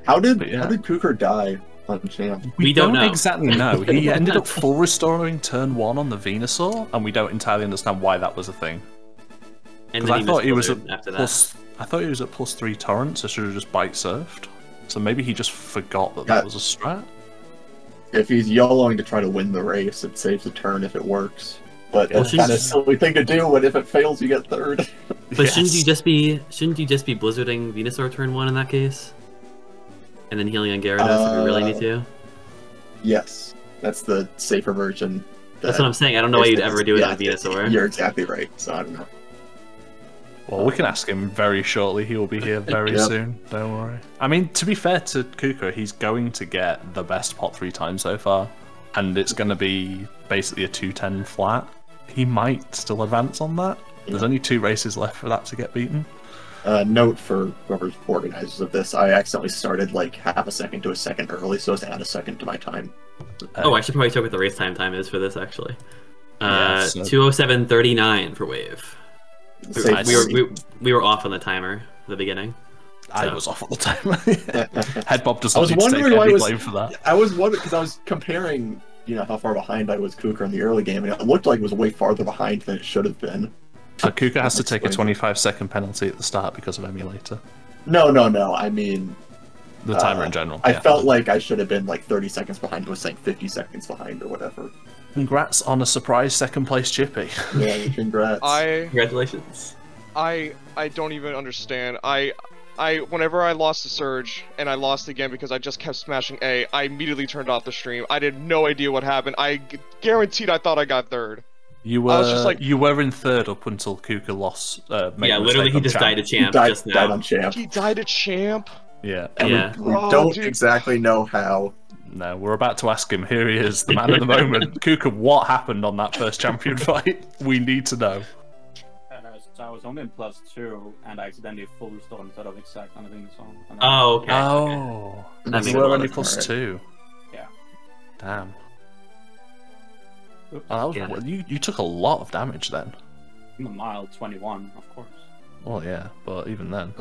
How did Kuka die on champ? We don't exactly know. He ended up full restoring turn 1 on the Venusaur, and we don't entirely understand why that was a thing. Because I thought he was at +3 Torrent, so should have just bite surfed. So maybe he just forgot that was a strat. If he's YOLOing to try to win the race, it saves a turn if it works. But that's kind of a silly thing to do, and if it fails, you get third. But yes. shouldn't you just be blizzarding Venusaur turn 1 in that case? And then healing on Gyarados if you really need to? Yes. That's the safer version. That's what I'm saying. I don't know why you'd ever do it on Venusaur. You're exactly right, so I don't know. Well, we can ask him very shortly. He will be here very soon. Don't worry. I mean, to be fair to Kuka, he's going to get the best pot 3 times so far. And it's going to be basically a 210 flat. He might still advance on that. There's only 2 races left for that to get beaten. Note for whoever organizes of this, I accidentally started like half a second to a second early, so as to add a second to my time. Oh, I should probably check what the race time is for this, actually. 2:07:39 for Wave. We were off on the timer at the beginning. I was off on the timer. Head Bob does not need to take any blame for that. I was wondering, because I was comparing, you know, how far behind I was Kuka in the early game, and it looked like it was way farther behind than it should have been. So Kuka has to take a 25-second penalty at the start because of emulator. No. I mean, the timer in general. I felt like I should have been like 30 seconds behind. I was saying 50 seconds behind or whatever. Congrats on a surprise second-place Chippy. Yeah, congrats. Congratulations. I don't even understand. Whenever I lost to Surge, and I lost again because I just kept smashing A, I immediately turned off the stream. I had no idea what happened. I guaranteed I thought I got third. You were, I was just like, you were in third up until Kuka lost. Yeah, literally he just died a champ just now. Died on champ. He died a champ? Yeah. And yeah. We don't exactly know how. No, we're about to ask him. Here he is, the man of the moment. Kuka, what happened on that first champion fight? We need to know. So I was only in +2, and I accidentally full restored instead of exact anything that's on. Oh, okay. Oh. Okay. You were only +2. Yeah. Damn. Oops, oh, that was, you took a lot of damage then. I'm a mile 21, of course. Well, yeah, but even then.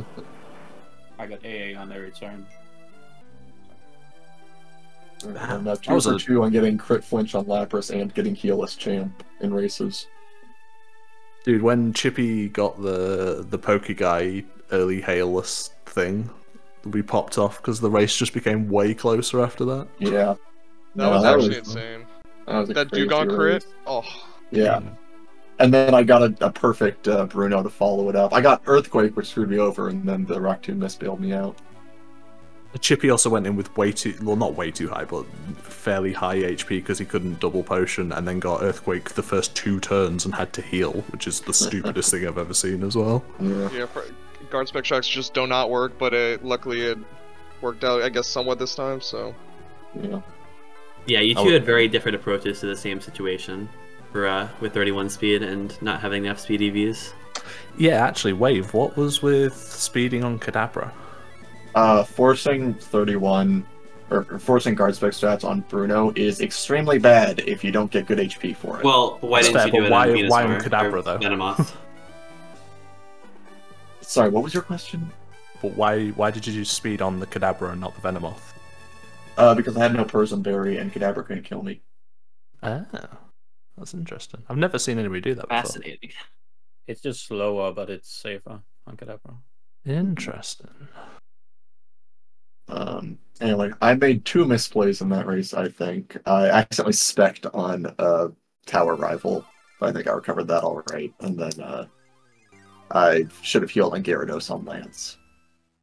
I got AA on every turn. And 2 for 2 on getting crit flinch on Lapras and getting keyless champ in races. Dude, when Chippy got the Pokeguy early hailless thing, we popped off because the race just became way closer after that. Yeah. That was insane. That Dugong crit? Oh. Yeah. And then I got a perfect Bruno to follow it up. I got Earthquake, which screwed me over, and then the Rock 2 misbailed me out. Chippy also went in with fairly high HP because he couldn't double potion, and then got Earthquake the first 2 turns and had to heal, which is the stupidest thing I've ever seen as well. Yeah, guard spec shocks just do not work, but luckily it worked out, I guess, somewhat this time, so... Yeah, you two had very different approaches to the same situation for, with 31 speed and not having enough speed EVs. Yeah, actually, Wave, what was with speeding on Kadabra? Forcing 31, or forcing guard spec stats on Bruno is extremely bad if you don't get good HP for it. Well, why didn't you do it on Venusaur? Why on Kadabra, though? Venomoth. Sorry, what was your question? But why did you do speed on the Kadabra and not the Venomoth? Because I had no Poison Berry and Kadabra couldn't kill me. Ah, that's interesting. I've never seen anybody do that before. Fascinating. It's just slower, but it's safer on Kadabra. Interesting. Anyway, I made 2 misplays in that race, I think. I accidentally spec'd on Tower Rival, but I think I recovered that alright. And then I should have healed on Gyarados on Lance.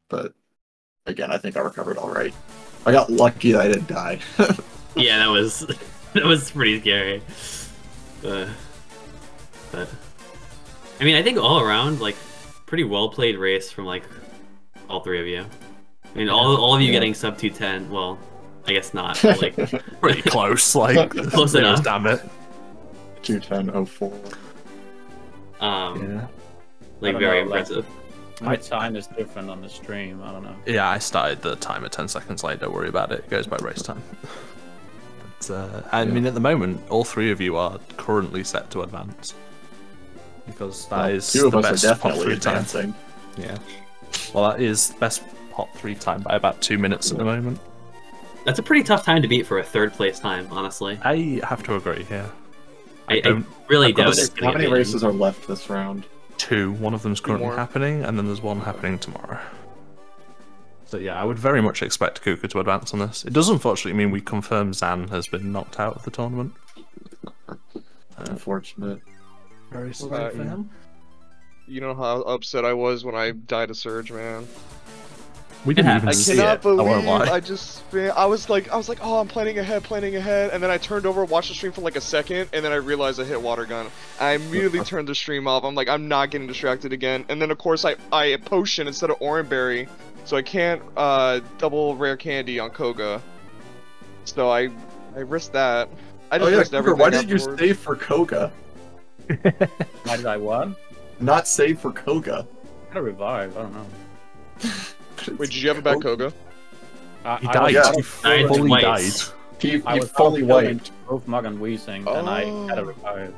But again, I think I recovered alright. I got lucky that I didn't die. Yeah, that was pretty scary. But I mean, I think all around, like, pretty well played race from like all 3 of you. I mean, all of you getting sub 210. Well, I guess not. But, like, pretty close, like close enough. Damn it. 2:10:04. Yeah. Like very impressive. My time is different on the stream. I don't know. Yeah, I started the timer 10 seconds late. Don't worry about it. It goes by race time. But, I mean, at the moment, all 3 of you are currently set to advance because that is 2 of us are definitely advancing. Yeah. Well, that is the best Hot 3 time by about 2 minutes at the moment. That's a pretty tough time to beat for a 3rd place time, honestly. I have to agree, yeah. I really doubt it. How many races are left this round? 2. One of them's currently happening, and then there's one happening tomorrow. So yeah, I would very much expect Kuka to advance on this. It does unfortunately mean we confirm Zan has been knocked out of the tournament. Unfortunate. Very sorry for him. You know how upset I was when I died to Surge, man. We didn't even see it. I cannot believe I just I was like, oh, I'm planning ahead, and then I turned over, watched the stream for like a second, and then I realized I hit water gun. I immediately turned the stream off. I'm like, I'm not getting distracted again. And then of course I potion instead of orange berry, so I can't double rare candy on Koga. So I risked that. I just risked everything. Why did you save for Koga? Why did I what? Not save for Koga. Gotta revive, I don't know. Wait, did you have a back Koga? He died. Yeah. He fully died. He fully wiped. Both Mug and Weezing, and I had a revive.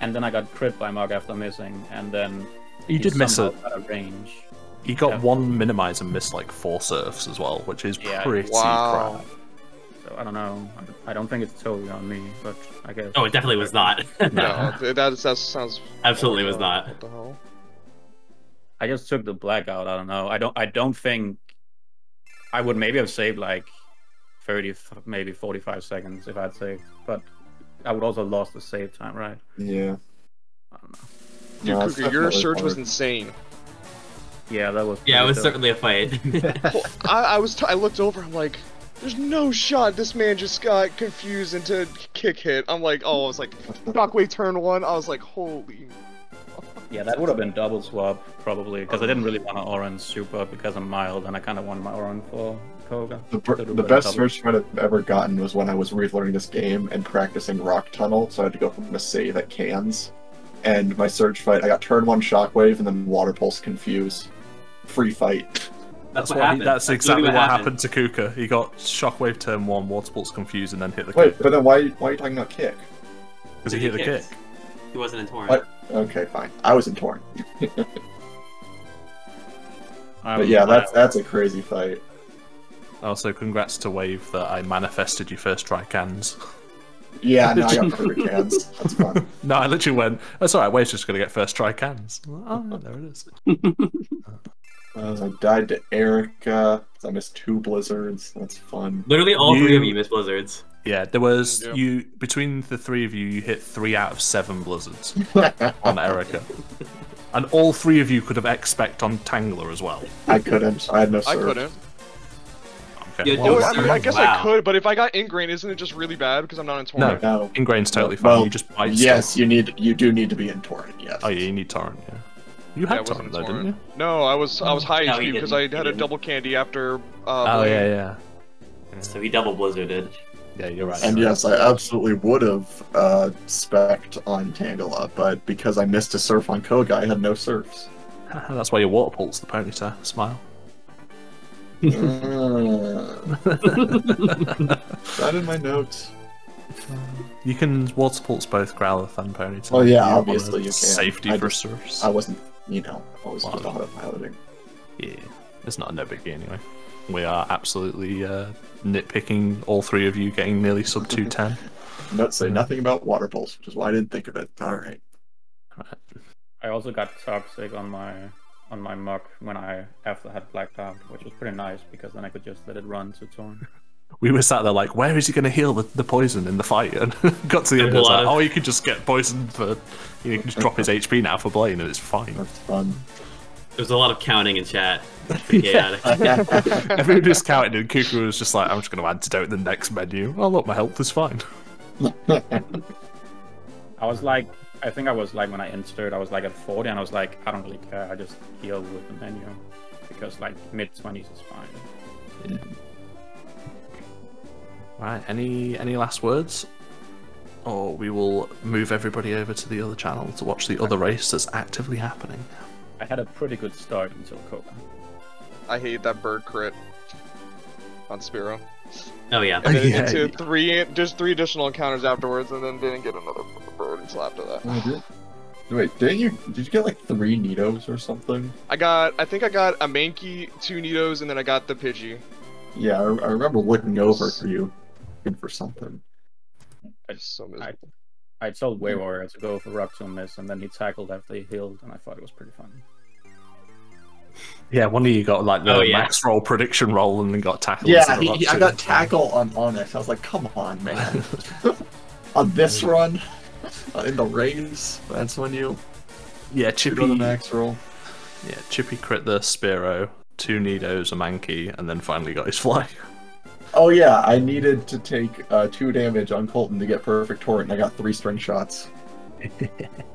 And then I got crit by Mug after missing, and then he did miss a range. He got one minimize and missed like 4 surfs as well, which is pretty crap. So I don't know. I don't think it's totally on me, but I guess. Oh, it definitely was not. No, that sounds. Absolutely was not. What the hell? I just took the blackout. I don't know. I don't think I would maybe have saved like 30, maybe 45 seconds if I'd saved, but I would also have lost the save time, right? Yeah. I don't know. Dude, no, Kuka, your surge was insane. Yeah, that was. Yeah, it was certainly a fight. Well, I looked over. I'm like, there's no shot. This man just got confused into kick hit. I'm like, oh, I was like, shockwave turn 1. I was like, holy. Yeah, that would have been double swap, probably, because I didn't really want to Oran super because I'm mild, and I kind of wanted my Oran for Koga. The best search I've ever gotten was when I was relearning this game and practicing Rock Tunnel, so I had to go from a save at Cans, and my surge fight, I got turn 1 Shockwave and then Water Pulse Confuse. Free fight. That's exactly what happened to Kuka. He got Shockwave turn 1, Water Pulse Confuse, and then hit the kick. Wait, but then why are you talking about kick? Because he hit the kick. He wasn't in Torn. What? Okay, fine. I was in Torn. But yeah, that's a crazy fight. Also, congrats to Wave that I manifested you first try Cans. Yeah, no, I got perfect Cans. That's fun. No, I literally went, that's alright, Wave's just gonna get first try Cans. Oh, yeah, there it is. I died to Erica. I missed 2 blizzards. That's fun. Literally all 3 of you missed blizzards. Yeah, there was you between the 3 of you. You hit 3 out of 7 blizzards on Erica, and all 3 of you could have expect on Tangler as well. I couldn't. I had no surge. I couldn't. Okay. Yeah, well, I mean, I guess I could, but if I got ingrained, isn't it just really bad because I'm not in Torrent? No, no. Ingrain's totally fine. Well, you just buy stuff. You do need to be in Torrent. Yes. Oh yeah, you need Torrent. Yeah. You had Torrent though, didn't you? No, I was high HP because I had a double candy after. Oh yeah. So he double blizzarded. Yeah, you're right. And yes, I absolutely would have spec'd on Tangela, but because I missed a surf on Koga, I had no surfs. That's why your water pulse the ponytail. Smile. That in my notes. You can water pulse both Growlithe and Ponytail. Oh yeah, obviously you can. Safety for surfs. I wasn't, you know, always autopiloting. Yeah, it's not a no biggie anyway. We are absolutely nitpicking all 3 of you getting nearly sub 210. Not say nothing about water pulse, which is why I didn't think of it. All right. I also got toxic on my muck when I after had blacked out, which was pretty nice because then I could just let it run to Torn. We were sat there like, where is he going to heal the poison in the fight? And got to the end and was like, oh, you could just get poisoned for, you know, you can just drop his HP now for Blaine and it's fine. That's fun. There was a lot of counting in chat. Everyone just counted, and Kuku was just like, I'm just going to antidote the next menu. Oh, look, my health is fine. I was like, I think I was like, when I entered, I was like at 40, and I was like, I don't really care. I just heal with the menu. Because, like, mid 20s is fine. Yeah. Right, any last words? Or we will move everybody over to the other channel to watch the other race that's actively happening. I had a pretty good start until Koga. I hate that bird crit on Spiro. Oh yeah. And then into 3 additional encounters afterwards, and then didn't get another bird until after that. Wait, did you get like 3 Nidos or something? I think I got a Mankey, 2 Nidos, and then I got the Pidgey. Yeah, I remember looking over for you, looking for something. I just so miserable. I told Wave Warrior to go for Rock to Miss, and then he tackled after he healed, and I thought it was pretty funny. Yeah, one of you got like the max roll prediction roll and then got tackled. Yeah, I got tackle on Onyx. I was like, come on, man. On this run, in the rains, that's when you. Yeah, Chippy. The max roll. Yeah, Chippy crit the Spearow, 2 Nidos, a Mankey, and then finally got his fly. Oh yeah, I needed to take 2 damage on Colton to get perfect Torrent, and I got 3 string shots.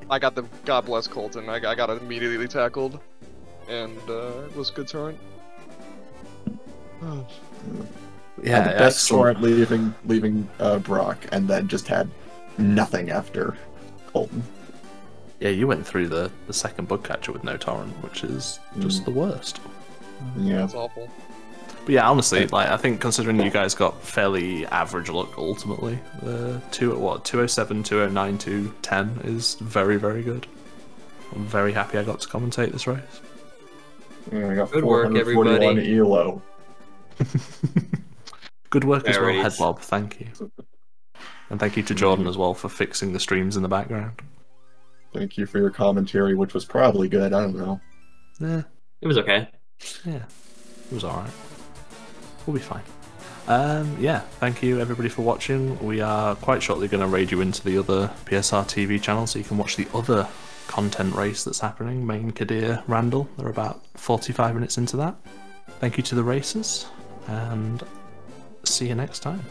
I got the God bless Colton. I got immediately tackled, and it was good Torrent. Oh. Yeah, the best Torrent leaving Brock, and then just had nothing after Colton. Yeah, you went through the second bug catcher with no torrent, which is just the worst. Yeah, it's awful. But yeah, honestly, like I think considering you guys got fairly average luck ultimately, 207, 209, 210 is very, very good. I'm very happy I got to commentate this race. Yeah, I got good work, everybody. ELO. Good work as well, Headlob. Thank you, and thank you to Jordan as well for fixing the streams in the background. Thank you for your commentary, which was probably good. I don't know. Yeah, it was okay. Yeah, it was alright. We'll be fine. Yeah, thank you everybody for watching. We are quite shortly going to raid you into the other PSR TV channel so you can watch the other content race that's happening, Main Kadir Randall. They're about 45 minutes into that. Thank you to the racers, and see you next time.